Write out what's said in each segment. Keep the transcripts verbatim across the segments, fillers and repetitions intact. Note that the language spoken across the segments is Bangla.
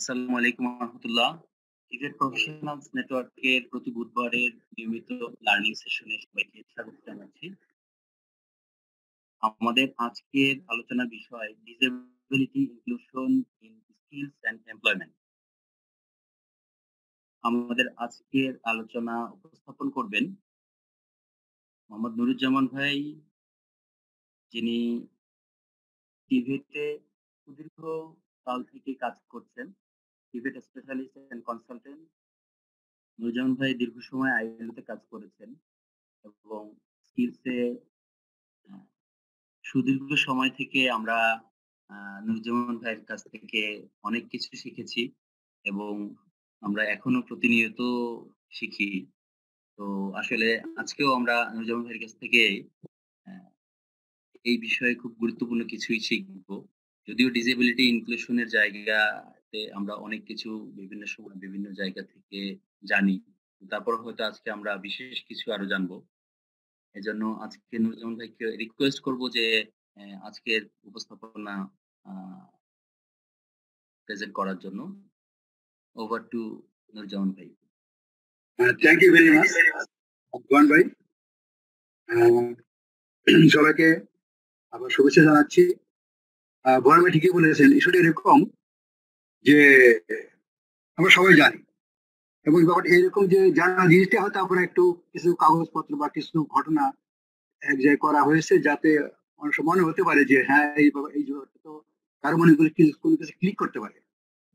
আসসালামু আলাইকুম ওয়া রাহমাতুল্লাহ ক্রিকেট প্রফেশনালস নেটওয়ার্কের প্রতি বুধবারের নিয়মিত লার্নিং সেশনে সবাইকে স্বাগত জানাচ্ছি। আমাদের আজকের আলোচনা বিষয় disability inclusion in skills and employment. আমাদের আজকের আলোচনা উপস্থাপন করবেন মোহাম্মদ নুরুজ্জামান ভাই, যিনি টিভিতে সুদীর্ঘ কাল থেকে কাজ করছেন, TVET specialist and consultant. Nuruzzaman ভাই দীর্ঘ সময় আইএলওতে কাজ করেছেন এবং স্কিলসে সুদীর্ঘ সময় থেকে আমরা নুরুজ্জামান ভাইয়ের কাছ থেকে অনেক কিছু শিখেছি এবং আমরা এখনো প্রতিনিয়ত শিখি। তো আসলে আজকেও আমরা নুরুজ্জামান ভাইয়ের কাছ থেকে এই বিষয়ে খুব গুরুত্বপূর্ণ কিছুই শিখবো। যদিও ডিসেবিলিটি ইনক্লুশনের জায়গাতে আমরা অনেক কিছু বিভিন্ন সময় বিভিন্ন জায়গা থেকে জানি, তারপর হয়তো আজকে আমরা বিশেষ কিছু আরো জানবো। এজন্য আজকে নুরুজ্জামান ভাইকে রিকোয়েস্ট করব যে আজকের উপস্থাপনা প্রেজেন্ট করার জন্য। ওভার টু নুরুজ্জামান ভাই। Thank you very much Nuruzzaman ভাই। সবাইকে আবার শুভেচ্ছা জানাচ্ছি। বড় ভাই ঠিকই বলেছেন, ইস্যুটা এরকম যে আমরা সবাই জানি এবং ব্যাপারটা এরকম যে জানা জিনিসটা হয়তো আপনার একটু কিছু কাগজপত্র বা কিছু ঘটনা এক জায়গায় করা হয়েছে যাতে অনেক সময় মনে হতে পারে যে হ্যাঁ এই এই তো কারো মনে করে কোনো কিছু ক্লিক করতে পারে,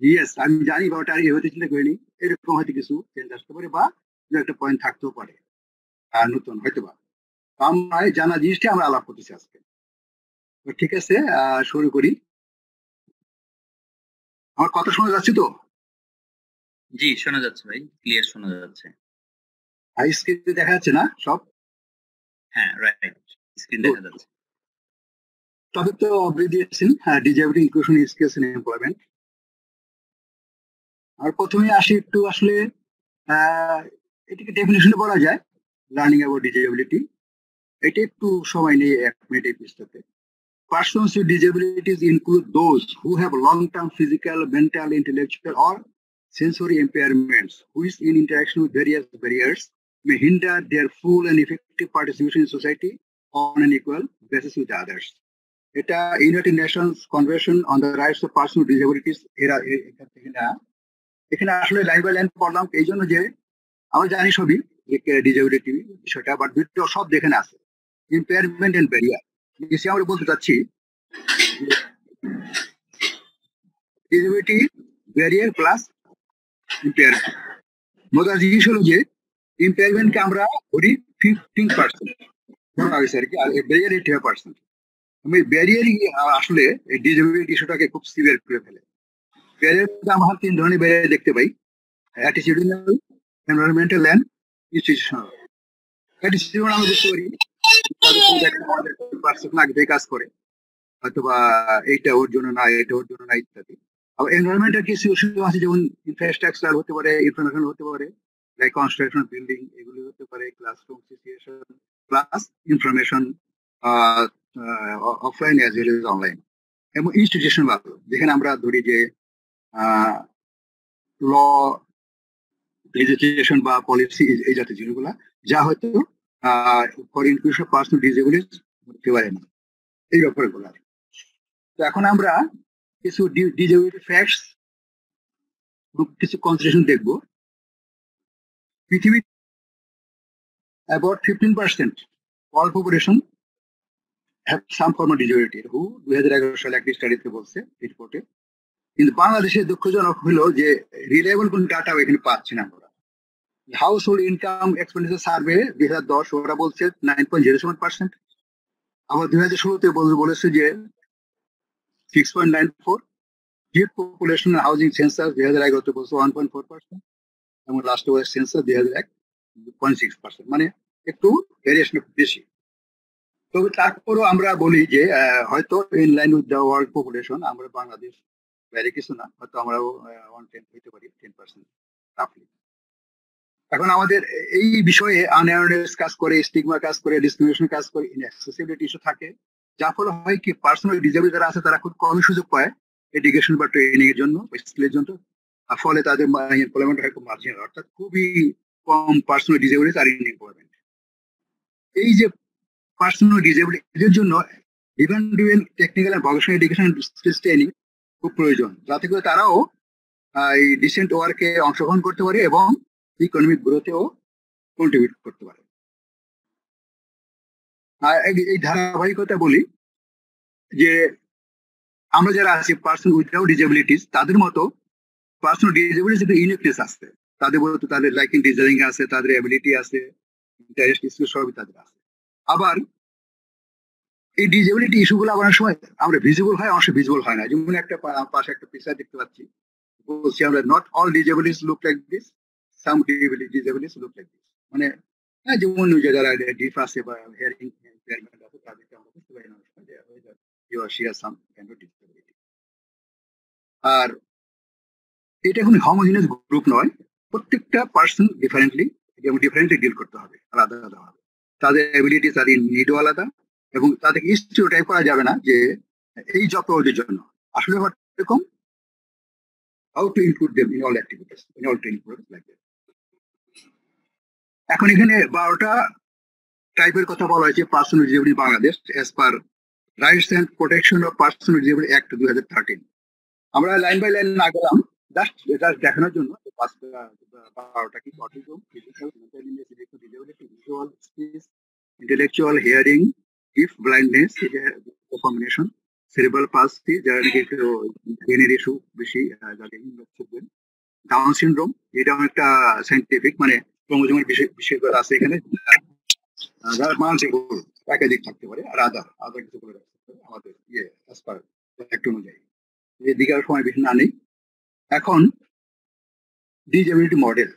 ইয়েস আমি জানি ব্যাপারটা এই হতে চিন্তা করিনি, এরকম হয়তো কিছু চেঞ্জ আসতে পারে বা একটা পয়েন্ট থাকতেও পারে আর নতুন হয়তো বা আমরা জানা জিনিসটা আমরা আলাপ করতেছি আজকে। ঠিক আছে, শুরু করি। আমার কথা শোনা যাচ্ছে তো? জি শোনা যাচ্ছে ভাই, ক্লিয়ার শোনা যাচ্ছে। হাই স্ক্রিনে দেখা যাচ্ছে না সব? হ্যাঁ রাইট, স্ক্রিন দেখা যাচ্ছে। টপিক তো অলরেডি দিয়েছেন, হ্যাঁ disability inclusion skills and employment. আর প্রথমে আসি একটু আসলে এটাকে ডেফিনিশন বলা যায়, লার্নিং অ্যাবাউট ডিসেবিলিটি। এটা একটু সময় নিয়ে এক মিনিট এই পৃষ্ঠাতে। Persons with disabilities include those who have long-term physical, mental, intellectual, or sensory impairments, which in interaction with various barriers may hinder their full and effective participation in society on an equal basis with others. Eta United Nations Convention on the Rights of Persons with Disabilities era ekhana ekhana ashole line by line porlam ei jonno je amra jani shobi je disability বিষয়টা but video সব দেখেন আছে impairment and barrier আমরা বলতে চাচ্ছি আমরা ধরি ফিফটিন পার্সেন্ট আর কি, আর ব্যারিয়ার এইটি ফাইভ পার্সেন্ট ব্যারিয়ারই আসলে ডিসেবিলিটি ইস্যুটাকে খুব সিভিয়ার করে ফেলে। ব্যারিয়ার আমরা তিন ধরনের ব্যারিয়ার দেখতে পাই, attitudinal, environmental and institutional. Attitudinal আমরা বুঝতে পারি আগে কাজ করে অথবা এইটা ওর জন্য না, এটা ওর জন্য না ইত্যাদি। আর এনভায়রনমেন্টাল কিছু ইস্যু আছে, যেমন ইনফ্রাস্ট্রাকচার হতে পারে, ইনফরমেশন হতে পারে, লাইক কনস্ট্রাকশন, বিল্ডিং, এগুলো হতে পারে, classroom situation, class information offline as well as online. এবং ইনস্টিটিউশন ভালো, যেখানে আমরা ধরি যে ল, লেজিসলেশন বা পলিসি এই জাতীয় জিনিসগুলা যা হয়তো এই ব্যাপারগুলো। তো এখন আমরা কিছু ডিসেবিলিটি ফ্যাক্টস, কিছু কনসিডারেশন দেখব। পৃথিবীর about fifteen percent all population have some form of disability, হু দুই হাজার এগারো সালে একটি স্টাডিতে বলছে রিপোর্টে। কিন্তু বাংলাদেশের দুঃখজনক হলো যে রিলায়েবল কোনো ডাটা এখানে পাচ্ছি না। হাউসহোল্ড ইনকাম এক্সপেন্ডিচার সার্ভে দুই হাজার দশ ওরা বলছে nine point zero seven percent, আবার দুই হাজার ষোলোতে বলেছে যে six point nine four. Youth population housing census দুই হাজার এগারোতে বলছে ওয়ান পয়েন্ট ফোর পার্সেন্ট এবং লাস্ট ওয়ার সেন্সাস দুই হাজার এক পয়েন্ট সিক্স পার্সেন্ট, মানে একটু ভেরিয়েশন বেশি। তবে তারপরেও আমরা বলি যে হয়তো in line with the world population আমরা বাংলাদেশ বাইরে কিছু না, হয়তো আমরাও ওয়ান টেন হইতে পারি, টেন পার্সেন্ট রাফলি। এখন আমাদের এই বিষয়ে আনঅ্যাওয়ারনেস কাজ করে, স্টিগমা কাজ করে, ডিসক্রিমিনেশন কাজ করে, ইনঅ্যাক্সেসিবিলিটি ইস্যু থাকে, যার ফলে হয় কি পার্সোনাল ডিসেবিলিটি যারা আছে তারা খুব কম সুযোগ পায় এডুকেশন বা ট্রেনিং এর জন্য, স্কিলের জন্য ফলে তাদের এমপ্লয়মেন্ট হয় খুব মার্জিনাল, অর্থাৎ খুবই কম পার্সোনাল ডিসেবিলিটি তার এমপ্লয়মেন্ট। এই যে পার্সোনাল ডিসেবিলিটি এর জন্য even dual technical and vocational education training খুব প্রয়োজন, যাতে করে তারাও এই ডিসেন্ট ওয়ার্কে অংশগ্রহণ করতে পারে এবং ইকোনমিক গ্রোথেও কন্ট্রিবিউট করতে পারে। আর এই ধারাবাহিকতা বলি যে আমরা যারা আছি পার্সন উইথআউট ডিসেবিলিটিস, তাদের মতো পার্সোনাল ডিসেবিলিটিস একটু ইউনিকনেস আছে তাদের, বলতো তাদের লাইকিং ডিজাইনিং আছে, তাদের অ্যাবিলিটি আছে, ইন্টারেস্ট ইস্যু সবই তাদের আছে। আবার এই ডিসেবিলিটি ইস্যুগুলো আবার সময় আমরা ভিজিবল হয়, অবশ্যই ভিজিবল হয় না। যেমন একটা পাশে একটা পিকচার দেখতে পাচ্ছি, বলছি আমরা not all disabilities look like this, some disabilities look like this, মানে হ্যাঁ যেমন যারা ডিফ আছে বা হেয়ারিং ইম্পেয়ারমেন্ট আছে তাদেরকে আমরা বুঝতে পারি না হয়ে যাবে। আর এটা কোনো হোমোজিনিয়াস গ্রুপ নয়, প্রত্যেকটা পার্সন ডিফারেন্টলি ডিফারেন্টলি ডিল করতে হবে, আলাদা আলাদা হবে, তাদের অ্যাবিলিটি তাদের নিডও আলাদা, এবং তাদেরকে স্টিরিওটাইপ করা যাবে না যে এই জব ওদের জন্য। আসলে এরকম how to include them in all activities in all training programs like that. এখন এখানে বারোটা টাইপের কথা বলা হয়েছে person with disability Bangladesh as per rights and protection of person with disability act দুই হাজার তেরো। আমরা লাইন বাই লাইন না গেলাম, জাস্ট জাস্ট দেখানোর জন্য বারোটা কি autism, physical, mental disability, visual, speech, intellectual, hearing, deaf, blindness, combination, cerebral palsy, যারা নাকি একটু ব্রেনের ইস্যু বেশি, যাকে ডাউন সিনড্রোম, এটা একটা সায়েন্টিফিক মানে ক্রোমোজোমের বিষয় বিষয় আছে এখানে, যারা মানসিক প্যাকেজিং থাকতে পারে। আর আদার আদার কিছু করে রাখতে আমাদের ইয়ে অ্যাসপার অ্যাক্ট অনুযায়ী এদিকে আর সময় বেশি না নেই। এখন ডিসেবিলিটি মডেল,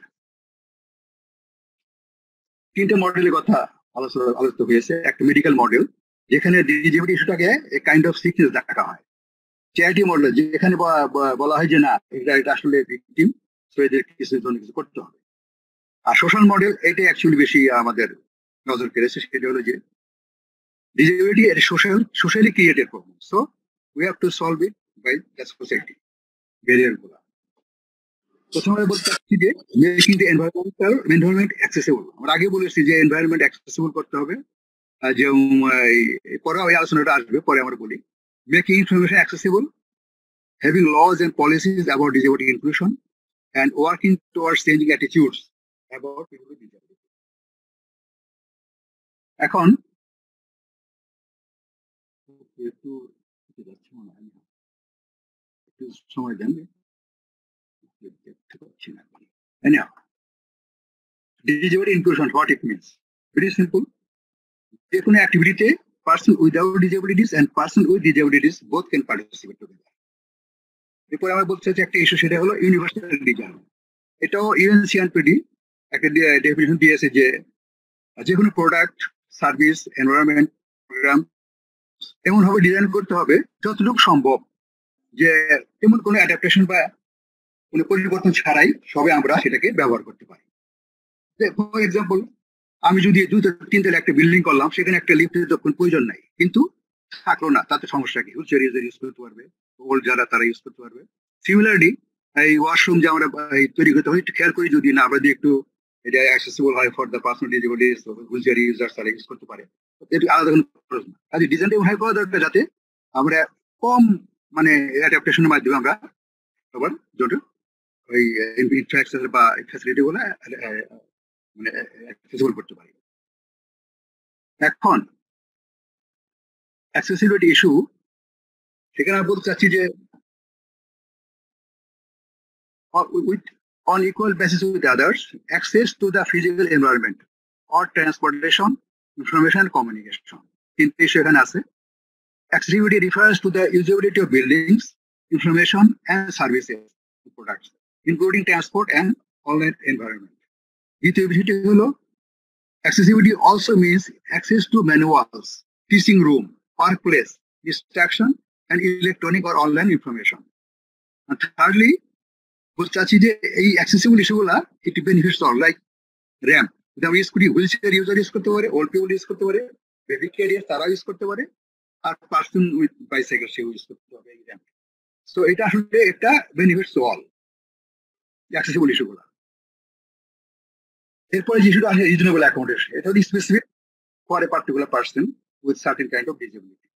তিনটে মডেলের কথা আলোচনা আলোচিত হয়েছে। একটা মেডিকেল মডেল যেখানে ডিসেবিলিটি ইস্যুটাকে এ কাইন্ড অফ সিকনেস দেখা হয়, চ্যারিটি মডেল যেখানে বলা হয় যে না এটা এটা আসলে ভিকটিম, সো এদের কিছু জন্য কিছু করতে হবে। আর সোশ্যাল মডেল এটা অ্যাকচুয়ালি বেশি আমাদের নজর কেড়েছে, সেটা হলো যে ডিসেবিলিটি এর social socially created problem, so we have to solve it by the society barrier গুলো। প্রথমে বলতে চাচ্ছি যে making the environmental environment accessible. আমরা আগে বলেছি যে এনভায়রনমেন্ট অ্যাক্সেসিবল করতে হবে, যেমন পরে ওই আলোচনাটা আসবে, পরে আমরা বলি। Making information accessible, having laws and policies about disability inclusion and working towards changing attitudes about people with disability. এখন একটু সময় দেন, দেখতে পাচ্ছি না। Disability inclusion what it means, very simple. যে কোনো অ্যাক্টিভিটিতে person without disabilities and person with disabilities both can participate together. এরপরে আমরা বলতে চাচ্ছি একটা ইস্যু, সেটা হলো ইউনিভার্সাল ডিজাইন। এটাও ইউএনসিএনপিডি একটা ডেফিনিশন দিয়েছে যে যে কোনো প্রোডাক্ট, সার্ভিস, এনভায়রনমেন্ট, প্রোগ্রাম এমনভাবে ডিজাইন করতে হবে যতটুকু সম্ভব যে তেমন কোনো অ্যাডাপ্টেশন বা কোনো পরিবর্তন ছাড়াই সবাই আমরা সেটাকে ব্যবহার করতে পারি। ফর এক্সাম্পল, আমি যদি দুটো তিনতলা একটা বিল্ডিং করলাম, সেখানে একটা লিফটের যখন প্রয়োজন নাই কিন্তু থাকলো না, তাতে সমস্যা কি? হুইলচেয়ার ইউজার ইউজ করতে পারবে, ওল্ড যারা তারা ইউজ করতে পারবে। সিমিলারলি এই ওয়াশরুম যে আমরা তৈরি করতে হয়, একটু খেয়াল করি যদি না আমরা দিয়ে একটু এটা অ্যাক্সেসিবল হয় for the person disabilities, wheelchair user তারা ইউজ করতে পারে, এটা আলাদা কোনো প্রশ্ন। কাজে ডিজাইনটা এমন করা দরকার যাতে আমরা কম মানে অ্যাডাপ্টেশনের মাধ্যমে আমরা সবার জন্য ওই ইনফ্রাস্ট্রাকচার বা ফ্যাসিলিটিগুলো মানে অ্যাক্সেসিবল করতে পারি। এখন অ্যাক্সেসিবিলিটি ইস্যু, সেখানে আমি বলতে চাচ্ছি যে with on equal basis with others access to the physical environment or transportation, information, communication, তিনটে ইস্যু এখানে আছে। Accessibility refers to the usability of buildings, information, and services and products, including transport and online environment. Accessibility also means access to manuals, teaching room, workplace, distraction, and electronic or online information. And thirdly, accessible issues are it benefits all like ramp. The wheelchair user use korte pare, old people use korte pare, baby carriers tara use korte pare. আর পার্সন উইথ বাইসাইকেল সে ইউজ করতে হবে। সো এটা আসলে একটা benefit to all. Accessible issue গুলা। এরপরে যে ইস্যুটা আসে রিজনেবল অ্যাকাউন্টের, এটা হলো specific for a particular person with certain kind of disability.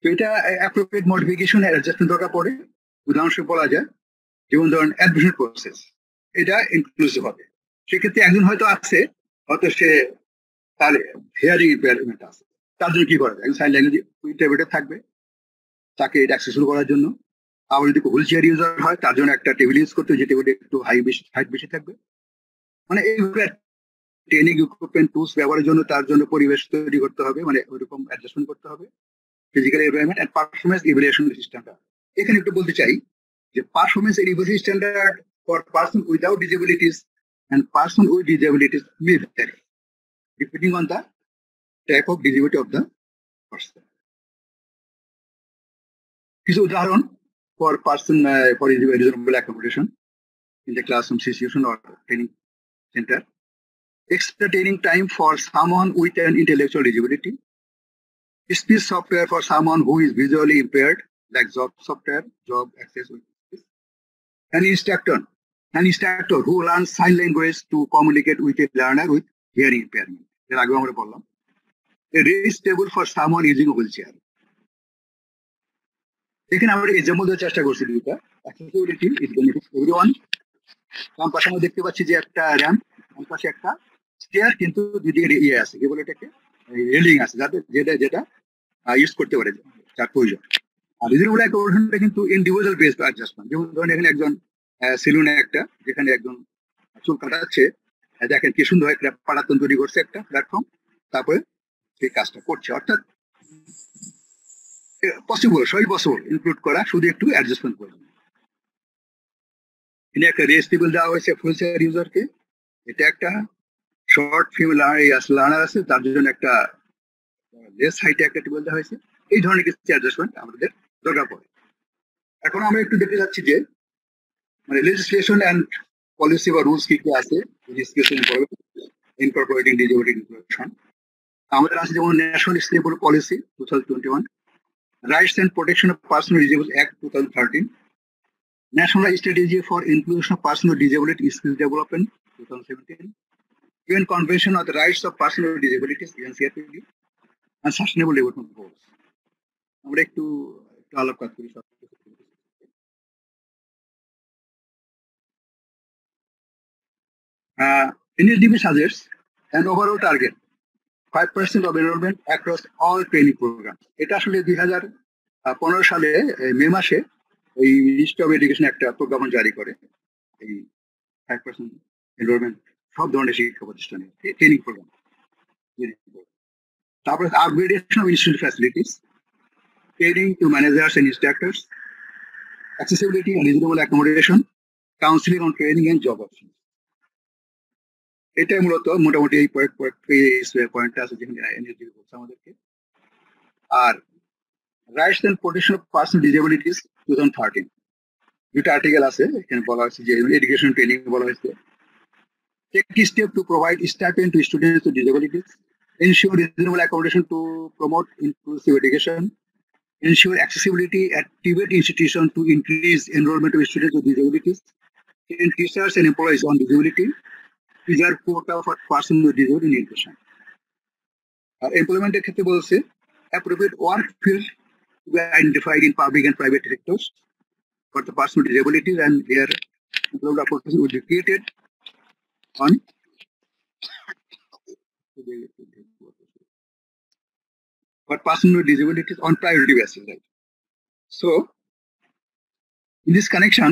তো এটা অ্যাপ্রোপ্রিয়েট মডিফিকেশন অ্যাডজাস্টমেন্ট দরকার পড়ে। উদাহরণস্বরূপ বলা যায়, যেমন ধরেন অ্যাডমিশন প্রসেস, এটা ইনক্লুসিভ হবে। সেক্ষেত্রে একজন হয়তো আছে, হয়তো সে তার হিয়ারিং ইম্পেয়ারমেন্ট আছে, তার জন্য কী করা যায়? সাইন ল্যাঙ্গুয়েজ ইন্টারপ্রেটার থাকবে তাকে এটা অ্যাক্সেসিবল করার জন্য। আবার যদি হুইল চেয়ার ইউজার হয়, তার জন্য একটা টেবিল ইউজ করতে, যে টেবিলে একটু হাই বেশি হাইট বেশি থাকবে। মানে এইভাবে ট্রেনিং ইকুইপমেন্ট টুলস ব্যবহারের জন্য তার জন্য পরিবেশ তৈরি করতে হবে, মানে ওইরকম অ্যাডজাস্টমেন্ট করতে হবে। Physical environment and performance evaluation standard, এখানে একটু বলতে চাই যে performance evaluation standard for person without disabilities and person with disabilities may vary depending on the type of disability of the person. কিছু উদাহরণ for person uh, for reasonable accommodation in the classroom situation or training center, extra training time for someone with an intellectual disability, speech software for someone who is visually impaired like job software, job access, an instructor an instructor who learns sign language to communicate with a learner with hearing impairment, এর আগে আমরা বললাম, a raised table for someone using a wheelchair. এখানে আমরা এক্সাম্পল দেওয়ার চেষ্টা করছি দুইটা অ্যাক্সেসিবিলিটি ইজ বেনিফিটস এভরিওয়ান। কারণ পাশে আমরা দেখতে পাচ্ছি যে একটা র্যাম্প, পাশে একটা স্টেয়ার, কিন্তু দুই দিকে ইয়ে আছে, কি বলে এটাকে, রেলিং আছে, যাতে যেটা যেটা ইউজ করতে পারে যার প্রয়োজন। আর রিজনেবল অ্যাকোমোডেশনটা কিন্তু ইন্ডিভিজুয়াল বেসড অ্যাডজাস্টমেন্ট। যেমন ধরেন এখানে একজন সেলুনে একটা, যেখানে একজন চুল কাটাচ্ছে, দেখেন কি সুন্দর একটা পাটাতন তৈরি করছে, একটা প্ল্যাটফর্ম, তারপরে সেই কাজটা করছে। অর্থাৎ পসিবল, সবই পসিবল ইনক্লুড করা, শুধু একটু অ্যাডজাস্টমেন্ট করবেন। এখানে একটা রেস টেবিল দেওয়া হয়েছে ফুল চেয়ার ইউজারকে, এটা একটা শর্ট ফিমেল লার্নার আছে, তার জন্য একটা লেস হাইটে একটা টেবিল দেওয়া হয়েছে। এই ধরনের কিছু অ্যাডজাস্টমেন্ট আমাদের দরকার পড়ে। এখন আমরা একটু দেখতে যাচ্ছি যে মানে লেজিসলেশন অ্যান্ড পলিসি বা রুলস কি কি আছে ইনকর্পোরেটিং ডিসএবিলিটি ইনক্লুশন। আমাদের আছে যেমন national stable policy two thousand twenty one, Rights and Protection of Persons with Disabilities Act twenty thirteen, National Strategy for Inclusion of Persons with Disabilities Skills Development twenty seventeen, U N Convention on the Rights of Persons with Disabilities U N C R P D, and Sustainable Development Goals. আমরা একটু আলাপ কাজ করি। N S D B suggests an overall target five percent of enrollment across all training programs. এটা আসলে দুই হাজার পনেরো সালে মে মাসে এই মিনিস্ট্রি অফ এডুকেশন একটা প্রজ্ঞাপন জারি করে, এই পাঁচ শতাংশ এনরোলমেন্ট সব ধরনের শিক্ষা প্রতিষ্ঠানে ট্রেনিং প্রোগ্রাম। তারপরে upgradation of institute facilities, training to managers and instructors, accessibility and reasonable accommodation, counselling on training and job option. এটাই মূলত মোটামুটি এই পয়েন্টটা আছে যেখানে এনএসডিবি বলছে আমাদেরকে। আর rights and protection of person disabilities two thousand thirteen, দুটো আর্টিকেল আছে, এখানে বলা হয়েছে যে এডুকেশন ট্রেনিং বলা হয়েছে, take step to provide stipend to students with disabilities, ensure reasonable accommodation to promote inclusive education, ensure accessibility at private institution to increase enrolment of students with disabilities, train teachers and employees on disability, preserve quota for persons with disability in education. আর এমপ্লয়মেন্টের ক্ষেত্রে বলছে appropriate work field were identified in public and private sectors for the persons with disabilities and their employment opportunities would be created on for persons with disabilities on priority basis, right? So in this connection,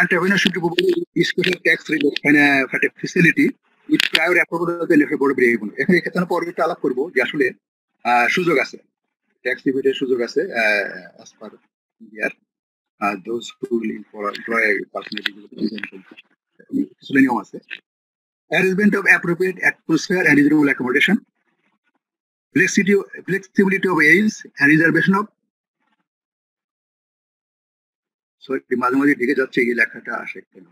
entrepreneurs should provide special tax relief and a facility with prior approval of the Board of Revenue. এখানে এখানে পরে আলাপ করব যে আসলে সুযোগ আছে, ট্যাক্স রিবেটের সুযোগ আছে as per India those who employ personally কিছু নিয়ম আছে। Arrangement of appropriate atmosphere and reasonable accommodation, flexibility of age and reservation of, মাঝে মাঝে দিকে যাচ্ছে এই লেখাটা আসে কেন।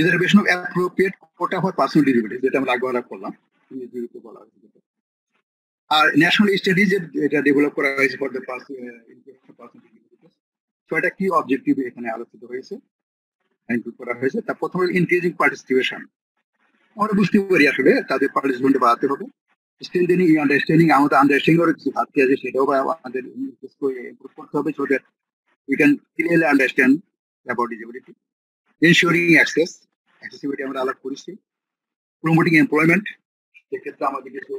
Reservation of appropriate quota for person disability, যেটা আমরা আগে আলাপ করলাম, বলা হয়েছে আর ন্যাশনাল স্টাডিজ এটা ডেভেলপ করা হয়েছে ফর দ্য পাস ইনক্রিজ। তো এটা কি অবজেক্টিভ এখানে আলোচিত হয়েছে ইনক্লুড করা হয়েছে। তার প্রথমে ইনক্রিজিং পার্টিসিপেশন, আমরা বুঝতে পারি আসলে তাদের পার্টিসিপেন্ট বাড়াতে হবে। স্টিল আন্ডারস্ট্যান্ডিং, আমাদের আন্ডারস্ট্যান্ডিং আরো কিছু ভাবতে আছে, সেটাও আমাদের ইমপ্রুভ করতে হবে। So that we can clearly understand about disability. Ensuring access, accessibility আমরা আলাপ করেছি। প্রমোটিং এমপ্লয়মেন্ট, সেক্ষেত্রে আমাদের কিছু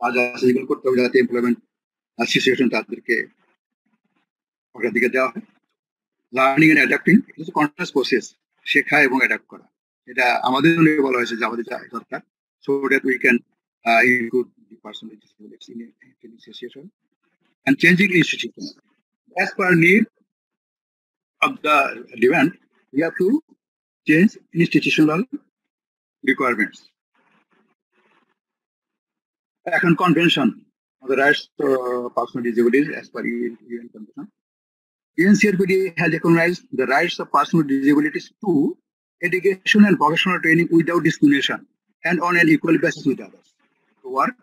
কাজ আছে যেগুলো করতে হবে যাতে এমপ্লয়মেন্ট সিচুয়েশন তাদেরকে অগ্রাধিকার দেওয়া হয়। লার্নিং অ্যান্ড অ্যাডাপ্টিং, কিছু কন্টিনিউয়াস প্রসেস, শেখা এবং অ্যাডাপ্ট করা, এটা আমাদের জন্য বলা হয়েছে যে আমাদের দরকার। So that we can include the person with disability in training situation and changing institution as per need of the demand. We have to change institutional requirements. Action Convention on the Rights of Persons with Disabilities as per U N Convention. U N C R P D has recognized the rights of persons with disabilities to education and vocational training without discrimination and on an equal basis with others. To work,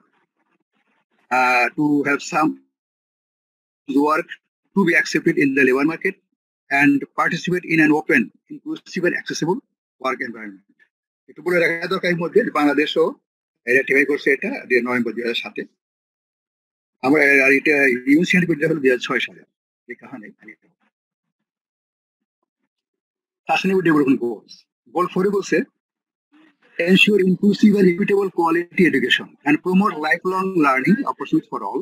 uh, to have some work, to be accepted in the labor market, and participate in an open, inclusive and accessible work environment. এটা বলে রাখা দরকার এই মধ্যে বাংলাদেশও এটা টিভাই করছে, এটা নভেম্বর দুই হাজার সাতে আমরা এটা ইউনিভার্সিটি দুই হাজার ছয় সালে লেখা হয়। সাস্টেনেবল ডেভেলপমেন্ট গোলস, গোল ফোরে বলছে ensure inclusive and equitable quality education and promote life long learning opportunity for all.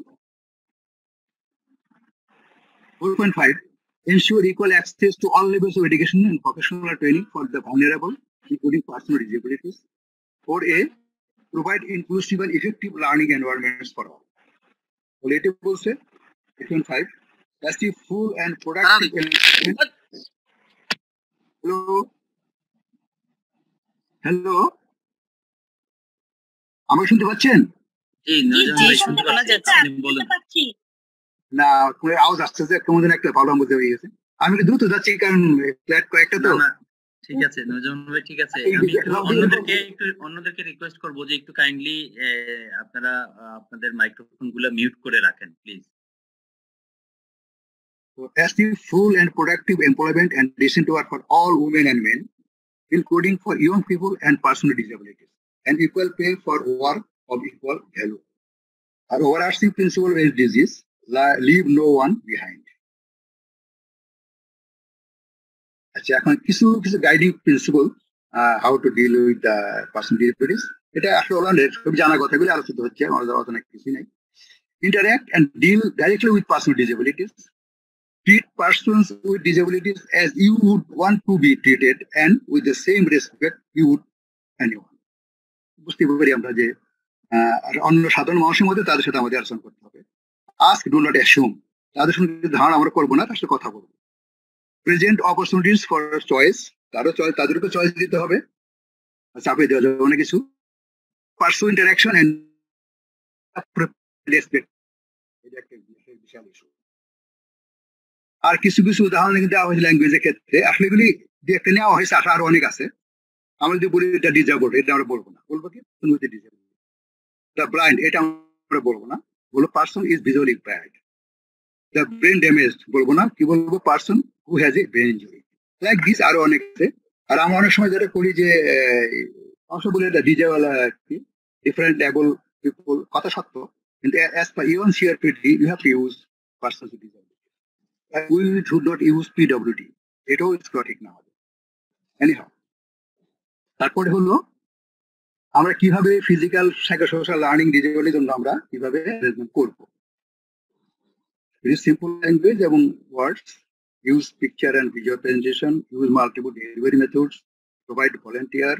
Four point five, ensure equal access to all levels of education and vocational training for the vulnerable, including persons with disabilities. four A, provide inclusive and effective learning environments for all. Relatable say, eight point five, achieve full and productive enrichment. Hello, hello, amra shunte pacchen? Ji ji shunte bola jacche না, আওয়াজ আসছে যে কেমন যেন একটা ভালো বুঝতে পেরে গেছে। আমি দ্রুত যাচ্ছি কারণ ফ্ল্যাট কয়েকটা তো। ঠিক আছে নজরুল ভাই, ঠিক আছে। আমি অন্যদেরকে একটু অন্যদেরকে রিকোয়েস্ট করব যে একটু কাইন্ডলি আপনারা আপনাদের মাইক্রোফোনগুলো মিউট করে রাখেন please. Full and productive employment and decent work for all women and men including for young people and person with disabilities and equal pay for work of equal value. আর overall principle of this disease leave no one behind. আচ্ছা, এখন কিছু কিছু guiding principle how to deal with the person with disabilities, এটা আসলে ওলানের সব জানা কথাগুলো আলোচিত হচ্ছে, আমার জানা অনেক কিছু নাই। Interact and deal directly with person with disabilities, treat persons with disabilities as you would want to be treated and with the same respect you would anyone. বুঝতে পারি আমরা যে অন্য সাধারণ মানুষের মধ্যে তাদের সাথে আমাদের আলোচনা করতে হবে। Ask, do not assume. তাদের সঙ্গে ধারণা আমরা করবো না, তার সাথে কথা বলবো। প্রেজেন্ট অপরচুনিটিস ফর চয়েস, তারও চয়েস, তাদেরকে চয়েস দিতে হবে, চাপিয়ে দেওয়া যাবে অনেক কিছু। পার্সু ইন্টারাকশন এন্ড রেসপেক্ট, এটা একটা বিশাল ইস্যু। আর কিছু কিছু উদাহরণ দেওয়া হয়েছে ল্যাঙ্গুয়েজের ক্ষেত্রে, আসলে এগুলি দিয়ে একটা নেওয়া হয়েছে, আশা আরো অনেক আছে। আমরা যদি বলি এটা ডিজেবল, এটা আমরা বলবো না, বলবো কি ডিজেবল। দ্য ব্লাইন্ড, এটা আমরা বলবো না, বলবো person is visually impaired. The brain damaged বলবো না, কি বলবো person who has a brain injury. Like this আরো অনেক। আর আমরা অনেক সময় যেটা করি যে অংশ বলে এটা ডিজেবল কি ডিফারেন্ট লেবল পিপল, কথা সত্য, কিন্তু as per U N C R P D you have to use person with disability. We should not use P W D, এটাও ঠিক না হবে এনিহাউ। তারপরে হলো আমরা কিভাবে ফিজিক্যাল সাইকোসোশ্যাল লার্নিং ডিজেবিলিটির জন্য আমরা কিভাবে অ্যারেঞ্জমেন্ট করব। সিম্পল ল্যাঙ্গুয়েজ এবং words, use picture and visual presentation, use multiple delivery methods, provide volunteer,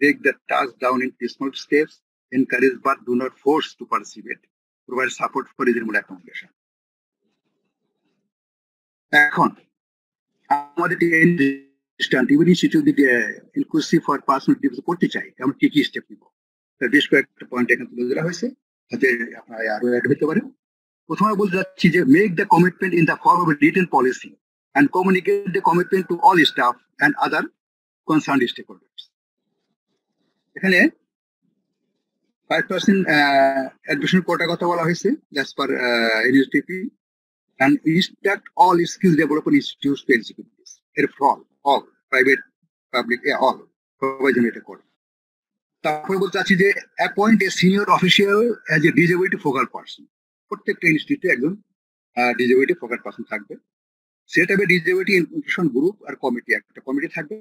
take the task down in small steps, encourage but do not force to participate, provide support for reasonable accommodation. এখন আমাদের ইনক্লুসিভ ফর পার্সন করতে চাই, আমরা কি কি স্টেপ নিব, বেশ কয়েকটা পয়েন্ট এখানে তুলে ধরা হয়েছে, যাতে আপনারা আরো অ্যাড হতে পারেন। প্রথমে বলতে যাচ্ছি যে make the commitment in the form of written policy and communicate the commitment to all staff and other concern stakeholders. এখানে five percent uh, admission quota kotha bola hoyeche just for uh, N S D P, and is that all skills development institutes to executives er all all private public yeah, all provision eta kotha তারপরে বলতে চাচ্ছি যে appoint a senior official as a disability focal person প্রত্যেকটা ইনস্টিটিউটে একজন disability focal person থাকবে সেটা হবে disability inclusion group আর committee একটা committee থাকবে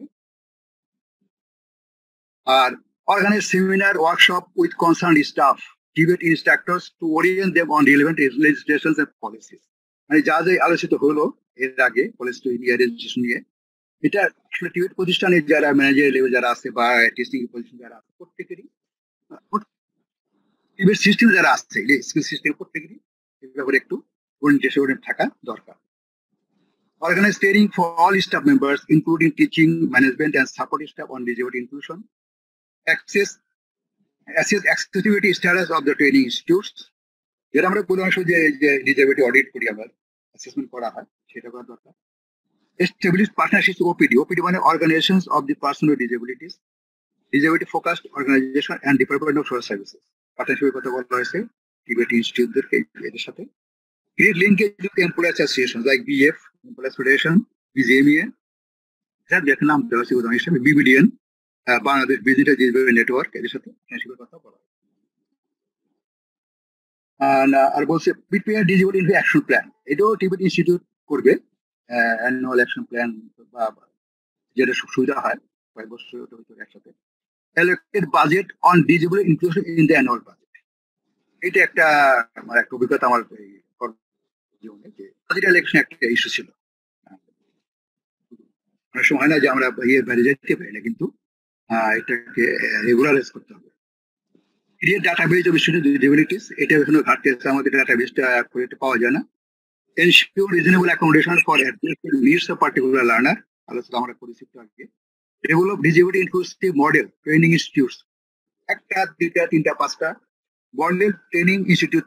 আর organize seminar workshop with concerned staff debate instructors to orient them on relevant legislations and policies মানে যা যা আলোচিত হলো এর আগে পলিসি টু ইন্ডিয়া রেজিস্ট্রেশন নিয়ে এটা আসলে টিউট প্রতিষ্ঠানের যারা ম্যানেজার লেভেল যারা আছে বা টেস্টিং পজিশন যারা আছে প্রত্যেকেরই টিউট সিস্টেম যারা আছে এই স্কিল সিস্টেম প্রত্যেকেরই এই ব্যাপারে একটু ওরিয়েন্টেশন থাকা দরকার organise steering for all staff members including teaching management and support staff on disability inclusion access assess accessibility status of the training institutes যেটা আমরা পুরো অংশ যে ডিজেবিলিটি অডিট করি আমরা অ্যাসেসমেন্ট করা হয় সেটা করা দরকার Establish partnerships with O P D. O P D means organizations of the person with disabilities, disability-focused organization and Department of Social Services. Partnership with the Tibet Institute, create linkage with employer associations like B F, Employer Federation, B J M E A, that Vietnam organization, B B D N, Bangladesh Business Disability Network, and I will say prepare disability action plan. Edo Tibet Institute korbe. Annual action plan যেটা সুবিধা হয় কয়েক বছর একসাথে allocated budget on disability inclusion in the annual budget এটা একটা আমার একটা অভিজ্ঞতা আমার জীবনে যে বাজেট অ্যালোকেশন একটা ইস্যু ছিল অনেক সময় হয় না যে আমরা ইয়ের বাইরে যেতে পারি না কিন্তু এটাকে রেগুলারাইজ করতে হবে create database of student disabilities এটা এখনো ঘাটতি আছে আমাদের ডাটাবেজটা খুঁজে পাওয়া যায় না Ensure reasonable accommodation for adaptive needs of particular learner. আলোচনা আমরা করেছি আগে develop disability inclusive model training institutes একটা দুইটা তিনটা পাঁচটা মডেল ট্রেনিং ইনস্টিটিউট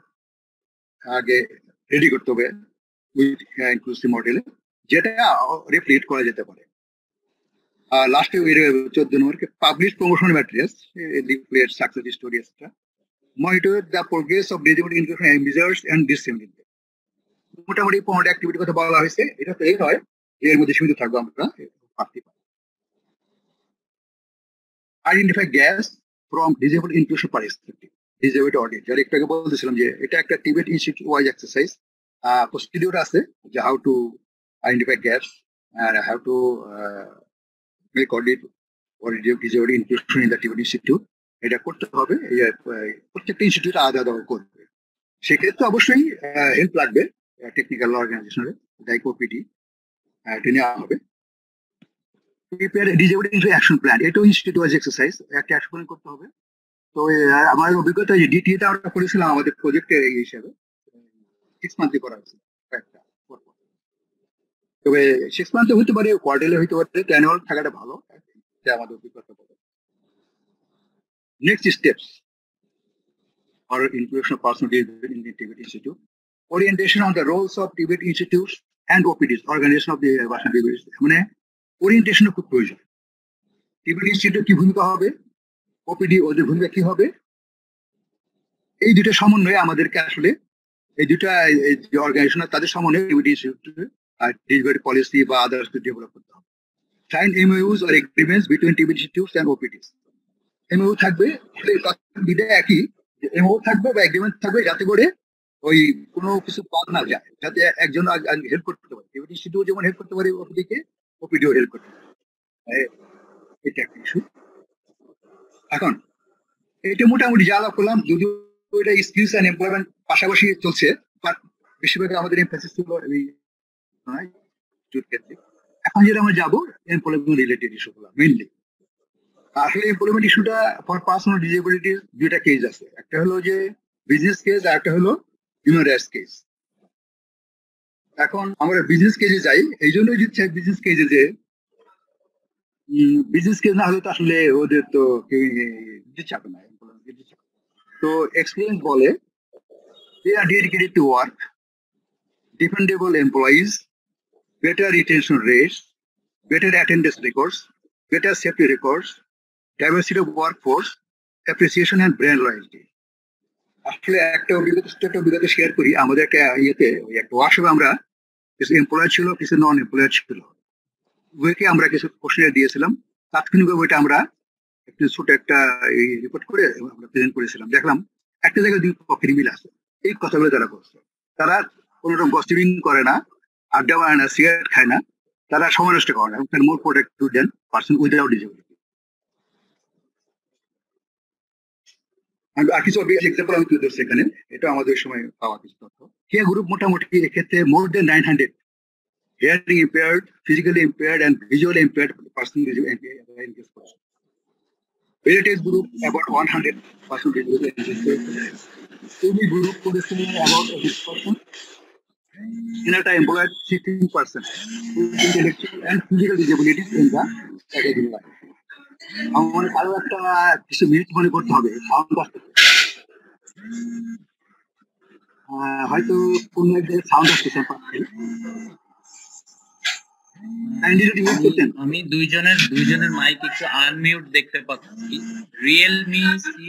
আগে রেডি করতে হবে উইথ ইনক্লুসিভ মডেলে যেটা রিপ্লিট করা যেতে পারে আর লাস্টে চোদ্দ নম্বরকে publish promotion materials leaflet success story extra monitor the progress of disability inclusion and measures and disability মোটামুটি পনেরোটা অ্যাক্টিভিটি কথা বলা হয়েছে এটা তো এই নয় এর মধ্যে সীমিত থাকবো আমরা identify gaps from disable inclusion perspective disability audit যার একটু আগে বলতেছিলাম যে এটা একটা টিবেট ইনস্টিটিউট ওয়াইজ এক্সারসাইজ প্রসিডিউর আছে যে how to identify gaps and how to make audit or disability inclusion in the টিবেট ইনস্টিটিউট এটা করতে হবে প্রত্যেকটা ইনস্টিটিউট আলাদা আলাদা করবে সেক্ষেত্রে অবশ্যই হেল্প লাগবে টেকনিক্যাল অর্গানাইজেশন লাইক ওপিডি এটা নেওয়া হবে প্রিপেয়ার ডিজেবিলিটি অ্যাকশন প্ল্যান এটাও ইনস্টিটিউট ওয়াইজ এক্সারসাইজ একটা অ্যাকশন প্ল্যান করতে হবে তো আমার অভিজ্ঞতা যে ডিটিএটা আমরা করেছিলাম আমাদের প্রজেক্টের হিসাবে সিক্স মান্থলি করা হয়েছিল একটা তবে সিক্স মান্থে হতে পারে কোয়ার্টারলি হতে পারে অ্যানুয়াল থাকাটা ভালো এটা আমাদের অভিজ্ঞতা বলে নেক্সট স্টেপস আর ইনক্লুশন পার্সোনালিটি ইন দ্য টিবেট institute Orientation on the roles of Tibet institutes and O P Ds, Organization of the Bhashan Tibet. I orientation of the project. Tibet Institute ki bhumika hobe, O P D oder bhumika ki hobe. Ei duta samonnoye amaderke ashole ei duta je organization tader samonnoye Tibet Institute ar Tibet policy ba others to develop korte hobe. Sign M O Us or agreements between Tibet institutes and O P Ds. M O U থাকবে বিদায় একই যে M O U থাকবে বা agreement থাকবে যাতে করে ওই কোনো কিছু বাদ না যায় যাতে একজন হেল্প করতে পারে টিবেট ইনস্টিটিউট যেমন হেল্প করতে পারে ওপিডিকে ওপিডিও হেল্প করতে পারে এটা একটা ইস্যু এখন এটা মোটামুটি যা আলাপ করলাম যদিও এটা স্কিলস অ্যান্ড এমপ্লয়মেন্ট পাশাপাশি চলছে বাট বেশিরভাগ আমাদের এমফাসিস ছিল এই এখন যেটা আমরা যাবো এমপ্লয়মেন্ট রিলেটেড ইস্যুগুলো মেইনলি আসলে এমপ্লয়মেন্ট ইস্যুটা ফর পার্সোনাল ডিজেবিলিটিস দুইটা কেস আছে একটা হলো যে বিজনেস কেস আর একটা হলো হিউম্যান রাইটস কেস এখন আমরা বিজনেস কেজে যাই এই জন্যই যে বিজনেস কেজে যে বিজনেস কেজ না হলে তো আসলে ওদের তো কেউ চাপে না তো এক্সপিরিয়েন্স বলে they are dedicated to work dependable employees better retention rates better attendance records better safety records diversity of workforce appreciation and brand loyalty আসলে একটা অভিজ্ঞতা একটা অভিজ্ঞতা শেয়ার করি। আমাদের একটা ইয়েতে ওই একটা ওয়ার্কশপে আমরা কিছু এমপ্লয়ার ছিল, কিছু নন এমপ্লয়ার ছিল। ওইকে আমরা কিছু কোশ্চেন দিয়েছিলাম, তাৎক্ষণিকভাবে ওইটা আমরা একটু ছোট একটা রিপোর্ট করে আমরা প্রেজেন্ট করেছিলাম। দেখলাম একটা জায়গায় দুই পক্ষের মিল আছে। এই কথাগুলো যারা করছে তারা কোনো রকম গসিপিং করে না, আড্ডা মারে না, সিগারেট খায় না, তারা সময় নষ্ট করে না, more protect to than person without disability. আর কিছু এক্সাম্পল আমি তুলে ধরছি এখানে, এটা আমাদের সময় পাওয়া কিছু তথ্য। কেয়ার গ্রুপ মোটামুটি এক্ষেত্রে more than nine hundred hearing impaired, physically impaired and visually impaired person engage করছে। Heritage group about one hundred percent T V group producing about eighty percent. Inata employed sixteen percent with intellectual and physical disabilities in the category one. আমার আরো একটা কিছু মিনিট মনে করতে হবে। সাউন্ড হয়তো কোন সাউন্ড আসতেছে আমি দুইজনের দুইজনের মাইক একটু আনমিউট দেখতে পাচ্ছি। রিয়েলমি সি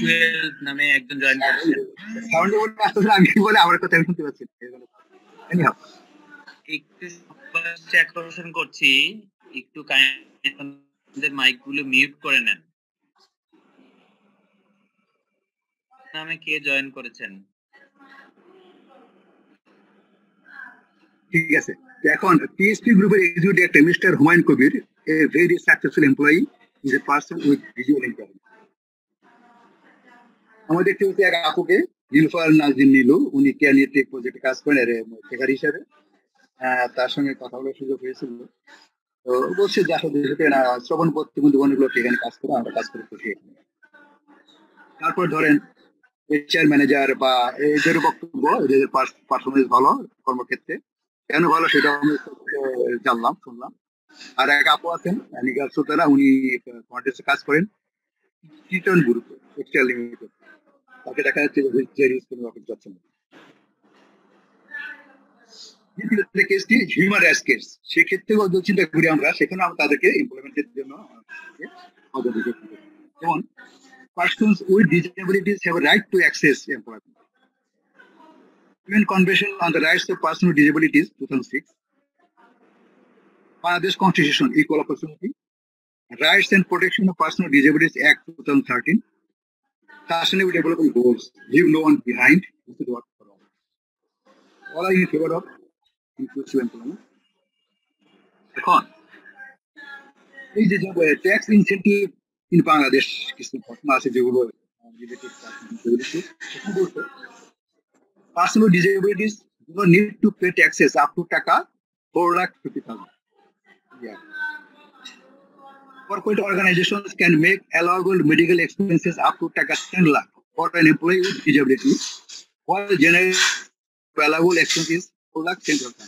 টুয়েলভ নামে একজন জয়েন করেছেন। সাউন্ডে বলতে আসলে আমি বলে আমার কথা শুনতে পাচ্ছেন। এনিহাউ একটু চেক করছেন করছি একটু কাইন্ডলি মাইকগুলো মিউট করে নেন। নামে কে জয়েন করেছেন? ঠিক আছে, এখন টিএসপি গ্রুপের executive director mister Humayun Kabir, a very successful employee, is a person with visual impairment. আমাদের টিউতে এক আপুকে নিলফার নাজিম নিলু, উনি ক্যানিটেক প্রজেক্টে কাজ করেন এর শেখার হিসাবে। তার সঙ্গে কথা বলার সুযোগ হয়েছিল। তো বলছে যে আসলে শ্রবণ প্রতিবন্ধী বন্ধুগুলোকে এখানে কাজ করে আমরা কাজ করে খুশি। তারপর ধরেন এইচআর ম্যানেজার বা এদের বক্তব্য এদের পারফরমেন্স ভালো কর্মক্ষেত্রে, কেন ভালো সেটা আমি জানলাম শুনলাম। আর এক আপু আছেন নিগার সুতারা, উনি কন্টেন্টে কাজ করেন টিটন গ্রুপে এক্সট্রা লিমিটেড। তাকে দেখা যাচ্ছে হিউম্যান রাইটস কেস, সেক্ষেত্রেও চিন্তা করি আমরা, সেখানে আমরা তাদেরকে ইমপ্লিমেন্টের জন্য যেমন persons with disabilities have right to access employment. U N Convention on the Rights of Persons with Disabilities, two thousand six, Bangladesh Constitution, Equal Opportunity, Rights and Protection of Persons with Disabilities Act, two thousand thirteen, Sustainable Development Goals, Leave No One Behind, this is what for all. All are in favor of inclusive employment. Second, this is a tax incentive in Bangladesh. Persons with disabilities do not need to pay taxes up to taka four lakh fifty thousand. Yeah. Corporate organizations can make allowable medical expenses up to taka ten lakh for an employee with disability, while generally allowable expenses four lakh ten thousand.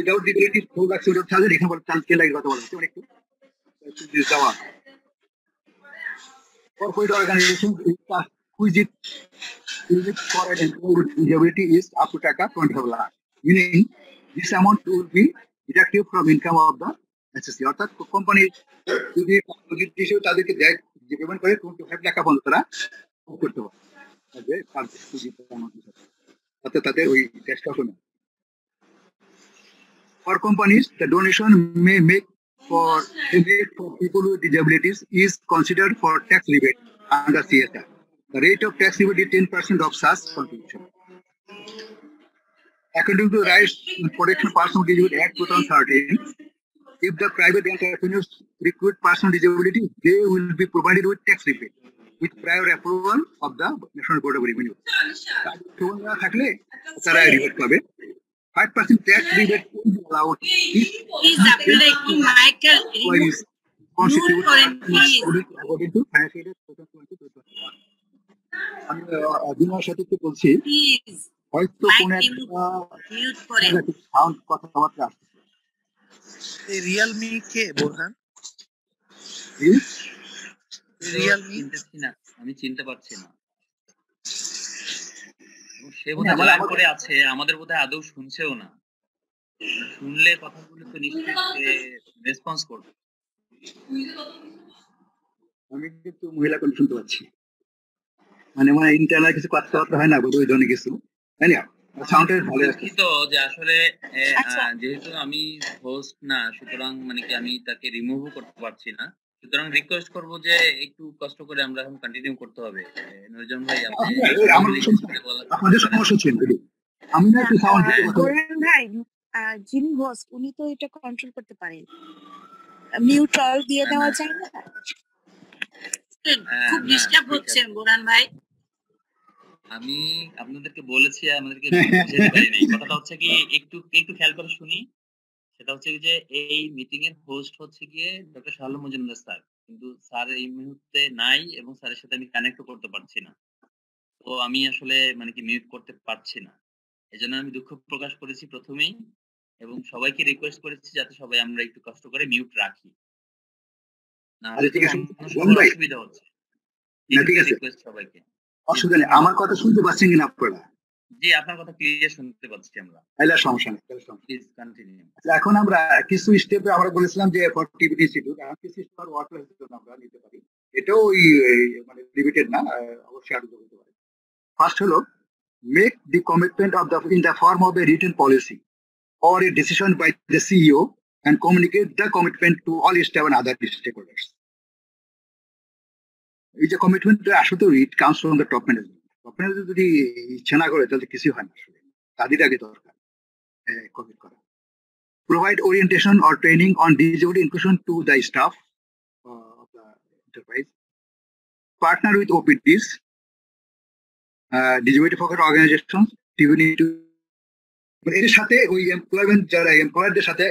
Without disability, four lakh seven thousand. Example, ten lakh. Corporate organizations require for an employee with disability is up to taka twenty-five lakh, meaning this amount will be deducted from income of the S S C. Or that company, if they issue, that they get given for twenty-five lakh upon that, put to that they can't give that amount. That that they tax also. For companies, the donation may make for for people with disabilities is considered for tax rebate under C S R. The rate of tax rebate is ten percent of S A S contribution. According to the Rights and Protection of Persons with Disabilities Act twenty thirteen, if the private entrepreneurs recruit persons with disability, they will be provided with tax rebate with prior approval of the National Board of Revenue. five percent tax rebate will be allowed if constitutes according to Financial Aid twenty twenty-one. আমি অভিনয়ের সাথে একটু বলছি, হয়তো কোনো একটা সাউন্ড কথাবার্তা আসছে। এই রিয়েলমি কে বলছেন? রিয়েলমি না, আমি চিনতে পারছি না। সে বোধহয় জয়েন করে আছে, আমাদের বোধহয় আদৌ শুনছেও না। শুনলে কথাগুলো তো নিশ্চয়ই রেসপন্স করবে। আমি কিন্তু মহিলা কোন শুনতে পাচ্ছি। মানে মানে ইন্টারনাল কিছু করতে হয় না ওই জন্য কিছু তাই না সাউন্ডের হলে তো যে আসলে যেহেতু আমি হোস্ট না সুতরাং মানে কি আমি তাকে রিমুভ করতে পারছি না সুতরাং রিকোয়েস্ট করব যে একটু কষ্ট করে আমরা এখন কন্টিনিউ করতে হবে নরজন ভাই আপনি আমাদের সমস্যা ছিল আমি না একটু সাউন্ড দিতে বললাম ভাই যিনি হোস্ট উনি তো এটা কন্ট্রোল করতে পারেন মিউট অল দিয়ে দেওয়া যায় না খুব ডিসটার্ব হচ্ছে বোরান ভাই আমি আপনাদেরকে বলেছি আমাদেরকে বুঝাতে পারি নাই কথাটা হচ্ছে কি একটু একটু খেয়াল করে শুনি সেটা হচ্ছে যে এই মিটিং এর হোস্ট হচ্ছে গিয়ে ডক্টর শাহলু মজুমদার স্যার কিন্তু স্যার এই মুহূর্তে নাই এবং স্যারের সাথে আমি কানেক্ট করতে পারছি না তো আমি আসলে মানে কি মিউট করতে পারছি না এজন্য আমি দুঃখ প্রকাশ করেছি প্রথমেই এবং সবাইকে রিকোয়েস্ট করেছি যাতে সবাই আমরা একটু কষ্ট করে মিউট রাখি না অসুবিধা হচ্ছে ঠিক আছে রিকোয়েস্ট সবাইকে অসুবিধা নেই আমার কথা শুনতে পাচ্ছেন কিনা আপনারা জি আপনার কথা ক্লিয়ার শুনতে পাচ্ছি আমরা তাহলে সমস্যা নেই প্লিজ কন্টিনিউ এখন আমরা কিছু স্টেপে আমরা বলেছিলাম যে ফর্টিভিটি সিডিউল আর কিছু স্টার ওয়ার্কারস জন্য আমরা নিতে পারি এটা ওই মানে লিমিটেড না অবশ্যই আরো করতে পারি ফার্স্ট হলো make the commitment of the in the form of a written policy or a decision by the C E O and communicate the commitment to all staff and other stakeholders এই যে কমিটমেন্টটা আসলে it comes from the top management top management যদি ইচ্ছা না করে তাহলে কিছু হয় না আসলে তাদের আগে দরকার কমিট করা provide orientation or training on digital inclusion to the staff of the enterprise partner with O P Ds digital for organization টিভিনিটি এর সাথে ওই এমপ্লয়মেন্ট যারা এমপ্লয়ারদের সাথে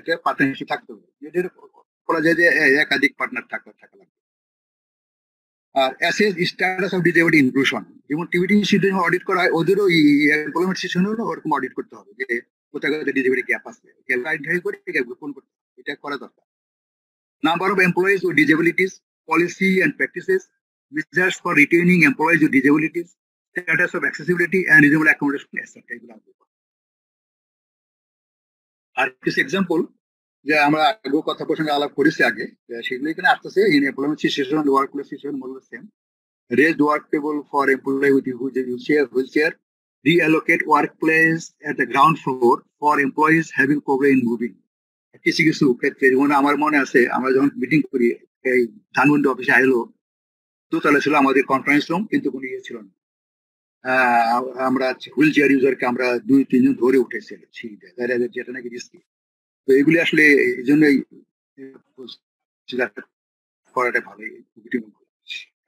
একটা পার্টনারশিপ থাকতে হবে এদের বলা যায় যে একাধিক পার্টনার থাকা থাকা লাগবে আর assess status of disable inclusion যেমন টিভিটি সিস্টেম অডিট করা হয় ওদেরও এমপ্লয়মেন্ট সেকশনেরও ওরকম অডিট করতে হবে যে কোথায় কোথায় ডিজেবিলিটি গ্যাপ আছে গ্যাপ আইডেন্টিফাই করে গ্যাপগুলো পূরণ করতে হবে এটা করা দরকার number of employees with disabilities policy and practices measures for retaining employees with disabilities status of accessibility and reasonable accommodation etcetera এগুলো আসবে আর কিছু এক্সাম্পল যে আমরা আগেও কথা প্রসঙ্গে আলাপ করেছি আগে সেগুলো এখানে আসতেছে employment situation workplace situation more same raised work table for employee with wheelchair wheelchair reallocate workplace at the ground floor for employees having problem in moving কিছু কিছু ক্ষেত্রে যেমন আমার মনে আছে আমরা যখন মিটিং করি এই ধানমন্ডি অফিসে আইলো দোতলা ছিল আমাদের কনফারেন্স রুম কিন্তু কোনো ইয়ে ছিল না আমরা হুইল চেয়ার ইউজারকে আমরা দুই তিনজন ধরে উঠেছি যেটা নাকি রিস্কি তো এগুলি আসলে এই জন্যই করাটা ভালো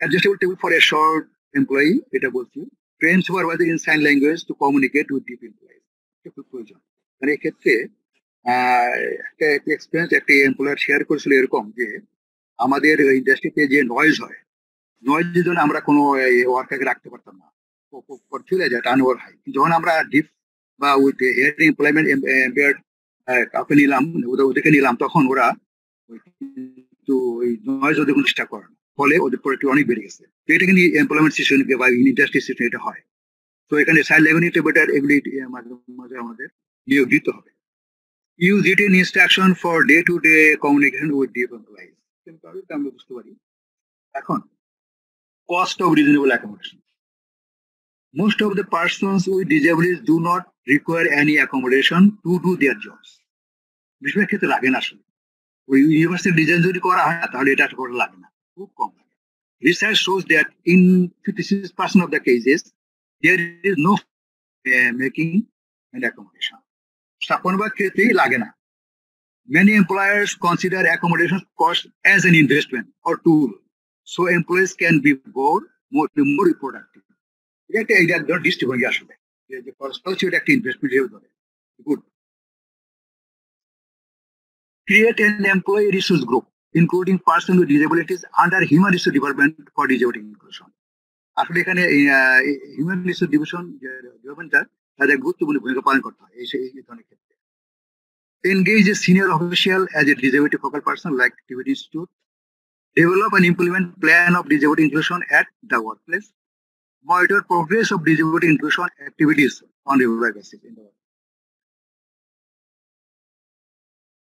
adjustable table for a short employee এটা বলছি train supervisor in sign language to communicate with deaf employees এটা খুব প্রয়োজন মানে এক্ষেত্রে একটা এক্সপিরিয়েন্স একটা এমপ্লয়ার শেয়ার করেছিল এরকম যে আমাদের ইন্ডাস্ট্রিতে যে নয়েজ হয় নয়েজের জন্য আমরা কোনো ওয়ার্কারকে রাখতে পারতাম না চলে যায় টার্নওভার হয় যখন আমরা ডিপ বা উইথ হেয়ার এমপ্লয়মেন্ট কাউকে নিলাম ওদেরকে নিলাম তখন ওরা কিন্তু ওই নয়েজ ওদের কোনো চেষ্টা করে না ফলে ওদের প্রোডাক্টিভ অনেক বেড়ে গেছে তো এটা কিন্তু এমপ্লয়মেন্ট সিচুয়েশনকে বা ইন্ডাস্ট্রি সিচুয়েশন এটা হয় তো এখানে সাইড ল্যাঙ্গুয়েজ বেটার এগুলি মাঝে মাঝে আমাদের নিয়োগ দিতে হবে use written instruction for day to day communication with deaf employees আমরা বুঝতে পারি এখন cost of reasonable accommodation most of the persons with disabilities do not require any accommodation to do their jobs বিশেষ ক্ষেত্রে লাগে না আসলে ওই ইউনিভার্সিটি ডিজাইন যদি করা হয় তাহলে এটা করে লাগে না খুব কম লাগে research shows that in fifty-six percent of the cases there is no making and accommodation স্থাপনবাদ ক্ষেত্রেই লাগে না many employers consider accommodation cost as an investment or tool so employees can be more more productive এটা একটা এটা ধরো দৃষ্টিভঙ্গি আসলে create an employee resource group including persons with disabilities under human resource department for disability inclusion আসলে এখানে হিউম্যান রিসোর্স ডিভিশন ডিপার্টমেন্টটা তাদের গুরুত্বপূর্ণ ভূমিকা পালন করতে হয় এই এই ধরনের ক্ষেত্রে engage a senior official as a disability focal person like Disability Institute develop and implement plan of disability inclusion at the workplace monitor progress of disability inclusion activities on regular basis in the world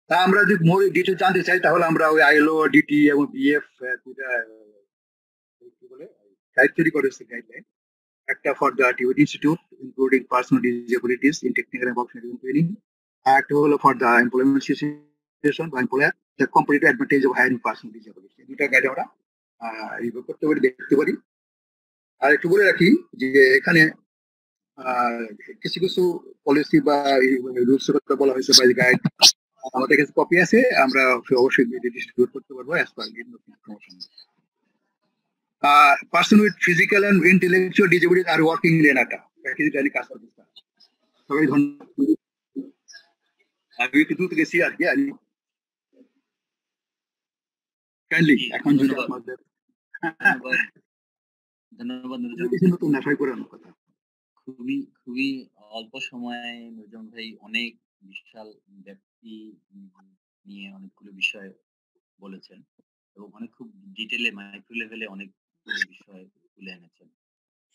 তা আমরা যদি মোর ডিটেইল জানতে চাই তাহলে আমরা ওই আইএলও ডিটি এবং বিএফ কি বলে তৈরি করেছে গাইডলাইন, একটা for the TVET institute including personal disabilities in technical এবং প্রফেশনাল ট্রেনিং, আর একটা হলো ফর দ্য এমপ্লয়মেন্ট অ্যাসোসিয়েশন বা employer the competitive advantage of hiring personal disability. দুটা গাইড আমরা রিভিউ করতে পারি, দেখতে পারি। আর একটু বলে রাখি যে এখানে কিছু কিছু পলিসি বা রুলস কথা বলা হয়েছে বা গাইড আমাদের কাছে কপি আছে, আমরা অবশ্যই ডিস্ট্রিবিউট করতে পারবো as per information. Person with physical and intellectual disability আর ওয়ার্কিং রেনাটা প্যাকেজ জানি কাজ করতে সবাই ধন্যবাদ। আমি একটু দ্রুত গেছি আর কি, আমি কাইন্ডলি এখন যদি আমাদের ধন্যবাদ নুরুজ্জামান, কিছু নতুন আশাই করানোর কথা। খুবই খুবই অল্প সময়ে নুরুজ্জামান ভাই অনেক বিশাল ব্যাপ্তি নিয়ে অনেকগুলো বিষয় বলেছেন এবং অনেক খুব ডিটেলে মাইক্রো লেভেলে অনেক বিষয় তুলে এনেছেন।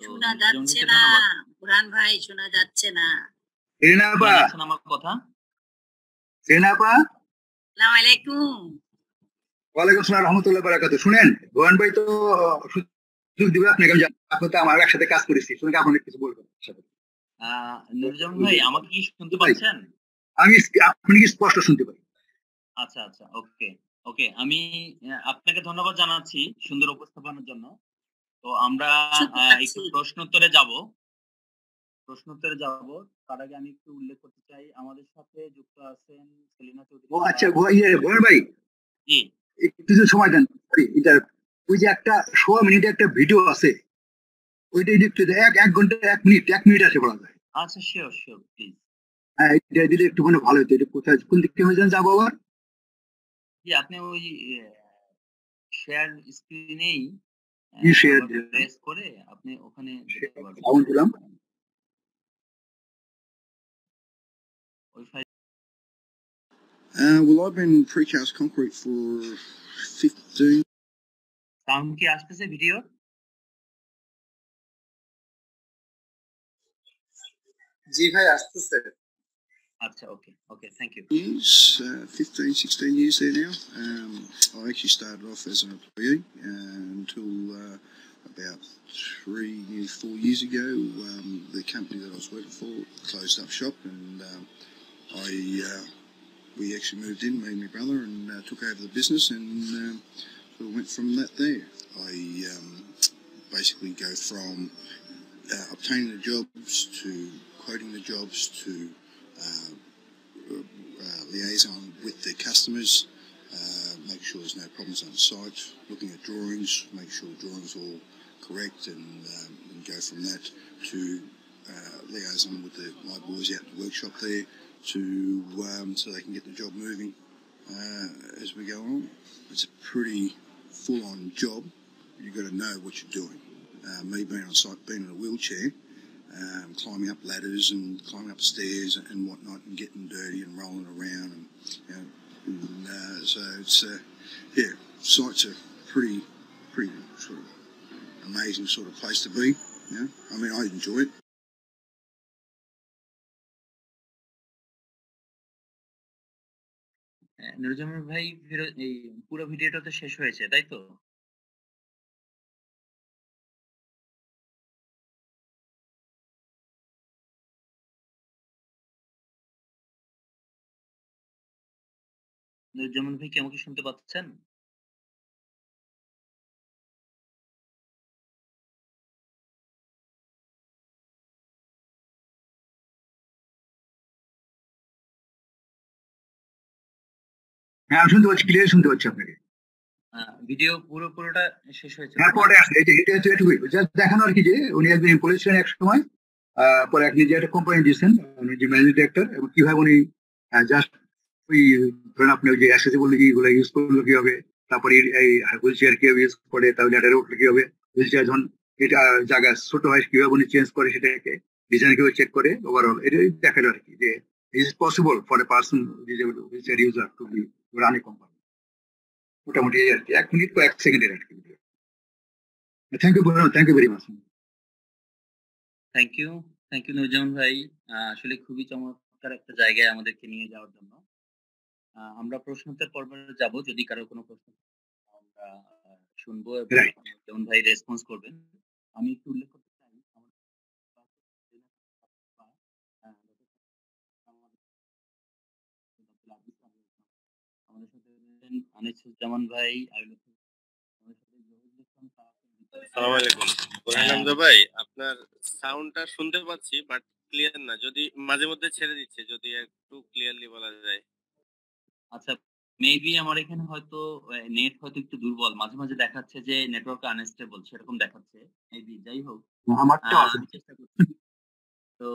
শোনা যাচ্ছে না বুরহান ভাই, শোনা যাচ্ছে না রেনাবা আমার কথা। রেনাবা আসসালামু আলাইকুম। ওয়ালাইকুম আসসালাম রাহমাতুল্লাহি ওয়া বারাকাতুহু। শুনেন বুরহান ভাই তো আমি আপনাকে ধন্যবাদ জানাচ্ছি সুন্দর উপস্থাপনার জন্য। তো আমরা একটু প্রশ্নোত্তরে যাব, প্রশ্নোত্তরে যাব তার আগে আমি একটু উল্লেখ করতে চাই আমাদের সাথে যুক্ত আছেন সেলিনা চৌধুরী। আচ্ছা বুরহান ভাই জি একটু সময় দেন, ওই যে একটা ষোলো মিনিটের একটা ভিডিও আছে ওইটা একটু এক ঘন্টা এক মিনিট এক মিনিট আছে বলা যায়। আচ্ছা শিওর শিওর প্লিজ, হ্যাঁ এটা দিলে একটু মানে ভালো হতো। এটা কোথায় কোন দিক থেকে যান যাবো আবার কি আপনি ওই শেয়ার স্ক্রিনেই ই শেয়ার প্রেস করে আপনি ওখানে দেখতে পাবেন। সাউন্ড দিলাম ওই file. Well, I've been precast concrete for fifteen sound কি আসতেছে ভিডিও? জি ভাই আসতেছে। আচ্ছা okay okay thank you. fifteen sixteen years there now. Um I actually started off as an employee uh, until uh, about three four years ago um the company that I was working for closed up shop and um, I uh, we actually moved in, me and my brother, and uh, took over the business and um, we went from that there. I um, basically go from uh, obtaining the jobs to quoting the jobs to uh, uh, liaison with the customers, uh, make sure there's no problems on site, looking at drawings, make sure drawings are all correct, and, um, and go from that to uh, liaison with the, my boys out in the workshop there to um, so they can get the job moving uh, as we go on. It's a pretty full-on job. You've got to know what you're doing. Uh, me being on site, being in a wheelchair, um, climbing up ladders and climbing up stairs and whatnot, and getting dirty and rolling around, and, you know, and uh, so it's uh, yeah, sites are pretty, pretty sort of amazing sort of place to be. You know, I mean, I enjoy it. Nuruzzaman ভাই এই পুরো ভিডিওটা তো শেষ হয়েছে তাই তো? নুরুজ্জামান ভাই কি আমাকে শুনতে পাচ্ছেন? হ্যাঁ শুনতে পাচ্ছি, ক্লিয়ার শুনতে পাচ্ছি আপনাকে। ভিডিও পুরো পুরোটা শেষ হয়েছে। হ্যাঁ পরে আসলে এটা এটা হচ্ছে একটু জাস্ট দেখানো আর কি, যে উনি একজন এমপ্লয়ি ছিলেন এক সময়, পরে এক নিজে একটা কোম্পানি দিয়েছেন, উনি যে ম্যানেজিং ডিরেক্টর, এবং কিভাবে উনি জাস্ট ওই ধরেন আপনি ওই যে অ্যাক্সেসিবল ইগুলো ইউজ করলো কি হবে, তারপরে এই হুইল চেয়ার কীভাবে ইউজ করে, তাহলে ল্যাডারে উঠলে কি হবে, হুইল চেয়ার যখন এটা জায়গা ছোট হয় কীভাবে উনি চেঞ্জ করে, সেটাকে ডিজাইন কীভাবে চেক করে ওভারঅল, এটা দেখালো আর কি যে is it possible for a person with disability wheelchair user to be run a company. মোটামুটি এক মিনিট বা এক সেকেন্ডের একটা video. Thank you Burhan, thank you very much. Thank you thank you Nuruzzaman ভাই, আসলে খুবই চমৎকার একটা জায়গায় আমাদেরকে নিয়ে যাওয়ার জন্য। আমরা প্রশ্নোত্তর পর্বে যাব, যদি কারো কোনো প্রশ্ন আমরা শুনবো এবং নুরুজ্জামান ভাই রেসপন্স করবেন। আমি একটু উল্লেখ করতে চাই, আমার আমাদের সাথে আনিসুজ্জামান ভাই, ভাই আপনার সাউন্ডটা শুনতে পাচ্ছি বাট ক্লিয়ার না, যদি মাঝে মধ্যে ছেড়ে দিচ্ছে, যদি একটু ক্লিয়ারলি বলা যায়। আচ্ছা, মেবি আমার এখানে হয়তো নেট হয়তো একটু দুর্বল, মাঝে মাঝে দেখাচ্ছে যে নেটওয়ার্ক আনস্টেবল, সেরকম দেখাচ্ছে মেবি। যাই হোক, চেষ্টা করছি। তো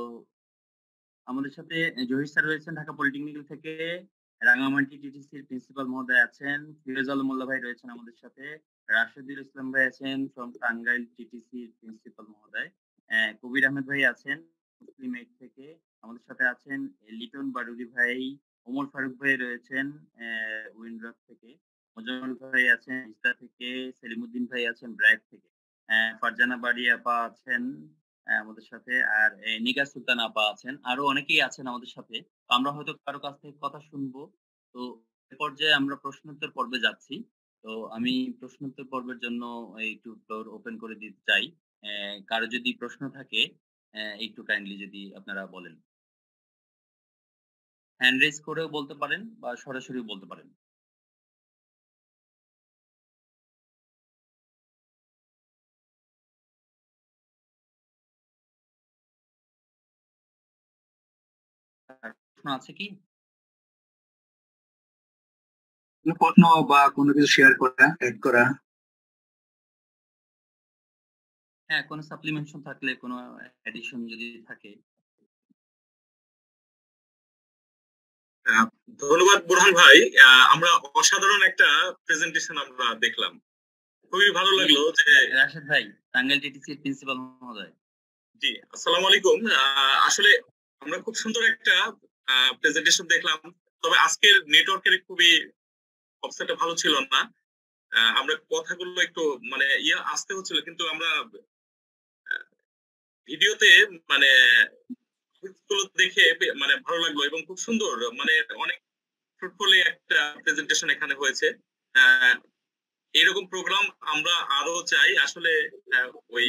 আমাদের সাথে জহির স্যার রয়েছেন ঢাকা পলিটেকনিক্যাল থেকে, রাঙামাটি টিটিসির প্রিন্সিপাল মহোদয় আছেন, ফিরোজ আলম মোল্লা ভাই রয়েছেন আমাদের সাথে, রাশেদুল ইসলাম ভাই আছেন ফ্রম টাঙ্গাইল টিটিসির প্রিন্সিপাল মহোদয়, কবির আহমেদ ভাই আছেন মুসলিমেট থেকে আমাদের সাথে আছেন, লিটন বারুড়ি ভাই, ওমর ফারুক ভাই রয়েছেন উইন্ডরক থেকে, মোজাম্মেল ভাই আছেন ইস্তা থেকে, সেলিমউদ্দিন ভাই আছেন ব্র্যাক থেকে, ফারজানা বাড়ি আপা আছেন আমাদের সাথে, আর নিগা সুলতান আপা আছেন, আরো অনেকেই আছেন আমাদের সাথে। আমরা হয়তো কারো কাছ থেকে কথা শুনবো। তো এই পর্যায়ে আমরা প্রশ্নোত্তর পর্বে যাচ্ছি। তো আমি প্রশ্নোত্তর পর্বের জন্য একটু ফ্লোর ওপেন করে দিতে চাই, কারো যদি প্রশ্ন থাকে একটু কাইন্ডলি যদি আপনারা বলেন, হ্যান্ড রেজ করেও বলতে পারেন বা সরাসরি বলতে পারেন। আছে কি প্রশ্ন বা কোনো কিছু শেয়ার করা, এড করা, হ্যাঁ কোনো সাপ্লিমেন্টেশন থাকলে, কোনো এডিশন যদি থাকে। ধন্যবাদ বোরহান ভাই, আমরা অসাধারণ একটা প্রেজেন্টেশন আমরা দেখলাম, খুবই ভালো লাগলো। যে রাশেদ ভাই টাঙ্গাইল টিটিসির প্রিন্সিপাল মহোদয়, জি আসসালামু আলাইকুম। আসলে আমরা খুব সুন্দর একটা প্রেজেন্টেশন দেখলাম, তবে আজকের নেটওয়ার্কের খুবই অবস্থাটা ভালো ছিল না, আমরা কথাগুলো একটু মানে ইয়া আসতে হচ্ছিল, কিন্তু আমরা ভিডিওতে মানে দেখে মানে ভালো লাগলো এবং খুব সুন্দর মানে অনেক ফ্রুটফুলি একটা প্রেজেন্টেশন এখানে হয়েছে। এরকম প্রোগ্রাম আমরা আরো চাই। আসলে ওই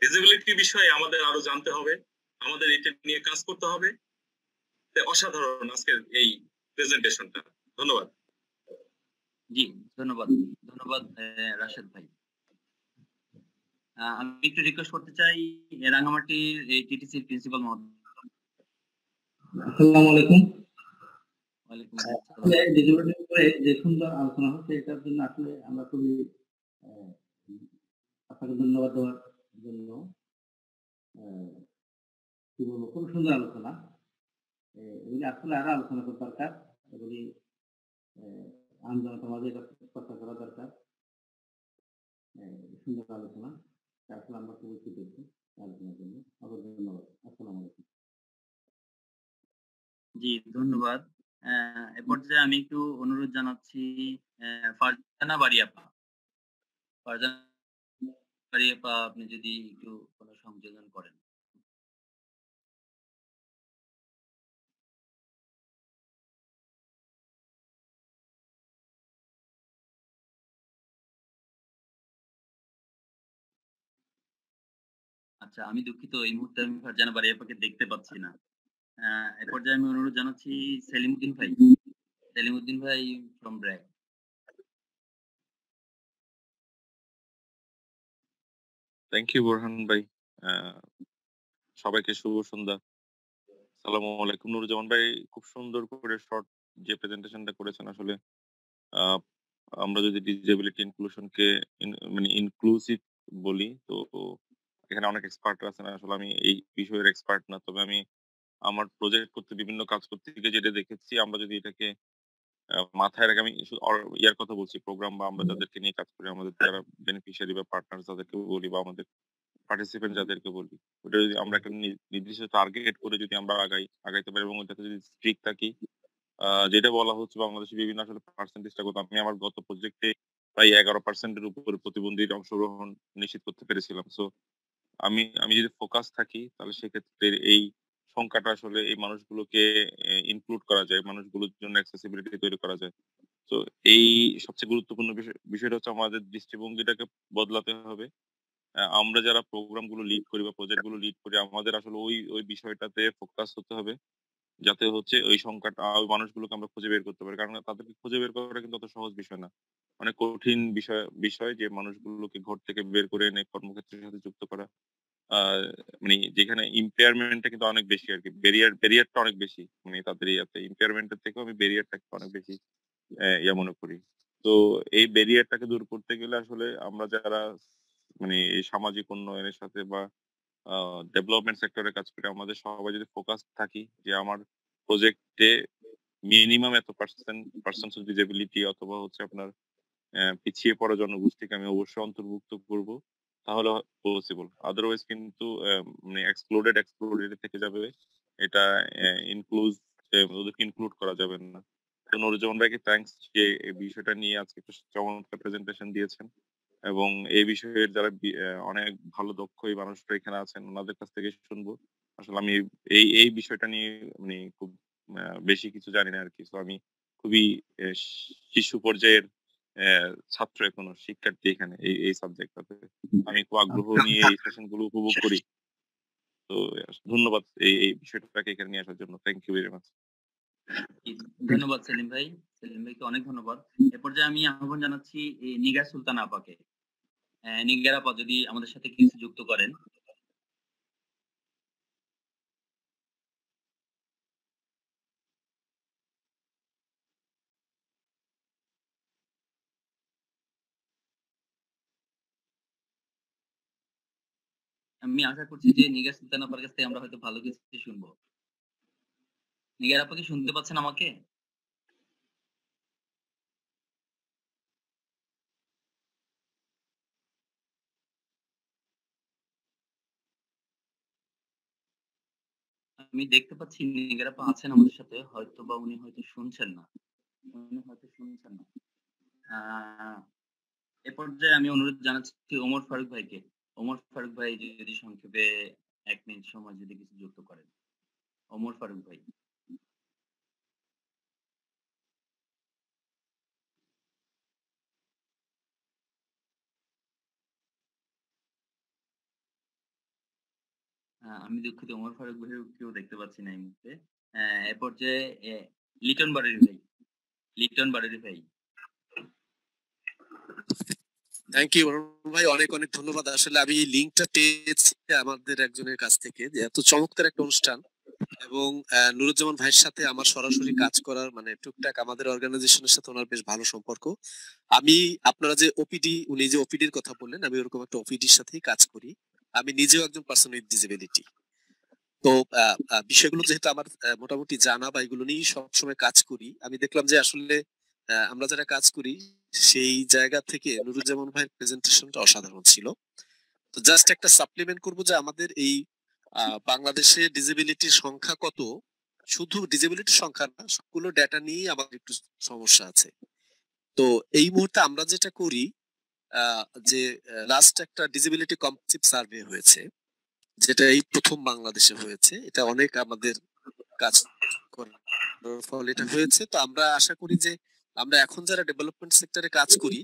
ভিজিবিলিটি বিষয়ে আমাদের আরো জানতে হবে, আমাদের এটা নিয়ে কাজ করতে হবে। অসাধারণ আজকের এই প্রেজেন্টেশনটা, ধন্যবাদ। জি ধন্যবাদ, ধন্যবাদ রাশেদ ভাই। আমি একটু রিকোয়েস্ট করতে চাই রাঙামাটির টিটিসির প্রিন্সিপাল মহোদয়। আসসালামু আলাইকুম। ওয়ালাইকুম আসসালাম। ডিসিপ্লিন করে যে সুন্দর আলোচনা হচ্ছে, এটার জন্য আসলে আমরা খুবই আপনাকে ধন্যবাদ দেওয়ার জন্য। কি বলবো, খুব সুন্দর আলোচনা, এগুলি আসলে আরো আলোচনা করা দরকার, এগুলি আমজন সমাজে এটা চর্চা করা দরকার। সুন্দর আলোচনা, আসলে আমরা খুবই কৃতজ্ঞ আলোচনার জন্য, আবার ধন্যবাদ। আসসালামু আলাইকুম। জি ধন্যবাদ। এ পর্যায়ে আমি একটু অনুরোধ জানাচ্ছি ফারজানা বাড়িয়াপা, ফারজানা বাড়িয়াপা আপনি যদি একটু কোনো সংযোজন করেন। আচ্ছা, আমি দুঃখিত, এই মুহূর্তে আমি ফারজানা বাড়িয়াপাকে দেখতে পাচ্ছি না। এ পর্যায়ে আমি অনুরোধ জানাচ্ছি সেলিমউদ্দিন ভাই, সেলিমউদ্দিন ভাই from BRAC. Thank you Borhan ভাই, সবাইকে শুভ সন্ধ্যা, আসসালামু আলাইকুম। নুরুজ্জামান ভাই খুব সুন্দর করে শর্ট যে প্রেজেন্টেশনটা করেছেন, আসলে আমরা যদি ডিসেবিলিটি ইনক্লুশনকে মানে ইনক্লুসিভ বলি, তো এখানে অনেক এক্সপার্ট আছেন। আসলে আমি এই বিষয়ের এক্সপার্ট না, তবে আমি আমার প্রজেক্ট করতে বিভিন্ন কাজ করতে গিয়ে যেটা দেখেছি, আমরা যদি এটাকে মাথায় রাখি, আমি ইয়ার কথা বলছি প্রোগ্রাম বা আমরা যাদেরকে নিয়ে কাজ করি, আমাদের যারা বেনিফিশিয়ারি বা পার্টনার যাদেরকে বলি বা আমাদের পার্টিসিপেন্ট যাদেরকে বলি, ওটা যদি আমরা একটা নির্দিষ্ট টার্গেট করে যদি আমরা আগাই আগাইতে পারি এবং ওটাতে যদি স্ট্রিক্ট থাকি, যেটা বলা হচ্ছে বাংলাদেশের বিভিন্ন আসলে পার্সেন্টেজটা কত। আমি আমার গত প্রজেক্টে প্রায় এগারো পার্সেন্টের উপর প্রতিবন্ধীর অংশগ্রহণ নিশ্চিত করতে পেরেছিলাম। সো আমি আমি যদি ফোকাস থাকি তাহলে সেক্ষেত্রে এই সংখ্যাটা আসলে এই মানুষগুলোকে ইনক্লুড করা যায়, মানুষগুলোর জন্য অ্যাক্সেসিবিলিটি তৈরি করা যায়। তো এই সবচেয়ে গুরুত্বপূর্ণ বিষয় বিষয়টা হচ্ছে আমাদের দৃষ্টিভঙ্গিটাকে বদলাতে হবে। আহ, আমরা যারা প্রোগ্রাম গুলো লিড করি বা প্রজেক্ট গুলো লিড করি, আমাদের আসলে ওই ওই বিষয়টাতে ফোকাস হতে হবে, যাতে হচ্ছে ওই সংখ্যাটা ওই মানুষগুলোকে আমরা খুঁজে বের করতে পারি। কারণ তাদেরকে খুঁজে বের করাটা কিন্তু অত সহজ বিষয় না, অনেক কঠিন বিষয় বিষয় যে মানুষগুলোকে ঘর থেকে বের করে এনে কর্মক্ষেত্রের সাথে যুক্ত করা। আহ, মানে যেখানে ইম্পেয়ারমেন্টটা কিন্তু অনেক বেশি আর কি, ব্যারিয়ার ব্যারিয়ারটা অনেক বেশি, মানে তাদের ইয়াতে ইম্পেয়ারমেন্টের থেকেও আমি ব্যারিয়ারটাকে অনেক বেশি আহ, ইয়া মনে করি। তো এই ব্যারিয়ারটাকে দূর করতে গেলে আসলে আমরা যারা মানে এই সামাজিক উন্নয়নের সাথে বা ডেভেলপমেন্ট সেক্টরে কাজ করে, আমাদের সবাই যদি ফোকাস থাকি যে আমার প্রজেক্টে মিনিমাম এত পার্সেন্ট পার্সনস উইথ ডিসেবিলিটি অথবা হচ্ছে আপনার আহ, পিছিয়ে পড়া জনগোষ্ঠীকে আমি অবশ্যই অন্তর্ভুক্ত করব, তাহলে পসিবল। আদারওয়াইজ কিন্তু আহ, মানে এক্সক্লুডেড এক্সক্লুডেড থেকে যাবে, এটা ইনক্লুজ ওদেরকে ইনক্লুড করা যাবে না। তো নুরুজ্জামান ভাইকে থ্যাংকস যে এই বিষয়টা নিয়ে আজকে একটা চমৎকার প্রেজেন্টেশন দিয়েছেন, এবং এই বিষয়ে যারা বি- আহ অনেক ভালো দক্ষ এই মানুষরা এখানে আছেন, ওনাদের কাছ থেকে শুনবো। আসলে আমি এই এই বিষয়টা নিয়ে মানে খুব আহ, বেশি কিছু জানি না আর কি। তো আমি খুবই আহ, শিশু পর্যায়ের আহ, ছাত্র, এখনো শিক্ষার্থী এখানে এই এই সাবজেক্টটাতে। আমি খুব আগ্রহ নিয়ে এই সেশন গুলো উপভোগ করি। তো আহ, ধন্যবাদ এই এই বিষয়টাকে এখানে নিয়ে আসার জন্য। Thank you very much. জি, ধন্যবাদ সেলিম ভাই, সেলিম ভাইকে অনেক ধন্যবাদ। এ পর্যায়ে আমি আহ্বান জানাচ্ছি এই নিগার সুলতান আপাকে। আহ, নিগার আপা যদি আমাদের সাথে কিছু যুক্ত করেন। আমি আশা করছি যে নিগার সুলতান আপার কাছ থেকে আমরা হয়তো ভালো কিছু শুনবো। নিগার আপা কি শুনতে পাচ্ছেন আমাকে? আমি দেখতে পাচ্ছি নিগার আপা আছেন আমাদের সাথে, হয়তো বা উনি হয়তো শুনছেন না, উনি হয়তো শুনছেন না। আহ, এ পর্যায়ে আমি অনুরোধ জানাচ্ছি ওমর ফারুক ভাইকে। ওমর ফারুক ভাই যদি সংক্ষেপে এক মিনিট সময় যদি কিছু যুক্ত করেন। ওমর ফারুক ভাই, আহ, আমি দুঃখিত ওমর ফারুক ভাই কেউ দেখতে পাচ্ছি না এই মুহূর্তে। আহ, এ পর্যায়ে আহ, লিটন বাড়ির ভাই, লিটন বাড়ির ভাই। থ্যাংক ইউ ভাই, অনেক অনেক ধন্যবাদ। আসলে আমি এই লিঙ্কটা পেয়েছি আমাদের একজনের কাছ থেকে, যে এত চমৎকার একটা অনুষ্ঠান, এবং আহ, নুরুজ্জামান ভাইয়ের সাথে আমার সরাসরি কাজ করার মানে টুকটাক আমাদের অর্গানাইজেশনের সাথে ওনার বেশ ভালো সম্পর্ক। আমি আপনারা যে ওপিডি, উনি যে ওপিডির কথা বললেন, আমি ওরকম একটা ওপিডির সাথেই কাজ করি। আমি নিজেও একজন পার্সন উইথ ডিসেবিলিটি। তো আহ, আহ, বিষয়গুলো যেহেতু আমার আহ, মোটামুটি জানা বা এগুলো নিয়েই সবসময় কাজ করি, আমি দেখলাম যে আসলে আহ, আমরা যারা কাজ করি সেই জায়গা থেকে নুরুজ্জামান ভাইয়ের প্রেজেন্টেশনটা অসাধারণ ছিল। তো জাস্ট একটা সাপ্লিমেন্ট করব যে আমাদের এই আহ, বাংলাদেশে ডিসেবিলিটির সংখ্যা কত, শুধু ডিসেবিলিটির সংখ্যা না, সবগুলো ডেটা নিয়ে আমাদের একটু সমস্যা আছে। তো এই মুহূর্তে আমরা যেটা করি আহ, যে লাস্ট একটা ডিসেবিলিটি কম্পারেটিভ সার্ভে হয়েছে, যেটা এই প্রথম বাংলাদেশে হয়েছে। এটা অনেক আমাদের কাজ করার ফল এটা হয়েছে। তো আমরা আশা করি যে আমরা এখন যারা ডেভেলপমেন্ট সেক্টরে কাজ করি,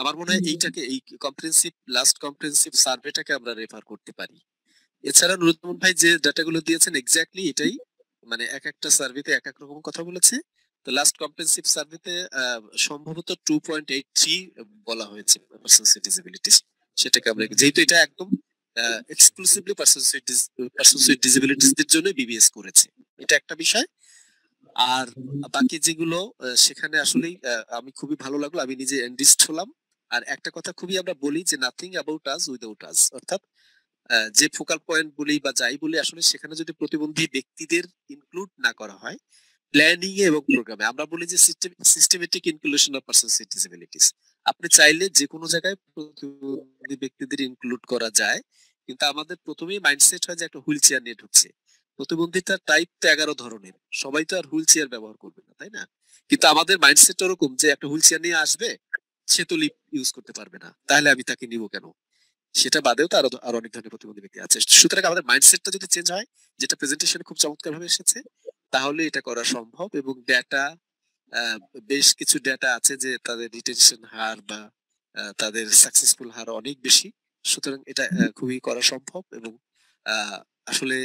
আমার মনে হয় এইটাকে, এই কম্প্রিহেন্সিভ লাস্ট কম্প্রিহেন্সিভ সার্ভেটাকে আমরা রেফার করতে পারি। এছাড়া নুরুজ্জামান ভাই যে ডাটাগুলো দিয়েছেন এক্স্যাক্টলি এটাই, মানে এক একটা সার্ভেতে এক এক রকম কথা বলেছে। তো লাস্ট কম্প্রিহেন্সিভ সার্ভেতে সম্ভবত টু পয়েন্ট এইট থ্রি বলা হয়েছে পার্সন ডিসেবিলিটিস, সেটাকে আমরা যেহেতু এটা একদম এক্সক্লুসিভলি পার্সন পার্সন উইথ ডিসেবিলিটিসদের জন্য বিবিএস করেছে, এটা একটা বিষয়। আর বাকি যেগুলো আহ, সেখানে আসলেই আহ, আমি খুবই ভালো লাগলো, আমি নিজে এনরিচড হলাম। আর একটা কথা খুবই আমরা বলি যে nothing about us without us, অর্থাৎ আহ, যে ফোকাল পয়েন্ট বলি বা যাই বলি, আসলে সেখানে যদি প্রতিবন্ধী ব্যক্তিদের ইনক্লুড না করা হয় প্ল্যানিং এ এবং প্রোগ্রামে, আমরা বলি যে systematic inclusion of person with disabilities. আপনি চাইলে যে কোনো জায়গায় প্রতিবন্ধী ব্যক্তিদের ইনক্লুড করা যায়, কিন্তু আমাদের প্রথমেই মাইন্ডসেট হয় যে একটা হুইল চেয়ার নিয়ে ঢুকছে। প্রতিবন্ধিতার টাইপ তো এগারো ধরনের, সবাই তো আর হুইল চেয়ার ব্যবহার করবে না, তাই না? কিন্তু আমাদের মাইন্ডসেট ওরকম যে একটা হুইল চেয়ার নিয়ে আসবে, সে তো লিফট ইউজ করতে পারবে না, তাহলে আমি তাকে নিব কেন? সেটা বাদেও তো আরো আরো অনেক ধরনের প্রতিবন্ধী ব্যক্তি আছে। সুতরাং আমাদের মাইন্ডসেটটা যদি চেঞ্জ হয়, যেটা প্রেজেন্টেশনে খুব চমৎকার ভাবে এসেছে, তাহলে এটা করা সম্ভব। এবং ডেটা, বেশ কিছু ডেটা আছে যে তাদের রিটেনশন হার বা আহ, তাদের সাকসেসফুল হার অনেক বেশি, সুতরাং এটা খুবই করা সম্ভব এবং আসলে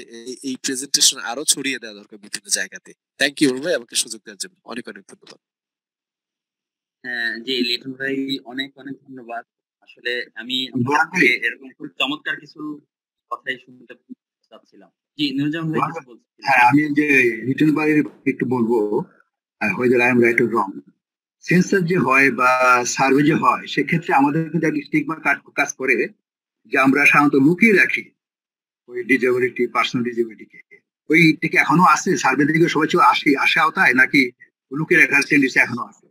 এই প্রেজেন্টেশন আরো ছড়িয়ে দেওয়া দরকার বিভিন্ন জায়গাতে। থ্যাংক ইউ ভাই আমাকে সুযোগ দেওয়ার জন্য, অনেক অনেক ধন্যবাদ। হ্যাঁ জি লিটন ভাই অনেক অনেক ধন্যবাদ। আসলে আমি এরকম খুব চমৎকার কিছু কথাই শুনতে চাচ্ছিলাম। জি নুরজাহান ভাই কিছু বলছিলেন। হ্যাঁ আমি যে লিটন ভাই একটু বলবো, whether I am right or wrong, সেন্সার যে হয় বা সার্ভে যে হয় সেক্ষেত্রে আমাদের কিন্তু একটা স্টিগমা কাজ করে যে আমরা সাধারণত লুকিয়ে রাখি ওই ডিজেবিলিটি, পার্সোনাল ডিজেবিলিটিকে। ওইটাকে এখনো আছে সার্ভে দিকে সবাই আসে আসে আওতায় নাকি লুকিয়ে রাখার টেন্ডেন্সি এখনো আছে?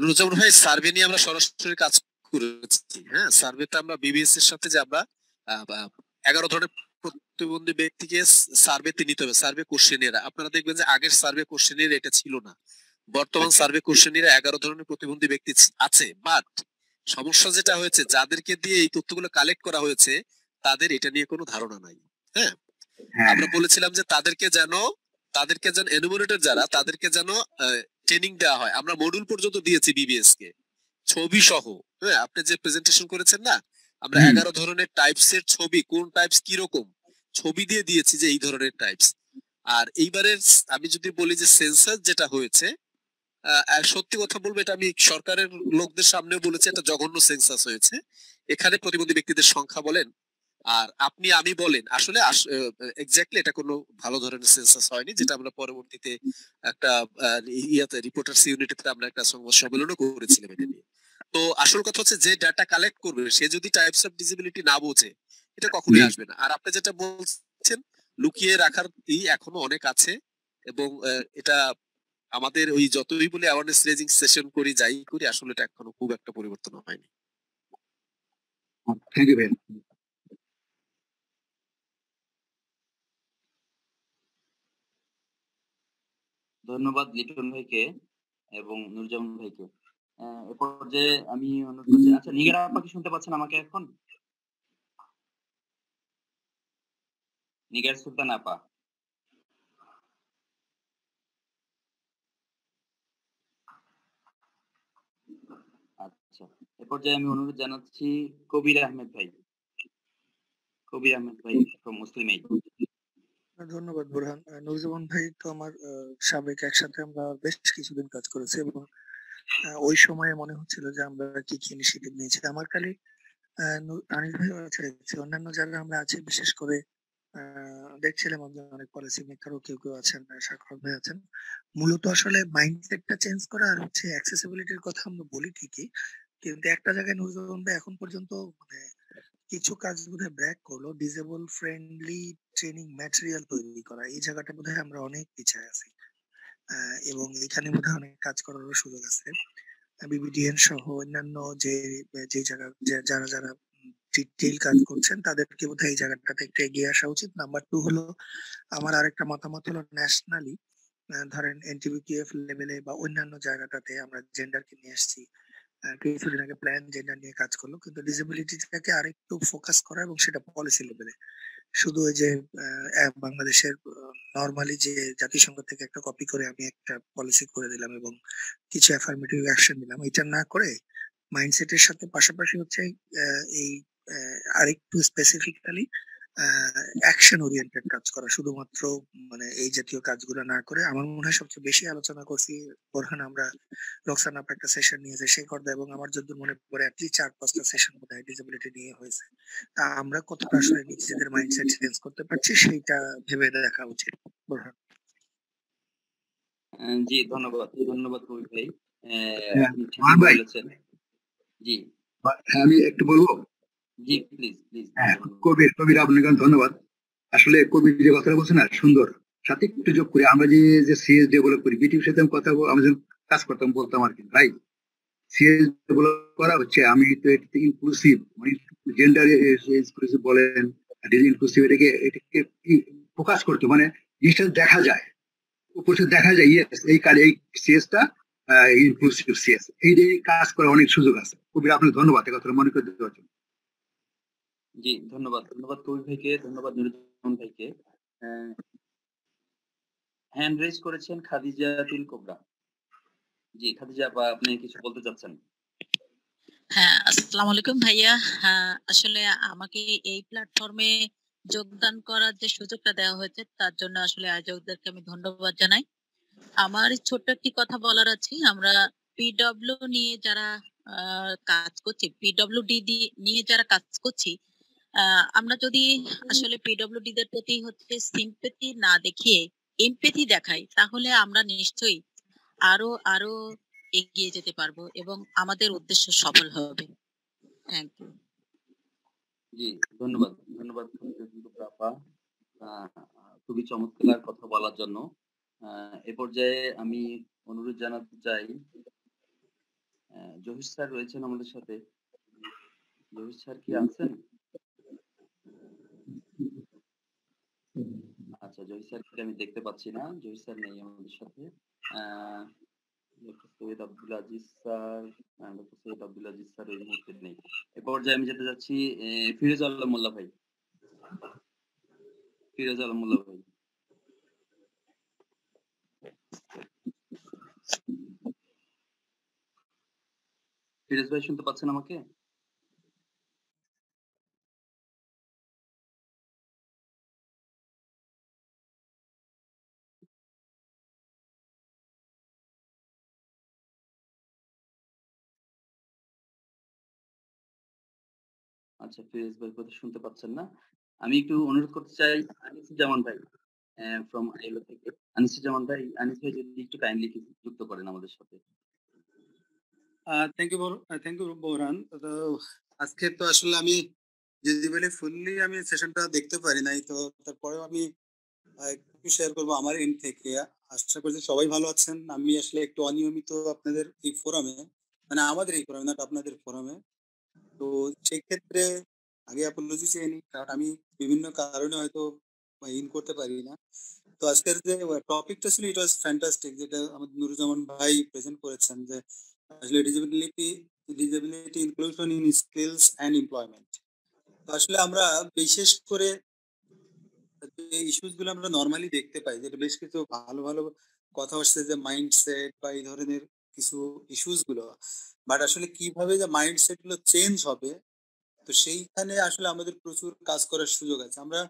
নুরুজ্জামান ভাই সার্ভে নিয়ে আমরা সরাসরি কাজ করেছি। হ্যাঁ সার্ভেটা আমরা বিবিএস এর সাথে যে আমরা এগারো ধরনের প্রতিবন্ধী ব্যক্তিকে সার্ভেতে নিতে হবে, সার্ভে কোশ্চেনের। আপনারা দেখবেন যে আগের সার্ভে কোশ্চেনের এটা ছিল না, বর্তমান সার্ভে কোশ্চেনের এগারো ধরনের প্রতিবন্ধী ব্যক্তি আছে। বাট সমস্যা যেটা হয়েছে, যাদেরকে দিয়ে এই তথ্যগুলো কালেক্ট করা হয়েছে তাদের এটা নিয়ে কোনো ধারণা নাই। হ্যাঁ আমরা বলেছিলাম যে তাদেরকে যেন তাদেরকে যেন এনুমারেটর যারা তাদেরকে যেন ট্রেনিং দেওয়া হয়। আমরা মডিউল পর্যন্ত দিয়েছি বিবিএস কে ছবি সহ। হ্যাঁ আপনি যে প্রেজেন্টেশন করেছেন না, আমরা এগারো ধরনের টাইপস এর ছবি, কোন টাইপস কিরকম ছবি দিয়ে দিয়েছি যে এই ধরনের টাইপস। আর এইবারের আমি যদি বলি যে সেন্সাস যেটা হয়েছে, সত্যি কথা বলবো এটা আমি সরকারের লোকদের সামনে বলেছি, এটা জঘন্য সেন্সাস হয়েছে। এখানে প্রতিবন্ধী ব্যক্তিদের সংখ্যা বলেন আর আপনি আমি বলেন, আসলে এক্স্যাক্টলি এটা কোনো ভালো ধরনের সেন্সাস হয়নি, যেটা আমরা পরবর্তীতে একটা ইয়াতে রিপোর্টার্স ইউনিটিতে আমরা একটা সংবাদ সম্মেলনও করেছিলাম এটা নিয়ে। তো আসল কথা হচ্ছে যে ডাটা কালেক্ট করবে সে যদি টাইপস অফ ডিসেবিলিটি না বোঝে এটা কখনোই আসবে না। আর আপনি যেটা বলছেন লুকিয়ে রাখার ই এখনো অনেক আছে এবং এটা আমাদের ওই যতই বলে অ্যাওয়ারনেস রেজিং সেশন করি যাই করি আসলে এটা এখনো খুব একটা পরিবর্তন হয়নি। থ্যাংক ইউ ভাই। ধন্যবাদ লিটন ভাইকে এবং নুরজামান ভাইকে। এ পর্যায়ে আমি অনুরোধ করছি, আচ্ছা নিগারা আপা কি শুনতে পাচ্ছেন আমাকে এখন? নিগার সুলতান আপা আচ্ছা। এ পর্যায়ে আমি অনুরোধ জানাচ্ছি কবির আহমেদ ভাই, কবির আহমেদ ভাই মুসলিম। ধন্যবাদ বোরহান। নুরজামান ভাই তো আমার সাবেক, একসাথে আমরা বেশ কিছুদিন কাজ করেছি এবং ওই সময়ে মনে হচ্ছিল যে আমরা কি কি ইনিশিয়েটিভ নিয়েছি। আমার খালি আনিস ভাই আছে, অন্যান্য যারা আমরা আছি বিশেষ করে দেখছিলাম আমরা অনেক পলিসি মেকারও কেউ কেউ আছেন, সাক্ষর ভাই আছেন। মূলত আসলে মাইন্ডসেটটা চেঞ্জ করা আর হচ্ছে অ্যাক্সেসিবিলিটির কথা আমরা বলি ঠিকই, কিন্তু একটা জায়গায় নুরজামান ভাই এখন পর্যন্ত মানে কিছু কাজ বোধহয় ব্র্যাক করলো, ডিজেবল ফ্রেন্ডলি ট্রেনিং ম্যাটেরিয়াল তৈরি করা। এই জায়গাটা বোধহয় আমরা অনেক পিছায় আছি এবং এখানে বোধহয় অনেক কাজ করারও সুযোগ আছে। বিবিডিএন সহ অন্যান্য যে যে জায়গা যারা যারা ডিটেইল কাজ করছেন তাদেরকে বোধহয় এই জায়গাটাতে একটু এগিয়ে আসা উচিত। নাম্বার টু হলো আমার আরেকটা মতামত হলো ন্যাশনালি ধরেন এনটিবিকিউএফ লেভেলে বা অন্যান্য জায়গাটাতে আমরা জেন্ডারকে নিয়ে আসছি, কিছুদিন আগে প্ল্যান জেন্ডার নিয়ে কাজ করলো, কিন্তু ডিসেবিলিটিটাকে আরেকটু ফোকাস করা এবং সেটা পলিসি লেভেলে। শুধু ওই যে বাংলাদেশের নর্মালি যে জাতিসংঘ থেকে একটা কপি করে আমি একটা পলিসি করে দিলাম এবং কিছু অ্যাফার্মেটিভ অ্যাকশন দিলাম, এটা না করে মাইন্ডসেটের সাথে পাশাপাশি হচ্ছে এই আরেকটু স্পেসিফিক্যালি অ্যাকশন ওরিয়েন্টেড কাজ করা, শুধুমাত্র মানে এই জাতীয় কাজগুলো না করে। আমার মনে হয় সবচেয়ে বেশি আলোচনা করছি বোরহান আমরা, রক্সানা আপা একটা সেশন নিয়েছে সেই করতে এবং আমার যদি মনে পড়ে অ্যাটলিস্ট চার পাঁচটা সেশন বোধহয় ডিসেবিলিটি নিয়ে হয়েছে। তা আমরা কতটা আসলে নিজেদের মাইন্ডসেট চেঞ্জ করতে পারছি সেইটা ভেবে দেখা উচিত বোরহান। জি ধন্যবাদ, ধন্যবাদ কবি ভাই। জি আমি একটু বলবো, কবির কবির আপনাকে ধন্যবাদ। আসলে কবির যে কথাটা বলছে না সুন্দর, সাথে একটু যোগ করে আমরা যে যে সিএস ডেভেলপ করি বিটির সাথে কথা আমি যখন কাজ করতাম বলতাম আর কি ভাই সিএস ডেভেলপ করা হচ্ছে, আমি তো এটাতে ইনক্লুসিভ মানে জেন্ডার ইনক্লুসিভ বলেন ইনক্লুসিভ এটাকে এটাকে ফোকাস করতো মানে জিনিসটা দেখা যায় উপস্থিত দেখা যায় ইয়েস এই কাজ এই সিএসটা ইনক্লুসিভ সিএস এই যে কাজ করার অনেক সুযোগ আছে। কবির আপনাকে ধন্যবাদ এই কথাটা মনে করে দেওয়ার জন্য। জি ধন্যবাদ, ধন্যবাদ কবির ভাইকে, ধন্যবাদ নুরুজ্জামান ভাইকে। হ্যান্ড রেজ করেছেন খাদিজা তিল কোবরা। জি খাদিজা আপা আপনি কিছু বলতে চাচ্ছেন? হ্যাঁ, আসসালামু আলাইকুম ভাইয়া। হ্যাঁ, আসলে আমাকে এই প্ল্যাটফর্মে যোগদান করার যে সুযোগটা দেওয়া হয়েছে তার জন্য আসলে আয়োজকদেরকে আমি ধন্যবাদ জানাই। আমার ছোট্ট একটি কথা বলার আছে। আমরা পিডব্লিউ নিয়ে যারা আহ, কাজ করছি, পিডব্লিউডি নিয়ে যারা কাজ করছি, আহ, আমরা যদি আসলে পিডব্লিউডি দের প্রতি হচ্ছে সিম্পেথি না দেখিয়ে এমপ্যাথি দেখাই, তাহলে আমরা নিশ্চয়ই আরো আরো এগিয়ে যেতে পারবো এবং আমাদের উদ্দেশ্য সফল হবে। Thank you. জি, ধন্যবাদ ধন্যবাদ সুন্দর আপা, আহ, খুবই চমৎকার কথা বলার জন্য। আহ, এ পর্যায়ে আমি অনুরোধ জানাতে চাই, আহ, জহির স্যার রয়েছেন আমাদের সাথে। জহির স্যার কি আছেন? আচ্ছা, জহির স্যারকে আমি দেখতে পাচ্ছি না, জহির স্যার নেই আমাদের সাথে। আহ, ডক্টর সৈয়দ আব্দুল আজিজ স্যার, আহ, ডক্টর সৈয়দ আব্দুল আজিজ স্যার এই মুহূর্তে নেই। এ পর্যায়ে আমি যেতে যাচ্ছি আহ, ফিরোজ আলম মোল্লা ভাই। ফিরোজ আলম মোল্লা ভাই, ফিরোজ ভাই শুনতে পাচ্ছেন আমাকে? আচ্ছা, ফিরোজ ভাই কথা শুনতে পাচ্ছেন না। আমি একটু অনুরোধ করতে চাই আনিসুজ্জামান ভাই ফ্রম আইলো থেকে। আনিসুজ্জামান ভাই, আনিস ভাই যদি একটু কাইন্ডলি যুক্ত করেন আমাদের সাথে। Thank you thank you Borhan. তো আজকে তো আসলে আমি যদি বলি ফুললি আমি সেশনটা দেখতে পারি নাই, তো তারপরেও আমি আহ, একটু শেয়ার করবো আমার এন্ড থেকে। আশা করছি সবাই ভালো আছেন। আমি আসলে একটু অনিয়মিত আপনাদের এই ফোরামে, মানে আমাদের এই ফোরামে না, আপনাদের ফোরামে। তো সেক্ষেত্রে আগে অ্যাপোলজি চেয়ে নিই, কারণ আমি বিভিন্ন কারণে হয়তো ইন করতে পারি না। তো আজকের যে টপিকটা ছিল, ইট ওয়াজ ফ্যান্টাস্টিক, যেটা আমাদের নুরুজ্জামান ভাই প্রেজেন্ট করেছেন, যে আসলে disability disability inclusion in skills and employment. তো আসলে আমরা বিশেষ করে যে ইস্যুস গুলো আমরা নর্মালি দেখতে পাই, যেটা বেশ কিছু ভালো ভালো কথা হচ্ছে, যে মাইন্ডসেট বা এই ধরনের কিছু ইস্যুস গুলো, বাট আসলে কিভাবে যে মাইন্ডসেট গুলো চেঞ্জ হবে, তো সেইখানে আসলে আমাদের প্রচুর কাজ করার সুযোগ আছে। আমরা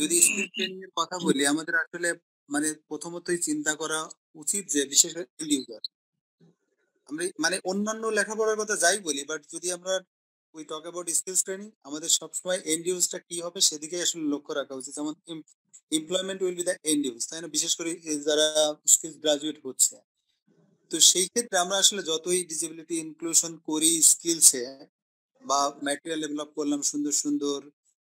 যদি স্কিল ট্রেনিং এর কথা বলি, আমাদের আসলে মানে প্রথমতই চিন্তা করা উচিত যে বিশেষ করে end user। আমরা মানে অন্যান্য লেখাপড়ার কথা যাই বলি, বাট যদি আমরা we talk about skills training, আমাদের সবসময় এন্ড ইউজটা কি হবে সেদিকে আসলে লক্ষ্য রাখা উচিত। যেমন employment will be the end use, তাই না? বিশেষ করে এই যারা স্কিলস গ্রাজুয়েট হচ্ছে, তো সেই ক্ষেত্রে আমরা আসলে যতই ডিসেবিলিটি ইনক্লুশন করি স্কিলসে, বা ম্যাটেরিয়াল ডেভেলপ করলাম সুন্দর সুন্দর,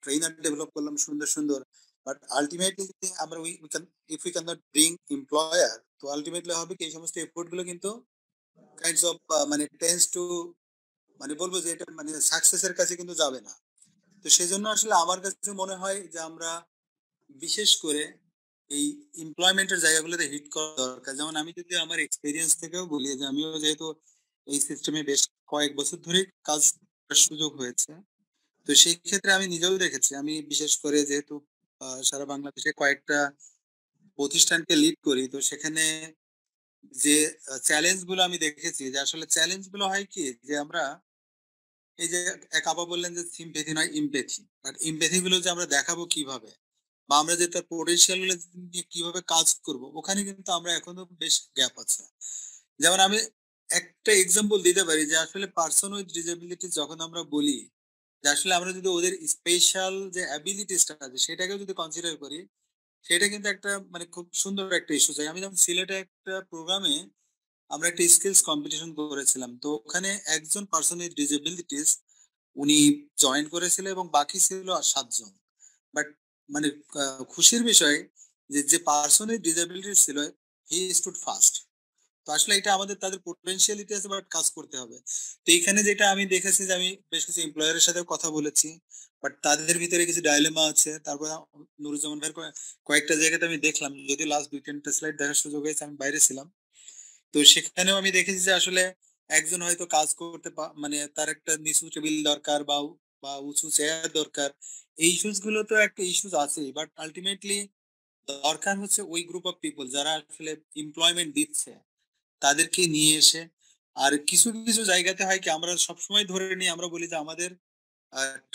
ট্রেনার ডেভেলপ করলাম সুন্দর সুন্দর, বাট আলটিমেটলি যদি আমরা we can if we can not bring employer, তো আলটিমেটলি হবে কি, এই সমস্ত এফোর্ট গুলো কিন্তু কাইন্ডস অফ মানে টেন্স টু, মানে বলবো যে এটা মানে সাকসেসের কাছে কিন্তু যাবে না। তো সেজন্য আসলে আমার কাছে মনে হয় যে আমরা বিশেষ করে এই এমপ্লয়মেন্টের জায়গাগুলোতে হিট করা দরকার। যেমন আমি যদি আমার এক্সপিরিয়েন্স থেকেও বলি, যে আমিও যেহেতু এই সিস্টেমে বেশ কয়েক বছর ধরে কাজ করার সুযোগ হয়েছে, তো সেই ক্ষেত্রে আমি নিজেও দেখেছি। আমি বিশেষ করে যেহেতু আহ, সারা বাংলাদেশে কয়েকটা প্রতিষ্ঠানকে লিড করি, তো সেখানে যে চ্যালেঞ্জ গুলো আমি দেখেছি, যে আসলে চ্যালেঞ্জ গুলো হয় কি, যে আমরা এই যে এক আপা বললেন যে সিম্পেথি নয় ইমপ্যাথি, বাট ইমপ্যাথি গুলো যে আমরা দেখাবো কিভাবে, বা আমরা যে তার পোটেনশিয়াল গুলো নিয়ে কিভাবে কাজ করব, ওখানে কিন্তু আমরা এখনো বেশ গ্যাপ আছে। যেমন আমি একটা এক্সাম্পল দিতে পারি, যে আসলে পার্সন উইথ ডিসেবিলিটি যখন আমরা বলি, যে আসলে আমরা যদি ওদের স্পেশাল যে অ্যাবিলিটিসটা আছে সেটাকে যদি কনসিডার করি, সেটা কিন্তু একটা মানে খুব সুন্দর একটা ইস্যু চাই। আমি যেমন সিলেটে একটা প্রোগ্রামে আমরা একটা স্কিলস কম্পিটিশন করেছিলাম, তো ওখানে একজন পার্সন উইথ ডিসেবিলিটিস উনি জয়েন করেছিল এবং বাকি ছিল সাতজন। বাট মানে আহ, খুশির বিষয় যে যে পার্সন উইথ ডিসেবিলিটি ছিল, হি স্টুড ফার্স্ট। তো আসলে এটা আমাদের তাদের পোটেনশিয়ালিটি আছে, বাট কাজ করতে হবে। তো এখানে যেটা আমি দেখেছি, যে আমি বেশ কিছু এমপ্লয়ারের সাথে কথা বলেছি, বাট তাদের ভিতরে কিছু ডাইলেমা আছে। তারপর আম- নুরুজ্জামান ভাইয়ের কয়ে- কয়েকটা জায়গাতে আমি দেখলাম, যদি লাস্ট দুই তিনটা স্লাইড দেখার সুযোগ হয়েছে, আমি বাইরে ছিলাম, তো সেখানেও আমি দেখেছি যে আসলে একজন হয়তো কাজ করতে পা- মানে তার একটা নিচু টেবিল দরকার, বা উ- বা উঁচু চেয়ার দরকার। এই ইস্যুস গুলো তো একটা ইস্যুস আছেই, বাট আলটিমেটলি দরকার হচ্ছে ওই গ্রুপ অফ পিপল যারা আসলে এমপ্লয়মেন্ট দিচ্ছে, তাদেরকে নিয়ে এসে আর কিছু কিছু জায়গাতে হয় কি, আমরা সবসময় ধরে নিই, আমরা বলি যে আমাদের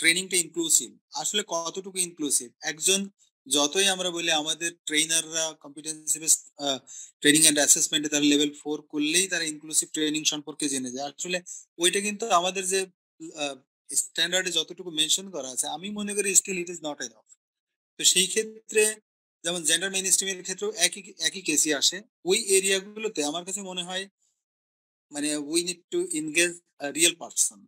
ট্রেনিংটা ইনক্লুসিভ। আসলে কতটুকু ইনক্লুসিভ? একজন যতই আমরা বলি আমাদের ট্রেনাররা কম্পিটেন্সি বেসড ট্রেনিং এন্ড অ্যাসেসমেন্টে তারা লেভেল ফোর করলেই তারা ইনক্লুসিভ ট্রেনিং সম্পর্কে জেনে যায়, আসলে ওইটা কিন্তু আমাদের যে স্ট্যান্ডার্ডে যতটুকু মেনশন করা আছে আমি মনে করি still it is not enough. তো সেই ক্ষেত্রে যেমন জেন্ডার মেইনস্ট্রিমের ক্ষেত্রেও একই একই কেসই আসে, ওই এরিয়াগুলোতে আমার কাছে মনে হয় মানে we need to engage a real person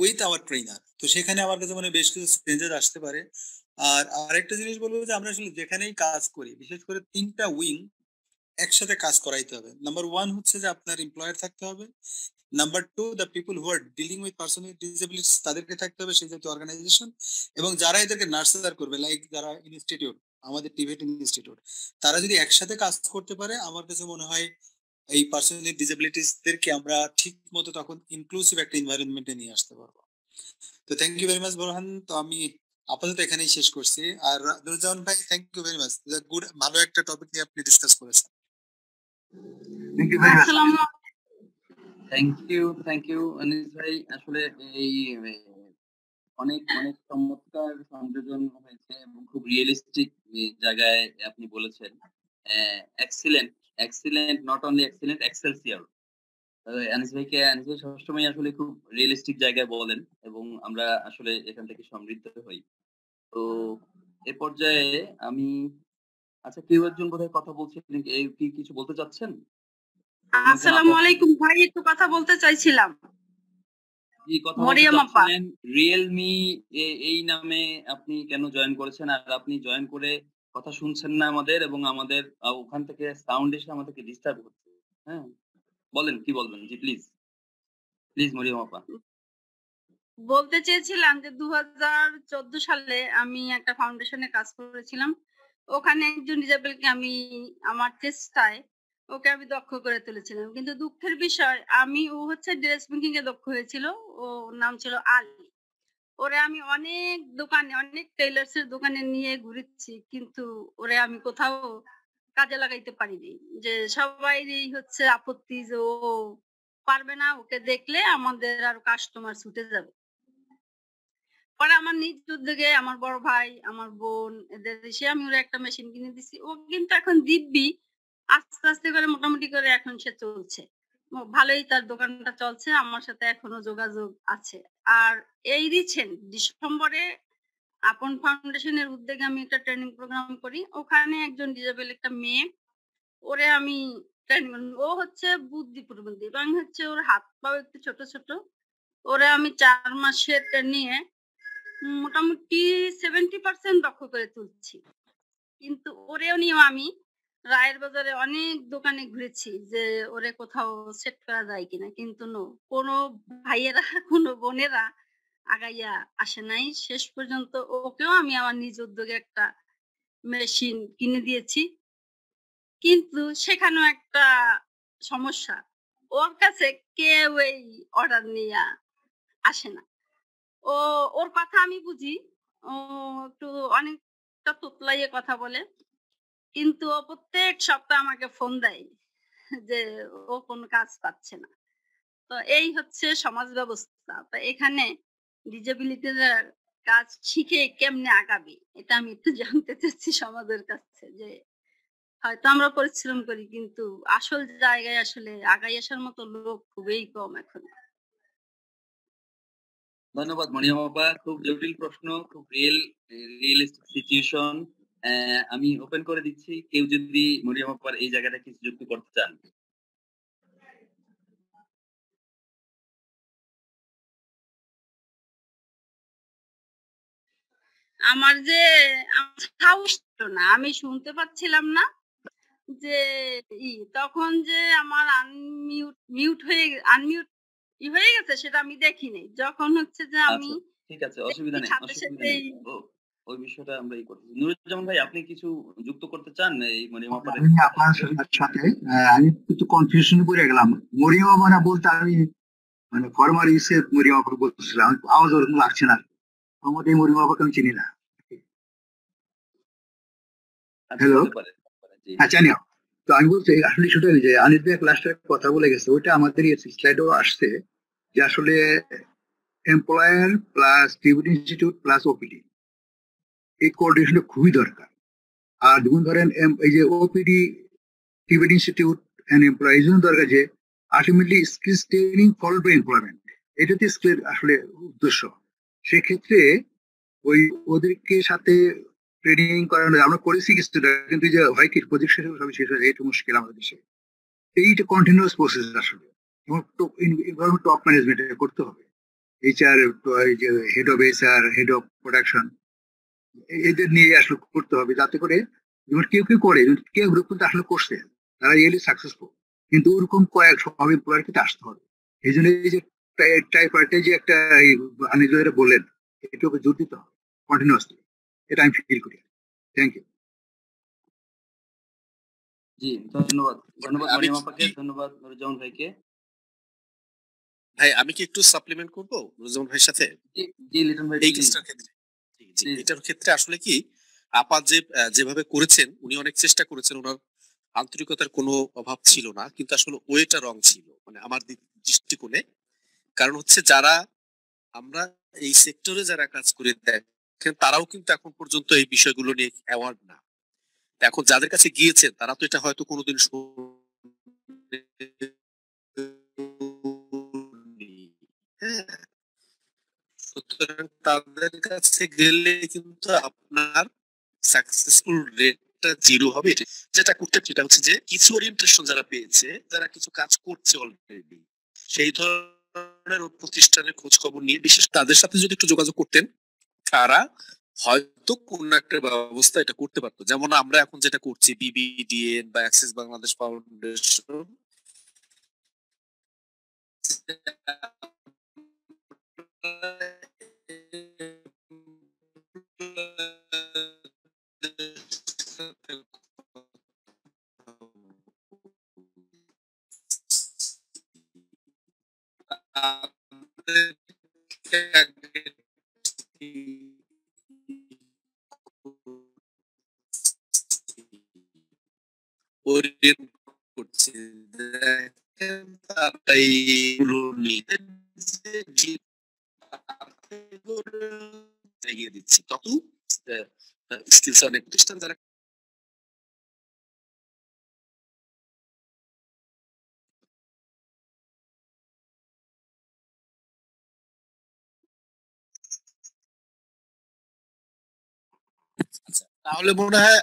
with our trainer. তো সেখানে আমার কাছে মনে হয় বেশ কিছু চেঞ্জেস আসতে পারে। আর আরেকটা জিনিস বলবো যে আমরা আসলে যেখানেই কাজ করি বিশেষ করে তিনটা উইং একসাথে কাজ করাইতে হবে। নাম্বার ওয়ান হচ্ছে যে আপনার এমপ্লয়ার থাকতে হবে, number two the people who are dealing with person with disabilities তাদেরকে থাকতে হবে সেই জাতীয় অর্গানাইজেশন, এবং যারা এদেরকে নার্সার করবে লাইক যারা ইনস্টিটিউট আমাদের টিবেট ইনস্টিটিউট তারা যদি একসাথে কাজ করতে পারে আমার কাছে মনে হয় এই পার্সন উইথ ডিসএবিলিটিসদেরকে আমরা ঠিক মতো তখন ইনক্লুসিভ একটা এনভায়রনমেন্টে নিয়ে আসতে পারবো। তো thank you very much Borhan, তো আমি আপাতত এখানেই শেষ করছি। আর নুরজাহান ভাই thank you very much, good, ভালো একটা টপিক নিয়ে আপনি ডিসকাস করেছেন। থ্যাংক ইউ ভাই, আসসালামু আলাইকুম। Thank you, thank you Anis ভাই, আসলে এই অনেক অনেক চমৎকার সংযোজন হয়েছে এবং খুব রিয়েলিস্টিক জায়গায় আপনি বলেছেন। Excellent excellent not only excellent, excelsior. Anis ভাইকে আনিস ভাই সবসময় আসলে খুব রিয়েলিস্টিক জায়গায় বলেন এবং আমরা আসলে এখান থেকে সমৃদ্ধ হই। তো এ পর্যায়ে আমি, আচ্ছা কেউ একজন বোধহয় কথা বলছিলেন, কি কিছু বলতে চাচ্ছেন? আসসালামু আলাইকুম ভাই, একটু কথা বলতে চাইছিলাম। জি, কথা বলেন। রিয়েলমি এই নামে আপনি কেন জয়েন করেছেন? আর আপনি জয়েন করে কথা শুনছেন না আমাদের, এবং আমাদের ওখান থেকে সাউন্ড এসে আমাদেরকে ডিস্টার্ব করছে। হ্যাঁ বলেন, কি বলবেন? জি প্লিজ প্লিজ মরিয়ম আপা। বলতে চেয়েছিলাম যে দুই হাজার চোদ্দ সালে আমি একটা ফাউন্ডেশনে কাজ করেছিলাম, ওখানে একজন ডিজেবলকে আমি আমার চেষ্টায় ওকে আমি দক্ষ করে তুলেছিলাম, কিন্তু দুঃখের বিষয় আমি ও হচ্ছে ড্রেস মেকিং এ দক্ষ হয়েছিল। ওর নাম ছিল আলী। ওরে আমি অনেক দোকানে অনেক টেইলার্স এর দোকানে নিয়ে ঘুরেছি, কিন্তু ওরে আমি কোথাও কাজে লাগাইতে পারিনি। যে সবাইরই হচ্ছে আপত্তি যে ও পারবে না, ওকে দেখলে আমাদের আর কাস্টমার ছুটে যাবে। পরে আমার নিজ উদ্যোগে আমার বড় ভাই, আমার বোন, এদের এসে আমি ওরা একটা মেশিন কিনে দিছি। ও কিন্তু এখন দিব্যি আস্তে আস্তে করে মোটামুটি করে এখন সে চলছে ভালোই, তার দোকানটা চলছে, আমার সাথে এখনো যোগাযোগ আছে। আর এই রিসেন্ট ডিসেম্বরে আপন ফাউন্ডেশনের উদ্যোগে আমি একটা ট্রেনিং প্রোগ্রাম করি, ওখানে একজন ডিজেবল একটা মেয়ে, ওরে আমি ট্রেনিং, ও হচ্ছে বুদ্ধি প্রতিবন্ধী এবং হচ্ছে ওর হাত পাও একটু ছোট ছোট, ওরে আমি চার মাসের নিয়ে মোটামুটি সেভেন্টি পার্সেন্ট দক্ষ করে তুলছি। কিন্তু ওরেও নিয়ে আমি রায়ের বাজারে অনেক দোকানে ঘুরেছি যে ওরে কোথাও সেট করা যায় কিনা, কিন্তু নো, কোনো ভাইয়েরা কোনো বোনেরা আগাইয়া আসে নাই। শেষ পর্যন্ত ওকেও আমি আমার নিজ উদ্যোগে একটা মেশিন কিনে দিয়েছি, কিন্তু সেখানেও একটা সমস্যা, ওর কাছে কেউ এই অর্ডার নিয়ে আসে না। ও ওর কথা আমি বুঝি, ও একটু অনেকটা তোতলাইয়ে কথা বলে, কিন্তু ও প্রত্যেক সপ্তাহে আমাকে ফোন দেয় যে ও কোনো কাজ পাচ্ছে না। তো এই হচ্ছে সমাজ ব্যবস্থা। তো এখানে ডিসেবিলিটির কাজ শিখে কেমনে আগাবে এটা আমি একটু জানতে চাচ্ছি সমাজের কাছে, যে হয়তো আমরা পরিশ্রম করি কিন্তু আসল জায়গায় আসলে আগাই আসার মতো লোক খুবই কম এখন। ধন্যবাদ মরিয়ম আপা, খুব জটিল প্রশ্ন, খুব রিয়েল রিয়েলিস্টিক সিচুয়েশন। আমি ওপেন করে দিচ্ছি, কেউ যদি মরিয়ম আপার এই জায়গাটা কিছু যুক্ত করতে চান। আমার যে সাহস ছিল না, আমি শুনতে পাচ্ছিলাম না, যে তখন যে আমার আনমিউট মিউট হয়ে আনমিউট হয়ে গেছে সেটা আমি দেখিনি, যখন হচ্ছে যে আমি। ঠিক আছে, অসুবিধা নেই, অসুবিধা নেই, ওই বিষয়টা আমরা ই করছি। নুরুজ্জামান ভাই আপনি কিছু যুক্ত করতে চান? এই মরিয়ম আপার আপনার সাথে আমি একটু কনফিউশন পড়ে গেলাম, মরিয়ম আপা বলতে আমি মানে ফরমার ইসে মরিয়ম আপা বলছিলাম, আওয়াজ ওরকম লাগছে না। হ্যালো, হ্যাঁ জানিও। তো আমি বলছি আসলে সেটাই যে আনিস ভাই ক্লাসটার কথা বলে গেছে, ওইটা আমাদের স্লাইডও আসছে যে আসলে employer plus tribute institute plus OPD, এই কোঅর্ডিনেশনটা খুবই দরকার। আর দেখুন ধরেন এই যে OPD tribute institute and employer, এই জন্য দরকার যে ultimately skills training for employment, এটাতে স্কিলের আসলে উদ্দেশ্য। সেক্ষেত্রে ওই ওদেরকে সাথে ট্রেনিং করানো, আমরা করেছি স্টুডেন্ট, কিন্তু যে হয় কি প্রজেক্ট শেষ হবে শেষ হয়, এটা মুশকিল আমাদের দেশে। এইটা কন্টিনিউয়াস প্রসেস আসলে, এবং টপ ম্যানেজমেন্ট করতে হবে, HR, head of HR, head of production, এদের নিয়ে আসলে করতে হবে, যাতে করে যেমন কেউ কেউ করে, কেউ গ্রুপ কিন্তু আসলে করছে, তারা রিয়েলি সাকসেসফুল, কিন্তু ওরকম কয়েক সব এমপ্লয়ার কিন্তু আসতে হবে। এই জন্য এই যে টাইপারটা যে একটা নিজেরা বললেন, এটাকে জোর দিতে হবে কন্টিনিউয়াসলি, এটা আমি ফিল করি। Thank you. জি ধন্যবাদ, ধন্যবাদ মরিয়ম আপনাকে, ধন্যবাদ নুরুজ্জামান ভাইকে। ভাই আমি কি একটু সাপ্লিমেন্ট করব নুরুজ্জামান ভাইয়ের সাথে? জি লিটন ভাই। এই কেসটার ক্ষেত্রে এটার ক্ষেত্রে আসলে কি আপা যে যেভাবে করেছেন, উনি অনেক চেষ্টা করেছেন, ওনার আন্তরিকতার কোনো অভাব ছিল না, কিন্তু আসলে ওয়েটা রং ছিল মানে আমার দৃষ্টিকোণে। কারণ হচ্ছে যারা আমরা এই সেক্টরে যারা কাজ করে দেখেন, তারাও কিন্তু এখন পর্যন্ত এই বিষয়গুলো নিয়ে অ্যাওয়ার্ড না। এখন যাদের কাছে গিয়েছেন তারা তো এটা হয়তো কোনোদিন শুনেনি, হ্যাঁ, সুতরাং তাদের কাছে গেলে কিন্তু আপনার সাকসেসফুল রেটটা জিরো হবে। যেটা করতে সেটা হচ্ছে যে কিছু ওরিয়েন্টেশন যারা পেয়েছে, যারা কিছু কাজ করছে অলরেডি, সেই ধরনের প্রতিষ্ঠানের খোঁজ খবর নিয়ে বিশেষ তাদের সাথে যদি একটু যোগাযোগ করতেন, তারা হয়তো কোন একটা ব্যবস্থা এটা করতে পারতো। যেমন আমরা এখন যেটা করছি বিবিডিএন বা অ্যাক্সেস বাংলাদেশ ফাউন্ডেশন, দিচ্ছি তত প্রতিষ্ঠান যারা তাহলে মনে হয়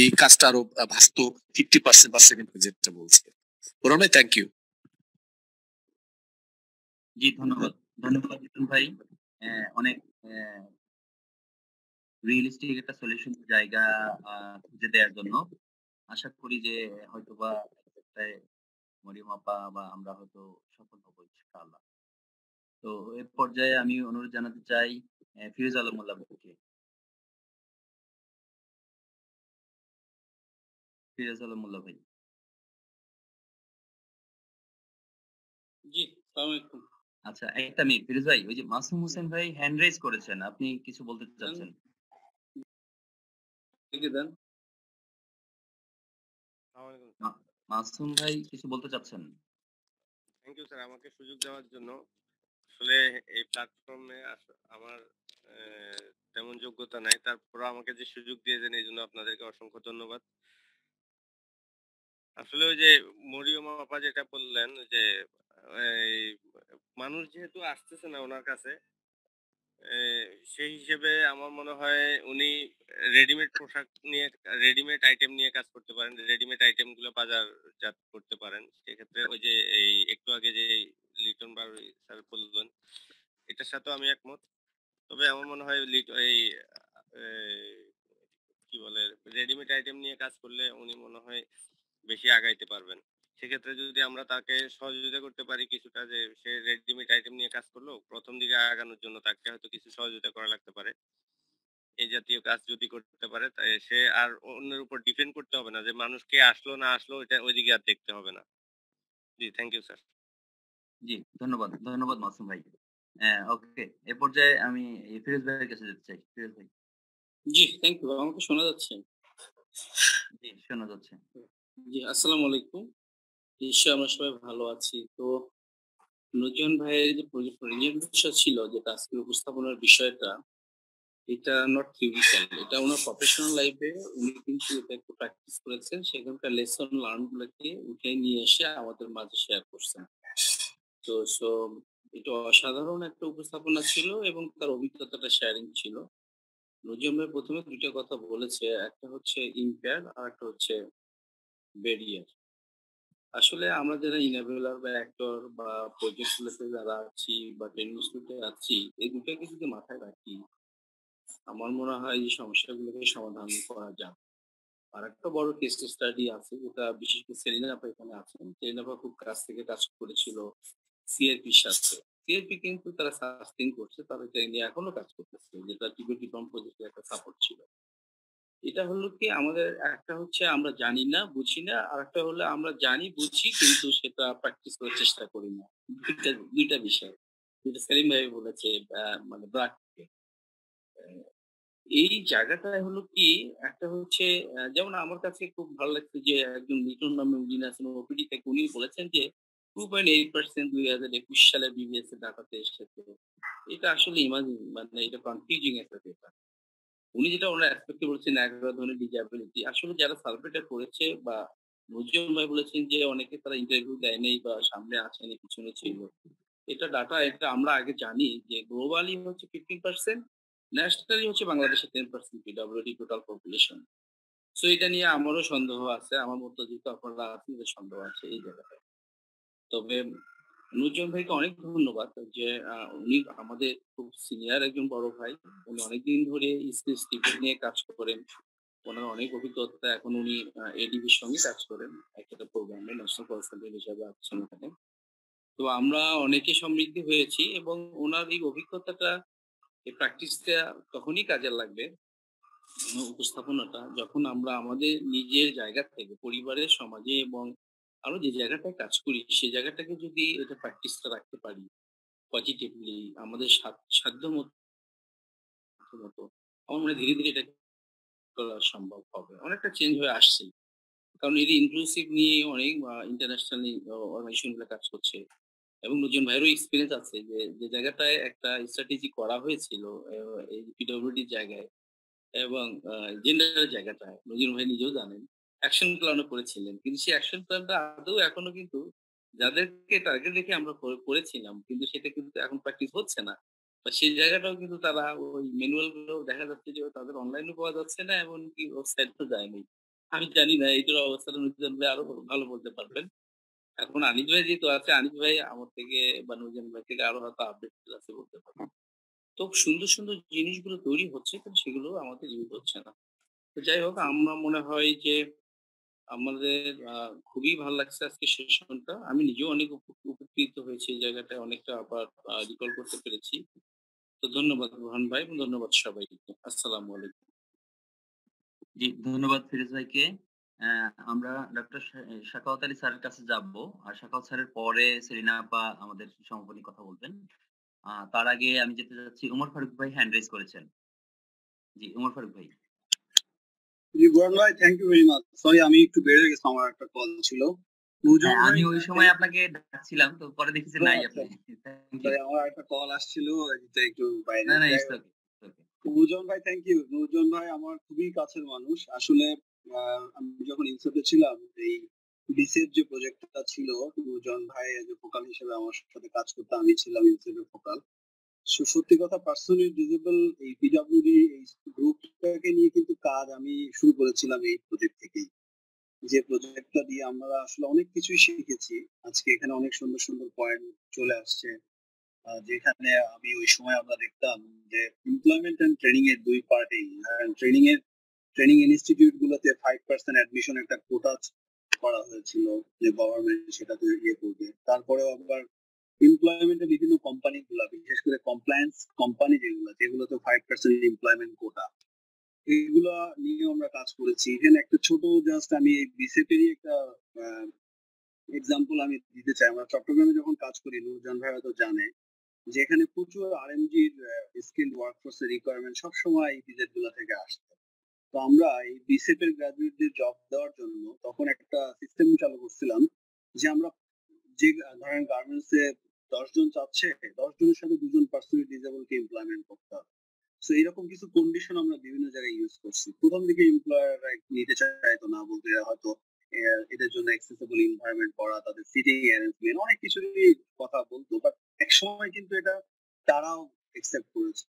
এই কাজটা আরো ভাস্ত পঞ্চাশ পার্সেন্ট বা সেভেন্টি পার্সেন্ট যেটা বলছে ওরা নাই। Thank you. জি ধন্যবাদ, ধন্যবাদ মিঠুন ভাই। অনেক রিয়েলিস্টিক একটা সলিউশন জায়গা খুঁজে দেওয়ার জন্য আশা করি যে হয়তোবা মরিয়ম আপা বা আমরা হয়তো সফল হব ইনশাআল্লাহ। তো এই পর্যায়ে আমি অনুরোধ জানাতে চাই ফিরোজ আলম মোল্লা ভাইকে। ভাই জি আসসালামু আলাইকুম। আচ্ছা একটা মিনিট ফিরোজ ভাই, ওই যে মাসুম হোসেন ভাই হ্যান্ড রেজ করেছেন, আপনি কিছু বলতে চাচ্ছেন? মাসুম ভাই কিছু বলতে চাচ্ছেন? থ্যাংক ইউ স্যার আমাকে সুযোগ দেওয়ার জন্য। আসলে এই প্ল্যাটফর্মে আমার তেমন যোগ্যতা নাই, তারপর আমাকে যে সুযোগ দিয়েছেন এই জন্য আপনাদেরকে অসংখ্য ধন্যবাদ। আসলে ওই যে মরিয়ম আপা যেটা বললেন যে মানুষ যেহেতু আসতেছে না ওনার কাছে, সেই হিসেবে আমার মনে হয় উনি রেডিমেড পোশাক নিয়ে, রেডিমেড আইটেম নিয়ে কাজ করতে পারেন, রেডিমেড আইটেমগুলো বাজারজাত করতে পারেন। সেক্ষেত্রে ওই যে এই একটু আগে যে লিটন বাড়ি স্যার বললেন, এটার সাথেও আমি একমত। তবে আমার মনে হয় এই কি বলে রেডিমেড আইটেম নিয়ে কাজ করলে উনি মনে হয় বেশি আগাইতে পারবেন। সেক্ষেত্রে যদি আমরা তাকে সহযোগিতা করতে পারি কিছুটা, যে সে রেডিমেড আইটেম নিয়ে কাজ করলো, প্রথম দিকে আগানোর জন্য তাকে হয়তো কিছু সহযোগিতা করা লাগতে পারে। এই জাতীয় কাজ যদি করতে পারে, তাই সে আর অন্যের উপর ডিপেন্ড করতে হবে না যে মানুষ কে আসলো না আসলো, এটা ওইদিকে আর দেখতে হবে না। জি থ্যাংক ইউ স্যার। জি ধন্যবাদ, ধন্যবাদ মাসুম ভাই। ওকে এই পর্যায়ে আমি ফিরোজ ভাইয়ের কাছে যেতে চাই। ফিরোজ ভাই জি থ্যাংক ইউ। আমাকে শোনা যাচ্ছে? জি শোনা যাচ্ছে। জি, আসসালামু আলাইকুম। নিশ্চয় আমরা সবাই ভালো আছি। তো নুজন ভাইয়ের যে প্রেজেন্টেশন ছিল, যে আজকে উপস্থাপনার বিষয়টা, এটা নট থিওরিক্যাল, এটা ওনার প্রফেশনাল লাইফে উনি কিন্তু এটা একটু প্র্যাকটিস করেছেন, সেখানকার লেসন লার্ন গুলোকে উঠে নিয়ে এসে আমাদের মাঝে শেয়ার করছেন। তো সো এটা অসাধারণ একটা উপস্থাপনা ছিল এবং তার অভিজ্ঞতাটা শেয়ারিং ছিল। নজিম ভাই প্রথমে দুইটা কথা বলেছে, একটা হচ্ছে ইম্পেয়ার আর একটা হচ্ছে ব্যারিয়ার। আসলে আমরা যারা ইনাবেলার বা অ্যাক্টর বা প্রজেক্ট গুলোতে যারা আছি বা ট্রেনিংতে আছি, এই দুটাকে যদি মাথায় রাখি, আমার মনে হয় এই সমস্যাগুলোকে সমাধান করা যায়। আর একটা বড় কেস স্টাডি আছে, যেটা বিশেষ করে সেলিনা আপা এখানে আছেন। সেলিনা আপা খুব কাছ থেকে কাজ করেছিল সিআরপির সাথে। সিআরপি কিন্তু তারা সাস্টেইন করছে, তারা এটা নিয়ে এখনো কাজ করতেছে, যেটা টিবিটি কম প্রজেক্টের একটা সাপোর্ট ছিল। এটা হলো কি, আমাদের একটা হচ্ছে আমরা জানি না, বুঝি না, আর একটা হলো আমরা জানি, বুঝি, কিন্তু সেটা প্র্যাকটিস করার চেষ্টা করি না। দুইটা দুইটা বিষয়, যেটা সেলিম ভাই বলেছে, আহ, মানে ব্রাক। এই জায়গাটা হলো কি, একটা হচ্ছে আহ, যেমন আমার কাছে খুব ভালো লাগছে যে একজন মিটন নামে যিনি আছেন ওপিডি থেকে, উনি বলেছেন যে টু পয়েন্ট এইট পার্সেন্ট দুই হাজার একুশ সালে বিবিএস এ ঢাকাতে এসেছে। এটা আসলে ইমাজিন, মানে এটা কনফিউজিং একটা ব্যাপার। উনি যেটা ওনার অ্যাসপেক্টে বলছেন, এগারো ধরনের ডিজেবিলিটি, আসলে যারা সার্ভেটা করেছে, বা নজরুল ভাই বলেছেন যে অনেকে তারা ইন্টারভিউ দেয় নাই বা সামনে আসেনি, পিছনে ছিল। এটা ডাটা, এটা আমরা আগে জানি যে গ্লোবালি হচ্ছে ফিফটিন পার্সেন্ট, ন্যাশনালি হচ্ছে বাংলাদেশে ten percent PWD total population. So এটা নিয়ে আমারও সন্দেহ আছে, আমার মতো যেহেতু আপনারা আছেন, যে সন্দেহ আছে এই জায়গাটায়। তবে নুরজন ভাইকে অনেক ধন্যবাদ যে আহ, উনি আমাদের খুব সিনিয়র একজন বড় ভাই। উনি অনেকদিন ধরে স্পেস টিভিটি নিয়ে কাজ করেন, ওনার অনেক অভিজ্ঞতা। এখন উনি এডিবির সঙ্গে কাজ করেন একটা প্রোগ্রামে, ন্যাশনাল কনসালটেন্ট হিসাবে আছেন ওখানে। তো আমরা অনেকে সমৃদ্ধি হয়েছি, এবং ওনার এই অভিজ্ঞতাটা, এই প্র্যাকটিসটা তখনই কাজে লাগবে, কোনো উপস্থাপনাটা, যখন আমরা আমাদের নিজের জায়গা থেকে, পরিবারের, সমাজে এবং আরো যে জায়গাটায় কাজ করি, সেই জায়গাটাকে যদি এটা প্র্যাকটিসটা রাখতে পারি পজিটিভলি, আমাদের সাধ- সাধ্য মতো মতো, আমার মনে হয় ধীরে ধীরে এটা করা সম্ভব হবে। অনেকটা চেঞ্জ হয়ে আসছে, কারণ এর ইনক্লুসিভ নিয়ে অনেক ইন্টারন্যাশনাল অর্গানাইজেশন গুলো কাজ করছে, এবং নতুন ভাইয়েরও এক্সপিরিয়েন্স আছে যে যে জায়গাটায় একটা স্ট্র্যাটেজি করা হয়েছিল আহ, এই পিডব্লিউডির জায়গায় এবং জেন্ডারের জায়গাটায়, নজরুল ভাই নিজেও জানেন, অ্যাকশন প্ল্যানও করেছিলেন। কিন্তু সেই অ্যাকশন প্ল্যানটা আদৌ এখনো কিন্তু যাদেরকে টার্গেট রেখে আমরা করে- করেছিলাম, কিন্তু সেটা কিন্তু এখন প্র্যাকটিস হচ্ছে না, বা সেই জায়গাটাও কিন্তু তারা ওই ম্যানুয়াল গুলো দেখা যাচ্ছে যে তাদের অনলাইনও পাওয়া যাচ্ছে না, এমনকি ওয়েবসাইটও যায়নি। আমি জানি না এটার অবস্থাটা নজরুল ভাই আরো ভালো বলতে পারবেন। এখন আনিস ভাই যেহেতু আছে, আনিস ভাই আমার থেকে বা নজরুল ভাই থেকে আরো হয়তো আপডেট আছে বলতে পারবেন। তো সুন্দর সুন্দর জিনিসগুলো তৈরি হচ্ছে, কিন্তু সেগুলো আমাদের ইউজ হচ্ছে না। তো যাই হোক, আমরা মনে হয় যে আমাদের আহ, খুবই ভালো লাগছে আজকে সেশনটা। আমি নিজেও অনেক উপ- উপকৃত হয়েছি এই জায়গাটায়, অনেকটা আবার রিকল করতে পেরেছি। তো ধন্যবাদ রোহান ভাই, এবং ধন্যবাদ সবাইকে। আসসালামু আলাইকুম। জি, ধন্যবাদ ফিরোজ ভাইকে। আহ, আমরা ডক্টর শাকাওয়াত আলী স্যারের কাছে যাব, আর শাকাওয়াত স্যারের পরে সেলিনা আপা আমাদের সমাপনী কথা বলবেন। আহ, তার আগে আমি যেতে চাচ্ছি, উমর ফারুক ভাই হ্যান্ড রেজ করেছেন। জি, উমর ফারুক ভাই। জি, বুরান ভাই, thank you very much. Sorry, আমি একটু বেড়ে গেছি, আমার একটা কল ছিল। নুজন হ্যাঁ, ভাই, আমি ওই সময় আপনাকে ডাকছিলাম, তো পরে দেখেছি নাই আপনি। Thank you. Sorry, আমার একটা কল আসছিল, এটা একটু বাইরে। না না, it's okay, it's okay. নুরজন ভাই, থ্যাংক ইউ। নুরজন ভাই আমার খুবই কাছের মানুষ। আসলে আহ, আমি যখন ইনসেপে ছিলাম, এই ডিসেপ যে প্রজেক্টটা ছিল, নুরজন ভাই যে ফোকাল হিসেবে আমার সাথে কাজ করতে, আমি ছিলাম ইনসেপের ফোকাল। সো সত্যি কথা, পার্সোনালি ডিজেবল এই পিডাব্লিউডি এই গ্রুপটাকে নিয়ে কিন্তু কাজ আমি শুরু করেছিলাম এই প্রজেক্ট থেকেই, যে প্রজেক্টটা দিয়ে আমরা আসলে অনেক কিছুই শিখেছি। আজকে এখানে অনেক সুন্দর সুন্দর পয়েন্ট চলে আসছে, আহ, যেখানে আমি ওই সময় আমরা দেখতাম যে এমপ্লয়মেন্ট এন্ড ট্রেনিং এর দুই পার্টেই, ট্রেনিং এর ট্রেনিং ইনস্টিটিউট গুলোতে ফাইভ পার্সেন্ট অ্যাডমিশন একটা কোটা করা হয়েছিল, যে গভর্নমেন্ট সেটাতে ইয়ে করবে। তারপরেও আবার এমপ্লয়মেন্টের বিভিন্ন কোম্পানি গুলা, বিশেষ করে কমপ্লায়েন্স কোম্পানি যেগুলো, যেগুলোতে ফাইভ পার্সেন্ট এমপ্লয়মেন্ট কোটা, এইগুলা নিয়ে আমরা কাজ করেছি। ইভেন একটা ছোট, জাস্ট আমি এই বিসেপেরই একটা এক্সাম্পল আমি দিতে চাই। আমরা চট্টগ্রামে যখন কাজ করি, নুরজান ভাই হয়তো জানে, যেখানে প্রচুর আর এম জির স্কিল ওয়ার্কফোর্সের রিকোয়ারমেন্ট সবসময় এই বিজেট গুলা থেকে আসে। তো আমরা এই বিসিএফ এর গ্র্যাজুয়েটদের জব দেওয়ার জন্য তখন একটা সিস্টেম চালু করছিলাম যে আমরা যে ধরেন গার্মেন্টস এ দশ জন চাচ্ছে দশ জনের সাথে দুজন পার্সোনালি ডিসেবল কে এমপ্লয়মেন্ট করতে হবে। সো এরকম কিছু কন্ডিশন আমরা বিভিন্ন জায়গায় ইউজ করছি। প্রথম দিকে এমপ্লয়াররা নিতে চাইতো না, বলতে হয়তো এদের জন্য অ্যাক্সেসিবল এনভায়রনমেন্ট করা, তাদের সিটিং অ্যারেঞ্জমেন্ট অনেক কিছুরই কথা বলতো, বাট এক সময় কিন্তু এটা তারাও অ্যাকসেপ্ট করেছে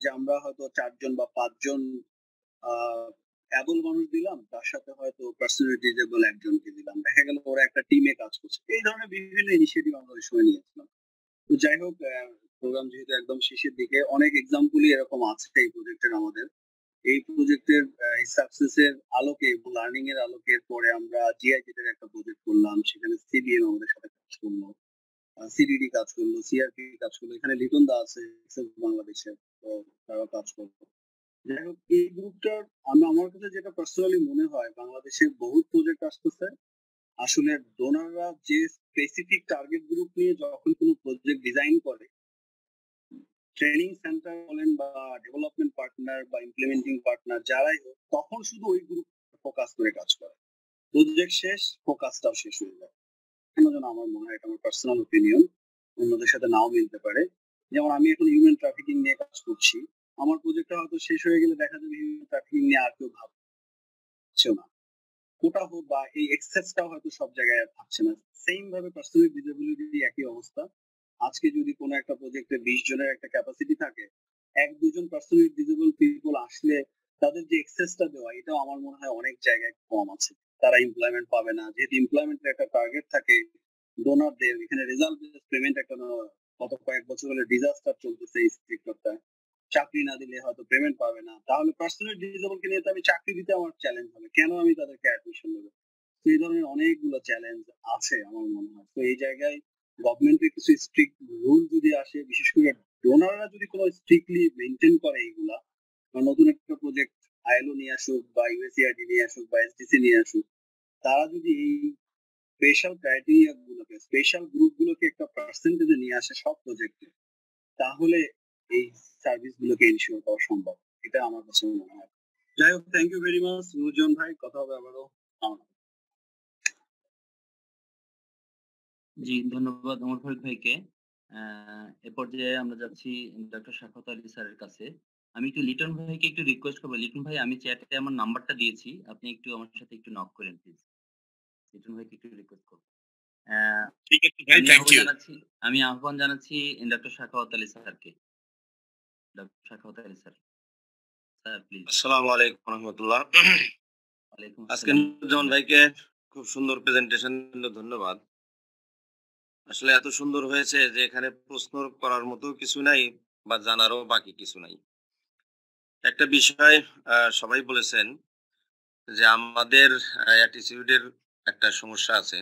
যে আমরা হয়তো চারজন বা পাঁচজন এবল মানুষ দিলাম, তার সাথে হয়তো পার্সোনালি ডিসেবল একজনকে দিলাম, দেখা গেল ওরা একটা টিমে কাজ করছে। এই ধরনের বিভিন্ন ইনিশিয়েটিভ আমরা ওই সময় নিয়েছিলাম। তো যাই হোক, প্রোগ্রাম যেহেতু একদম শেষের দিকে, অনেক এক্সাম্পলই এরকম আছে এই প্রজেক্টের। আমাদের এই প্রজেক্টের সাকসেসের আলোকে, লার্নিং এর আলোকে পরে আমরা জিআইজির একটা প্রজেক্ট করলাম, সেখানে সিডিএম আমাদের সাথে কাজ করলো, সিডিডি কাজ করলো, সিআরপি কাজ করলো, এখানে লিটন দা আছে বাংলাদেশের, তারা কাজ করলো। যাই হোক, এই গ্রুপটার আমি আমার কাছে যেটা পার্সোনালি মনে হয়, বাংলাদেশের বহু প্রজেক্ট আসতেছে। আসলে ডোনাররা যে স্পেসিফিক টার্গেট গ্রুপ নিয়ে যখন কোনো প্রজেক্ট ডিজাইন করে, ট্রেনিং সেন্টার বলেন বা ডেভেলপমেন্ট পার্টনার বা ইমপ্লিমেন্টিং পার্টনার যারাই হোক, তখন শুধু ওই গ্রুপ ফোকাস করে কাজ করে, প্রজেক্ট শেষ, ফোকাসটাও শেষ হয়ে যায়। আমার মনে হয় এটা আমার পার্সোনাল ওপিনিয়ন, অন্যদের সাথে নাও মিলতে পারে। যেমন আমি এখন হিউম্যান ট্রাফিকিং নিয়ে কাজ করছি, আমার প্রজেক্টটা হয়তো শেষ হয়ে গেলে দেখা যাবে হিউম্যান ট্রাফিকিং নিয়ে আর কেউ ভাবছে না, কোটা হোক বা এই এক্সেসটাও হয়তো সব জায়গায় আর থাকছে না। সেম ভাবে পার্সোনাল ডিসেবিলিটি একই অবস্থা। আজকে যদি কোনো একটা প্রজেক্টে বিশ জনের একটা ক্যাপাসিটি থাকে, এক দুজন পার্সোনালি ডিসেবল পিপল আসলে তাদের যে এক্সেসটা দেওয়া, এটাও আমার মনে হয় অনেক জায়গায় কম আছে, তারা এমপ্লয়মেন্ট পাবে না। যেহেতু এমপ্লয়মেন্টের একটা টার্গেট থাকে ডোনারদের, এখানে রেজাল্ট বেস পেমেন্ট একটা, গত কয়েক বছর হলে ডিজাস্টার চলতেছে এই সেক্টরটা, চাকরি না দিলে হয়তো পেমেন্ট পাবে না, তাহলে পার্সোনালি ডিসেবলকে নিয়ে তো আমি চাকরি দিতে আমার চ্যালেঞ্জ হবে, কেন আমি তাদেরকে অ্যাডমিশন দেবো। তো এই ধরনের অনেকগুলো চ্যালেঞ্জ আছে আমার মনে হয়। তো এই জায়গায় গভর্নমেন্টের কিছু স্ট্রিক্ট রুল যদি আসে, বিশেষ করে ডোনাররা যদি কোনো স্ট্রিক্টলি মেনটেন করে এইগুলা, নতুন একটা প্রজেক্ট আইএলও নিয়ে আসুক বা ইউএসএআইডি নিয়ে আসুক বা এসডিসি নিয়ে আসুক, তারা যদি এই স্পেশাল ক্রাইটেরিয়া গুলোকে, স্পেশাল গ্রুপ গুলোকে একটা পার্সেন্টেজে নিয়ে আসে সব প্রজেক্টে, তাহলে এই সার্ভিস গুলোকে এনশিওর করা সম্ভব, এটা আমার কাছে মনে হয়। যাই হোক, থ্যাংক ইউ ভেরি মাচ নুরজন ভাই, কথা হবে আবারও। জি, ধন্যবাদ ওমর ফারুক ভাইকে। এ পর্যায়ে আমরা যাচ্ছি ডক্টর শাফাত আলী স্যারের কাছে। আমি একটু লিটন ভাইকে একটু রিকোয়েস্ট করবো। লিটন ভাই, আমি চ্যাটে আমার নাম্বারটা দিয়েছি, আপনি একটু আমার সাথে একটু নক করেন প্লিজ। লিটন ভাইকে একটু রিকোয়েস্ট করবো। ঠিক আছে ভাই, থ্যাংক ইউ। আমি আহ্বান জানাচ্ছি ডক্টর শাফাত আলী স্যারকে। Doctor Shafat Ali sir, sir please. আসসালামু আলাইকুম ওয়া রাহমাতুল্লাহ। ওয়ালাইকুম আসসালাম। আজকে নুরজন ভাইকে খুব সুন্দর প্রেজেন্টেশন, ধন্যবাদ। আসলে এত সুন্দর হয়েছে যে এখানে প্রশ্ন করার মতো কিছু নাই বা জানারও বাকি কিছু নাই। একটা বিষয় সবাই বলেছেন যে আমাদের অ্যাটিটিউডের একটা সমস্যা আছে,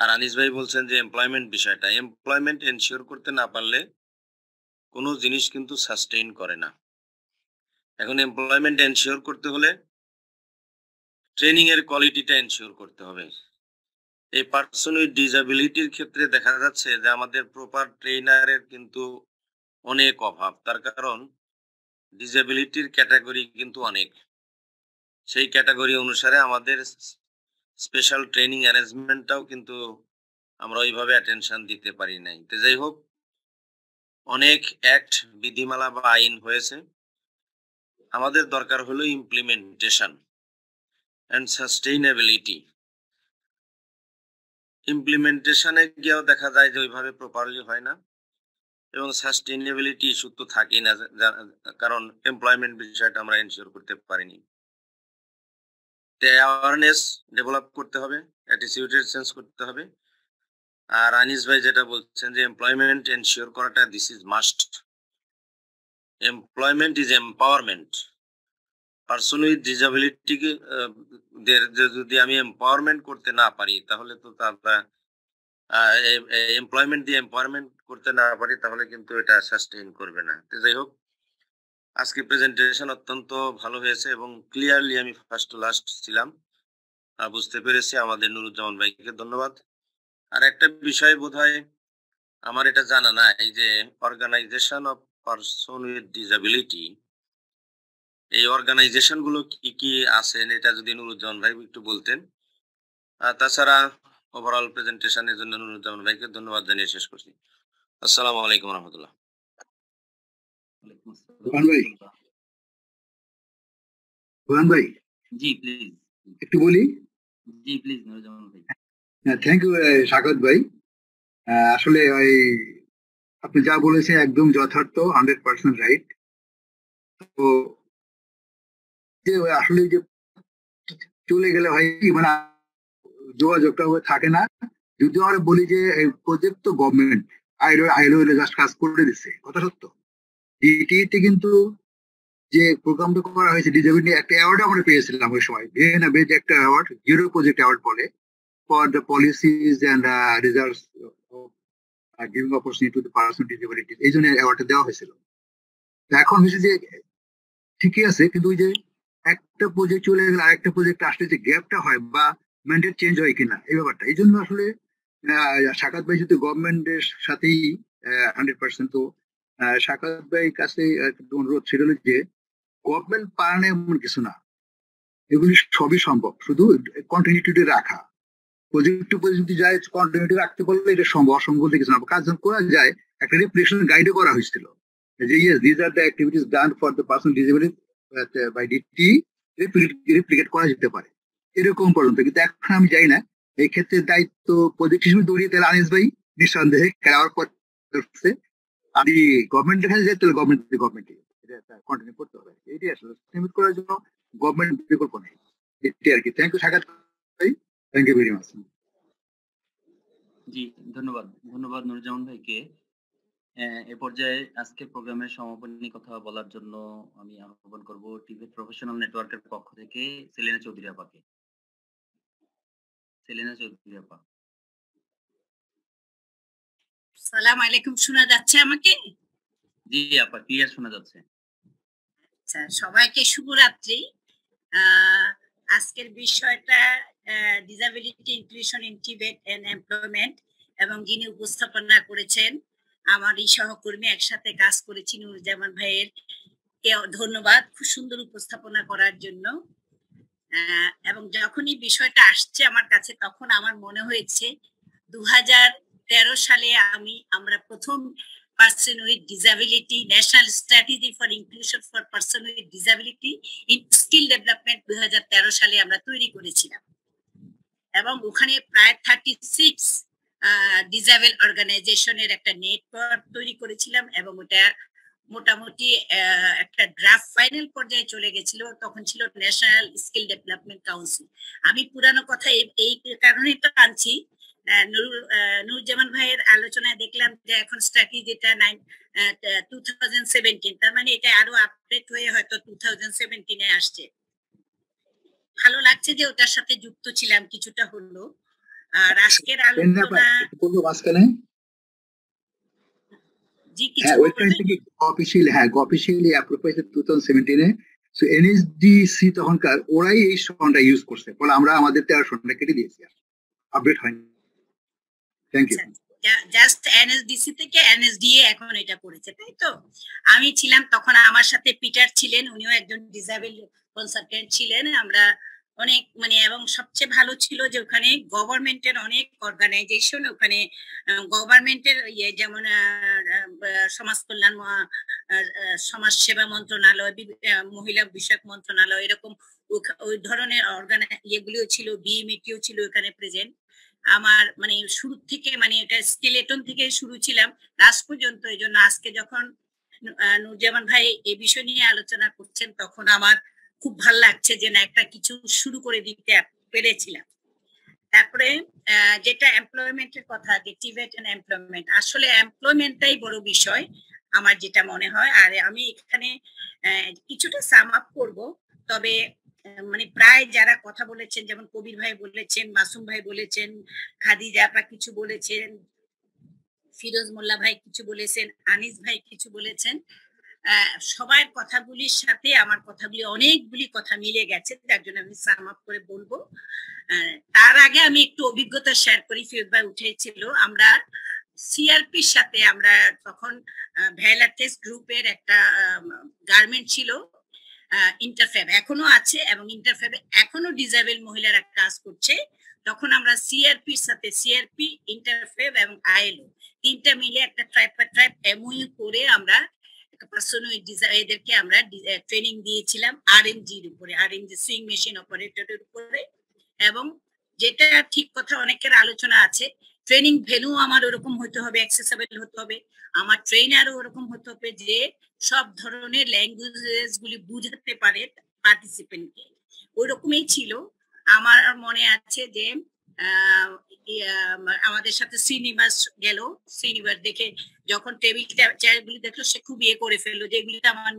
আর আনিস ভাই বলছেন যে এমপ্লয়মেন্ট বিষয়টা, এমপ্লয়মেন্ট এনশিওর করতে না পারলে কোনো জিনিস কিন্তু সাস্টেইন করে না। এখন এমপ্লয়মেন্ট এনশিওর করতে হলে ট্রেনিং এর কোয়ালিটিটা এনশিওর করতে হবে। এই পার্সন উইথ ডিসএবিলিটির ক্ষেত্রে দেখা যাচ্ছে যে আমাদের প্রপার ট্রেনারের কিন্তু অনেক অভাব, তার কারণ ডিসএবিলিটির ক্যাটাগরি কিন্তু অনেক, সেই ক্যাটাগরি অনুসারে আমাদের স্পেশাল ট্রেনিং অ্যারেঞ্জমেন্টটাও কিন্তু আমরা ওইভাবে অ্যাটেনশন দিতে পারি নাই। তো যাই হোক, অনেক অ্যাক্ট, বিধিমালা বা আইন হয়েছে, আমাদের দরকার হলো ইমপ্লিমেন্টেশন অ্যান্ড সাস্টেইনেবিলিটি। ইমপ্লিমেন্টেশনে গিয়েও দেখা যায় যে ওইভাবে প্রপারলি হয় না, এবং সাস্টেইনেবিলিটি ইস্যু তো থাকেই না, কারণ এমপ্লয়মেন্ট বিষয়টা আমরা এনশিওর করতে পারিনি। অ্যাওয়ারনেস ডেভেলপ করতে হবে, অ্যাটিটিউডের চেঞ্জ করতে হবে। আর আনিস ভাই যেটা বলছেন যে এমপ্লয়মেন্ট এনশিওর করাটা, this is must. Employment is empowerment. Person with ডিসএবিলিটিকে যদি আমি এম্পাওয়ারমেন্ট করতে না পারি, তাহলে তো তারা এমপ্লয়মেন্ট দিয়ে এম্পাওয়ারমেন্ট করতে না পারি, তাহলে কিন্তু এটা সাস্টেইন করবে না। তো যাই হোক, আজকে প্রেজেন্টেশন অত্যন্ত ভালো হয়েছে এবং ক্লিয়ারলি আমি ফার্স্ট টু লাস্ট ছিলাম, বুঝতে পেরেছি। আমাদের নুরুজ্জামান ভাইকে ধন্যবাদ। আর একটা বিষয় বোধহয় আমার এটা জানা নাই, যে organization of person with disability এই অর্গানাইজেশন গুলো কি কি আছেন এটা যদি নুরুজ্জামান ভাই একটু বলতেন। তাছাড়া ওভারঅল প্রেজেন্টেশনের জন্য নুরুজ্জামান ভাইকে ধন্যবাদ জানিয়ে শেষ করছি। আসসালামু আলাইকুম রাহমাতুল্লাহ। রুহান ভাই, রুহান ভাই জি প্লিজ একটু বলি। জি প্লিজ নুরুজ্জামান ভাই। হ্যাঁ, থ্যাংক ইউ স্বাগত ভাই। আসলে ওই আপনি যা বলেছেন একদম যথার্থ, হান্ড্রেড পার্সেন্ট রাইট। তো যে আসলে যে চলে গেলে হয় কি মানে যোগাযোগটা থাকে না। যদি আমরা বলি যে এই প্রজেক্ট তো গভর্নমেন্ট আইলো আইলো জাস্ট কাজ করে দিচ্ছে, কথা সত্য। ডিটিতে কিন্তু যে প্রোগ্রামটা করা হয়েছে ডিজেবিলিটি নিয়ে একটা অ্যাওয়ার্ড আমরা পেয়েছিলাম ওই সময়, ভিয়েনা বেজ একটা অ্যাওয়ার্ড, জিরো প্রজেক্ট অ্যাওয়ার্ড বলে, for the policies and reserves giving opportunity to the person disability, এই জন্য অ্যাওয়ার্ডটা দেওয়া হয়েছিল। এখন হচ্ছে যে ঠিকই আছে, কিন্তু ওই যে একটা প্রজেক্ট চলে গেলে আরেকটা প্রজেক্ট আসলে যে গ্যাপটা হয় বা ম্যান্ডেট চেঞ্জ হয় কিনা এই ব্যাপারটা, এই জন্য আসলে সাকাত ভাই যদি গভর্নমেন্টের সাথেই হান্ড্রেড পার্সেন্ট। তো সাকাত ভাইয়ের কাছে অনুরোধ ছিল যে গভর্নমেন্ট পারে না এমন কিছু না, এগুলি সবই সম্ভব, শুধু কন্টিনিউটি রাখা। প্রজেক্ট টু প্রজেক্ট যায় কন্টিনিউটি রাখতে পারলে এটা সম্ভব, অসম্ভব কিছু না, কাজ করা যায়। একটা রিপ্রেশনাল গাইডও করা হয়েছিল যে yes this are the activities done for the person disability by DT, replicate করা যেতে পারে এরকম পর্যন্ত। কিন্তু এখন আমি যাই না এই ক্ষেত্রে দায়িত্ব প্রজেক্ট হিসেবে দৌড়িয়ে তাহলে আনিস ভাই নিঃসন্দেহে খেলাওয়ার পর আমি গভর্নমেন্টের কাছে যাই, তাহলে গভর্নমেন্ট গভর্নমেন্টে কন্টিনিউ করতে হবে। এটি আসলে সীমিত করার জন্য গভর্নমেন্ট বিকল্প নেই, এটি আর কি। থ্যাংক ইউ স্বাগত ভাই, থ্যাংক ইউ ভেরি মাচ। জি ধন্যবাদ, ধন্যবাদ নুরুজ্জামান ভাইকে। এ পর্যায়ে আজকে প্রোগ্রামের সমাপনী কথা বলার জন্য আমি আহ্বান করব টিভি প্রফেশনাল নেটওয়ার্কের পক্ষ থেকে সেলিনা চৌধুরী আপাকে। সেলিনা চৌধুরী আপা। আসসালামু আলাইকুম, শোনা যাচ্ছে আমাকে? জি আপা ক্লিয়ার শোনা যাচ্ছে। আচ্ছা, সবাইকে শুভরাত্রি। আজকের বিষয়টা disability inclusion in Tibet and employment, এবং যিনি উপস্থাপনা করেছেন আমারই সহকর্মী, একসাথে কাজ করেছি, নুরুজ্জামান ভাইয়ের কে ধন্যবাদ খুব সুন্দর উপস্থাপনা করার জন্য। এবং যখনই বিষয়টা আসছে আমার কাছে তখন আমার মনে হয়েছে দু হাজার তেরো সালে আমি আমরা প্রথম person with disability national strategy for inclusion for person with disability in skill development দু হাজার তেরো সালে আমরা তৈরি করেছিলাম, এবং ওখানে প্রায় থার্টি সিক্স ডিসএবল অর্গানাইজেশনের একটা নেটওয়ার্ক তৈরি করেছিলাম, এবং ওটা মোটামুটি একটা ড্রাফট ফাইনাল পর্যায়ে চলে গেছিল। তখন ছিল ন্যাশনাল স্কিল ডেভেলপমেন্ট কাউন্সিল। আমি পুরানো কথা এই কারণেই তো আনছি, নুরুজ্জামান ভাইয়ের আলোচনায় দেখলাম যে এখন স্ট্র্যাটেজিটা টু থাউজেন্ড সেভেন্টিন, তার মানে এটা আরো আপডেট হয়ে হয়তো টু থাউজেন্ড সেভেন্টিন এ আসছে। ভালো লাগছে যে ওটার সাথে যুক্ত ছিলাম কিছুটা হলো। আর আজকের আলোচনা জি কিছু ওয়েবসাইট থেকে অফিশিয়াল, হ্যাঁ officially approved two thousand seventeen এ। সো এনএসডিসি তখনকার ওরাই এই সনটা ইউজ করছে, বলে আমরা আমাদের তেরো সনটা কেটে দিয়েছি, আপডেট হয়নি। Thank you. জাস্ট এনএসডিসি থেকে এনএসডিএ এখন এটা করেছে, তাই তো। আমি ছিলাম তখন, আমার সাথে পিটার ছিলেন, উনিও একজন ডিসএবল কনসালটেন্ট ছিলেন। আমরা অনেক মানে, এবং সবচেয়ে ভালো ছিল যে ওখানে গভর্নমেন্টের অনেক অর্গানাইজেশন, ওখানে গভর্নমেন্টের যেমন সমাজ কল্যাণ, সমাজ সেবা মন্ত্রণালয়, মহিলা বিষয়ক মন্ত্রণালয়, এরকম ওই ধরনের অর্গানাই ইয়েগুলিও ছিল, বিএমইটিও ছিল ওখানে প্রেজেন্ট। আমার মানে শুরু থেকে মানে এটা স্কেলেটন থেকে শুরু ছিলাম লাস্ট পর্যন্ত। এই জন্য আজকে যখন নুরুজ্জামান ভাই এই বিষয় নিয়ে আলোচনা করছেন তখন আমার খুব ভালো লাগছে যে না একটা কিছু শুরু করে দিতে পেরেছিলাম। তারপরে যেটা এমপ্লয়মেন্টের কথা, যে টিবেট এন্ড এমপ্লয়মেন্ট, আসলে এমপ্লয়মেন্টটাই বড় বিষয় আমার যেটা মনে হয়। আর আমি এখানে কিছুটা সাম আপ করব, তবে মানে প্রায় যারা কথা বলেছেন, যেমন কবির ভাই বলেছেন, মাসুম ভাই বলেছেন, খাদিজা আপা কিছু বলেছেন, ফিরোজ মোল্লা ভাই কিছু বলেছেন, আনিস ভাই কিছু বলেছেন, সবার কথাগুলির সাথে আমার কথাগুলি অনেকগুলি কথা মিলে গেছে, যার জন্য আমি সাম আপ করে বলবো। তার আগে আমি একটু অভিজ্ঞতা শেয়ার করি। ফিরোজ ভাই উঠেছিল, আমরা সিআরপির সাথে আমরা তখন ভ্যালাটেস গ্রুপের একটা গার্মেন্ট ছিল, ইন্টারফেব এখনো আছে এবং ইন্টারফেব এখনো ডিসেবল মহিলারা কাজ করছে তখন আমরা সিআরপি এর সাথে সিআরপি ইন্টারফেব এবং আইএলও তিনটা মিলে একটা ট্রাইপ বাই ট্রাইপ এমইউ করে আমরা একটা পার্সোনাল ডিজাইনারদেরকে আমরা ট্রেনিং দিয়েছিলাম আরএমজি এর উপরে আরএমজি সুইং মেশিন অপারেটরের উপরে এবং যেটা ঠিক কথা অনেকের আলোচনা আছে ট্রেনিং ভ্যালু আমার এরকম হতে হবে অ্যাক্সেসিবল হতে হবে আমার ট্রেনারও এরকম হতে হবে যে সব ধরনের ল্যাঙ্গুয়েজেস গুলি বুঝাতে পারে পার্টিসিপেন্টকে ওরকমই ছিল আমার মনে আছে যে আমাদের সাথে সিনেমাস গেল সিনেমার দেখে যখন টেবিল চেয়ারগুলি দেখলো সে খুব ইয়ে করে ফেললো যে এগুলি আমার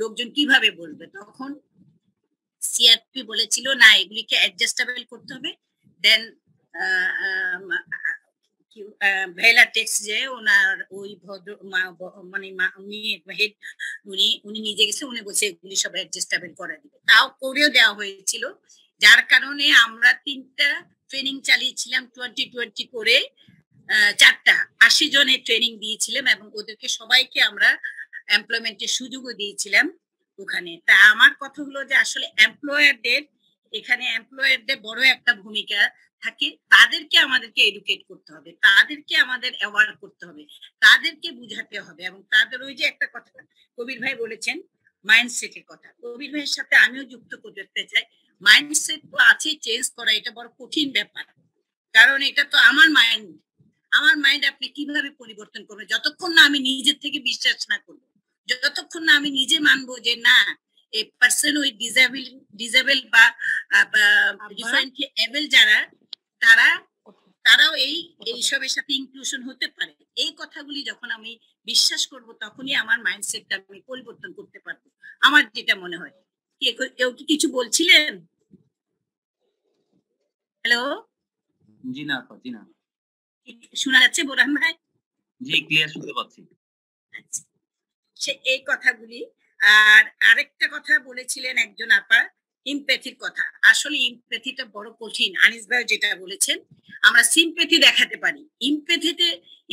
লোকজন কিভাবে বলবে তখন সিআরপি বলেছিল না এগুলিকে অ্যাডজাস্টেবল করতে হবে দেন ভেলা টেক্স যে ওনার ওই ভদ্র মানে হেড উনি উনি নিজে গেছে উনি বলছে এগুলি সব অ্যাডজাস্টেবল করা দিবে তাও করেও দেওয়া হয়েছিল যার কারণে আমরা তিনটা ট্রেনিং চালিয়েছিলাম টোয়েন্টি টোয়েন্টি করে চারটা আশি জনের ট্রেনিং দিয়েছিলাম এবং ওদেরকে সবাইকে আমরা এমপ্লয়মেন্টের সুযোগও দিয়েছিলাম ওখানে তা আমার কথা হলো যে আসলে এমপ্লয়ারদের এখানে এমপ্লয়ারদের বড় একটা ভূমিকা থাকে তাদেরকে আমাদেরকে এডুকেট করতে হবে তাদেরকে আমাদের অ্যাওয়ার্ড করতে হবে তাদেরকে বুঝাতে হবে এবং তাদের ওই যে একটা কথা কবির ভাই বলেছেন মাইন্ডসেটের কথা কবির ভাইয়ের সাথে আমিও যুক্ত করতে চাই মাইন্ডসেট তো আছে চেঞ্জ করা এটা বড় কঠিন ব্যাপার কারণ এটা তো আমার মাইন্ড আমার মাইন্ড আপনি কিভাবে পরিবর্তন করবেন যতক্ষণ না আমি নিজের থেকে বিশ্বাস না করবো যতক্ষণ না আমি নিজে মানবো যে না এই পার্সন উইথ ডিসেবল ডিসেবল বা ডিফারেন্টলি এবল যারা তারা তারাও এই এইসবের সাথে ইনক্লুশন হতে পারে এই কথাগুলি যখন আমি বিশ্বাস করব তখনই আমার মাইন্ডসেটটা আমি পরিবর্তন করতে পারবো আমার যেটা মনে হয় কেউ কি কিছু বলছিলেন হ্যালো জি না জি না শোনা যাচ্ছে বোরহান ভাই জি ক্লিয়ার শুনতে পাচ্ছি আচ্ছা সে এই কথাগুলি আর আরেকটা কথা বলেছিলেন একজন আপা ইমপ্যাথির কথা আসলে ইমপ্যাথিটা বড় কঠিন আনিস ভাই যেটা বলেছেন আমরা সিম্প্যাথি দেখাতে পারি ইমপ্যাথিতে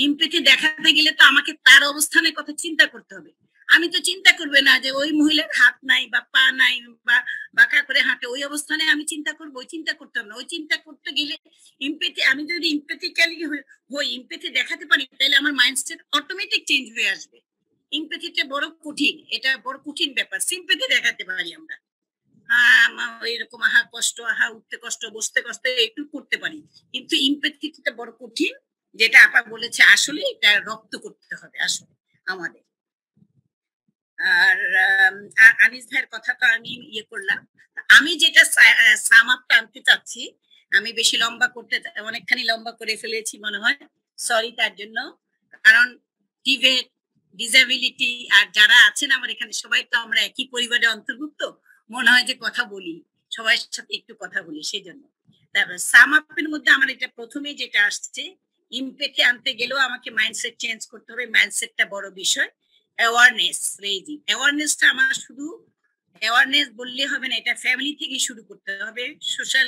ইমপ্যাথি দেখাতে গেলে তো আমাকে তার অবস্থানের কথা চিন্তা করতে হবে আমি তো চিন্তা করবে না যে ওই মহিলার হাত নাই বা পা নাই বা বাঁকা করে হাঁটে ওই অবস্থানে আমি চিন্তা করবো ওই চিন্তা করতে হবে না ওই চিন্তা করতে গেলে ইমপ্যাথি আমি যদি ইমপ্যাথিক্যালি হই ইমপ্যাথি দেখাতে পারি তাহলে আমার মাইন্ডসেট অটোমেটিক চেঞ্জ হয়ে আসবে ইমপ্যাথিটা বড় কঠিন এটা বড় কঠিন ব্যাপার সিম্প্যাথি দেখাতে পারি আমরা এরকম আহা কষ্ট আহা উঠতে কষ্ট বসতে কষ্ট একটু করতে পারি কিন্তু ইমপ্যাথিটা বড় কঠিন যেটা আপা বলেছে আসলে এটা রপ্ত করতে হবে আসলে আমাদের আর আনিস ভাইয়ের কথা তো আমি ইয়ে করলাম আমি যেটা সাম আপ টানতে চাচ্ছি আমি বেশি লম্বা করতে অনেকখানি লম্বা করে ফেলেছি মনে হয় সরি তার জন্য কারণ ডিভেট ডিসেবিলিটি আর যারা আছেন আমার এখানে সবাই তো আমরা একই পরিবারে অন্তর্ভুক্ত মনে হয় যে কথা বলি সবার সাথে একটু কথা বলি সেই জন্য তারপর সাম আপের মধ্যে আমার এটা প্রথমে যেটা আসছে ইমপ্যাক্টে আনতে গেলেও আমাকে মাইন্ডসেট চেঞ্জ করতে হবে মাইন্ডসেটটা বড় বিষয় অ্যাওয়ারনেস রেজিং অ্যাওয়ারনেসটা আমার শুধু অ্যাওয়ারনেস বললে হবে না এটা ফ্যামিলি থেকে শুরু করতে হবে সোশ্যাল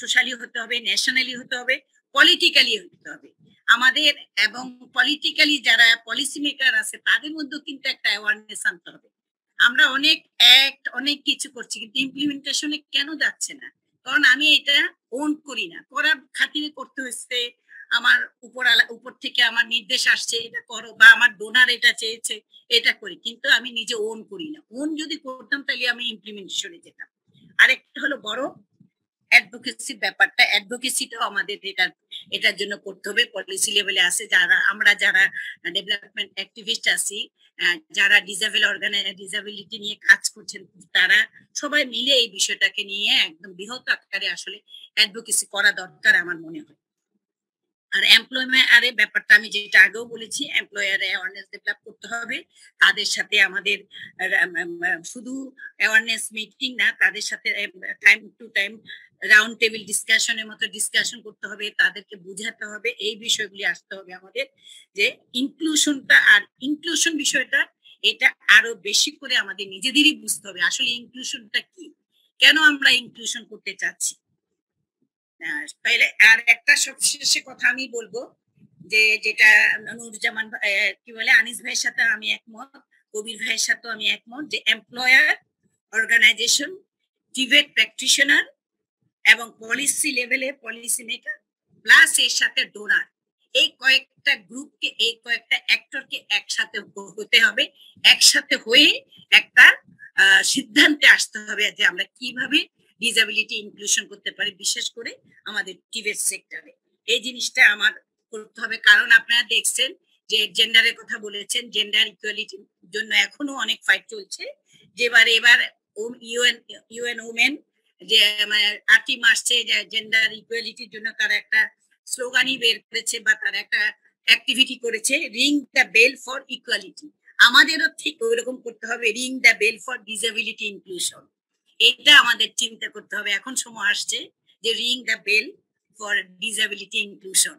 সোশ্যালি হতে হবে ন্যাশনালি হতে হবে পলিটিক্যালি হতে হবে আমাদের এবং পলিটিক্যালি যারা পলিসি মেকার আছে তাদের মধ্যেও কিন্তু একটা অ্যাওয়ারনেস আনতে হবে আমরা অনেক অ্যাক্ট অনেক কিছু করছি কিন্তু ইমপ্লিমেন্টেশনে কেন যাচ্ছে না কারণ আমি এটা ওন করি না করার খাতিরে করতে হচ্ছে আমার উপর উপর থেকে আমার নির্দেশ আসছে এটা করো বা আমার ডোনার এটা চেয়েছে এটা করি কিন্তু আমি নিজে ওন করি না ওন যদি করতাম তাহলে আমি ইমপ্লিমেন্টেশনে যেতাম আরেকটা হলো বড় অ্যাডভোকেসির ব্যাপারটা অ্যাডভোকেসিটাও আমাদের এটা এটার জন্য করতে হবে পলিসি লেভেলে আছে যারা আমরা যারা ডেভেলপমেন্ট অ্যাক্টিভিস্ট আছি যারা ডিসেবল অর্গানাইজেশন ডিসেবিলিটি নিয়ে কাজ করছেন তারা সবাই মিলে এই বিষয়টাকে নিয়ে একদম বৃহৎ আকারে আসলে অ্যাডভোকেসি করা দরকার আমার মনে হয় আর এমপ্লয়ার এর ব্যাপারটা আমি যেটা আগেও বলেছি এমপ্লয়ার অ্যাওয়ারনেস ডেভেলপ করতে হবে তাদের সাথে আমাদের শুধু অ্যাওয়ারনেস মিটিং না তাদের সাথে time to time round table ডিসকাশনের মতো ডিসকাশন করতে হবে তাদেরকে বুঝাতে হবে এই বিষয়গুলি আসতে হবে আমাদের যে ইনক্লুশনটা আর ইনক্লুশন বিষয়টা এটা আরো বেশি করে আমাদের নিজেদেরই বুঝতে হবে আসলে ইনক্লুশনটা কি কেন আমরা ইনক্লুশন করতে চাচ্ছি তাহলে আর একটা সবশেষে কথা আমি বলবো যে যেটা নুরুজ্জামান কি বলে আনিস ভাইয়ের সাথে আমি একমত কবির ভাইয়ের সাথে আমি একমত যে এমপ্লয়ার organization, debate practitioner, এবং policy level policy maker, plus এর সাথে donor. এই কয়েকটা গ্রুপকে এই কয়েকটা অ্যাক্টরকে একসাথে হতে হবে, একসাথে হয়ে একটা সিদ্ধান্তে আসতে হবে যে আমরা কিভাবে ডিসএবিলিটি ইনক্লুশন করতে পারি, বিশেষ করে আমাদের টিভেট সেক্টরে। এই জিনিসটা আমার করতে হবে, কারণ আপনারা দেখছেন যে জেন্ডারের কথা বলেছেন, জেন্ডার ইকুয়ালিটির জন্য এখনো অনেক ফাইট চলছে। যেবার এবার ইউএন ইউএন ওমেন যে আটই মার্চে জেন্ডার ইকুয়ালিটির জন্য তারা একটা স্লোগানই বের করেছে বা তারা একটা অ্যাক্টিভিটি করেছে, ring the bell for equality. আমাদেরও ঠিক ওইরকম করতে হবে, ring the bell for disability inclusion. এটা আমাদের চিন্তা করতে হবে, এখন সময় আসছে যে ring the bell for disability inclusion.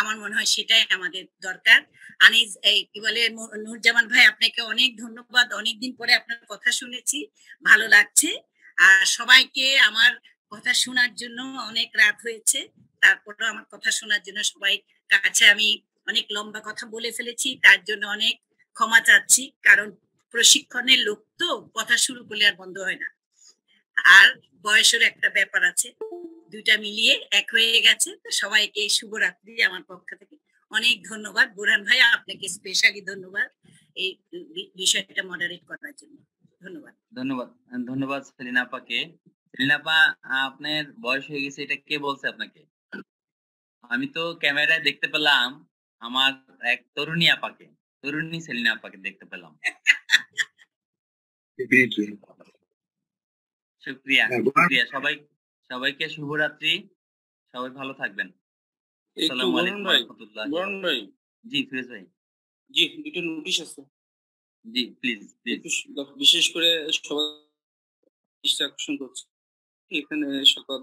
আমার মনে হয় সেটাই আমাদের দরকার। আনিস কি বলে, নুরজামান ভাই আপনাকে অনেক ধন্যবাদ, অনেকদিন পরে আপনার কথা শুনেছি, ভালো লাগছে। আর সবাইকে আমার কথা শোনার জন্য, অনেক রাত হয়েছে তারপরেও আমার কথা শোনার জন্য সবাই কাছে, আমি অনেক লম্বা কথা বলে ফেলেছি তার জন্য অনেক ক্ষমা চাচ্ছি, কারণ প্রশিক্ষণের লোক তো কথা শুরু করলে আর বন্ধ হয় না, আর বয়সের একটা ব্যাপার আছে, দুইটা মিলিয়ে এক হয়ে গেছে। সবাইকে শুভরাত্রি আমার পক্ষ থেকে, অনেক ধন্যবাদ বুরহান ভাই, আপনাকে স্পেশালি ধন্যবাদ এই বিষয়টা মডারেট করার জন্য। ধন্যবাদ ধন্যবাদ ধন্যবাদ সেলিনা আপাকে। সেলিনা আপা, আপনার বয়স হয়ে গেছে এটা কে বলছে আপনাকে? আমি তো ক্যামেরায় দেখতে পেলাম আমার এক তরুণী আপাকে, তরুণী সেলিনা আপাকে দেখতে পেলাম। শুক্রিয়া শুক্রিয়া, সবাই সবাইকে শুভরাত্রি, সবাই ভালো থাকবেন। আসসালামু আলাইকুম ওয়া রাহমাতুল্লাহ। বরণ ভাই, জি ফিরোজ ভাই, জি দুটো নোটিশ আছে, জি প্লিজ প্লিজ। বিশেষ করে সবাই আকর্ষণ করছে এখানে সকল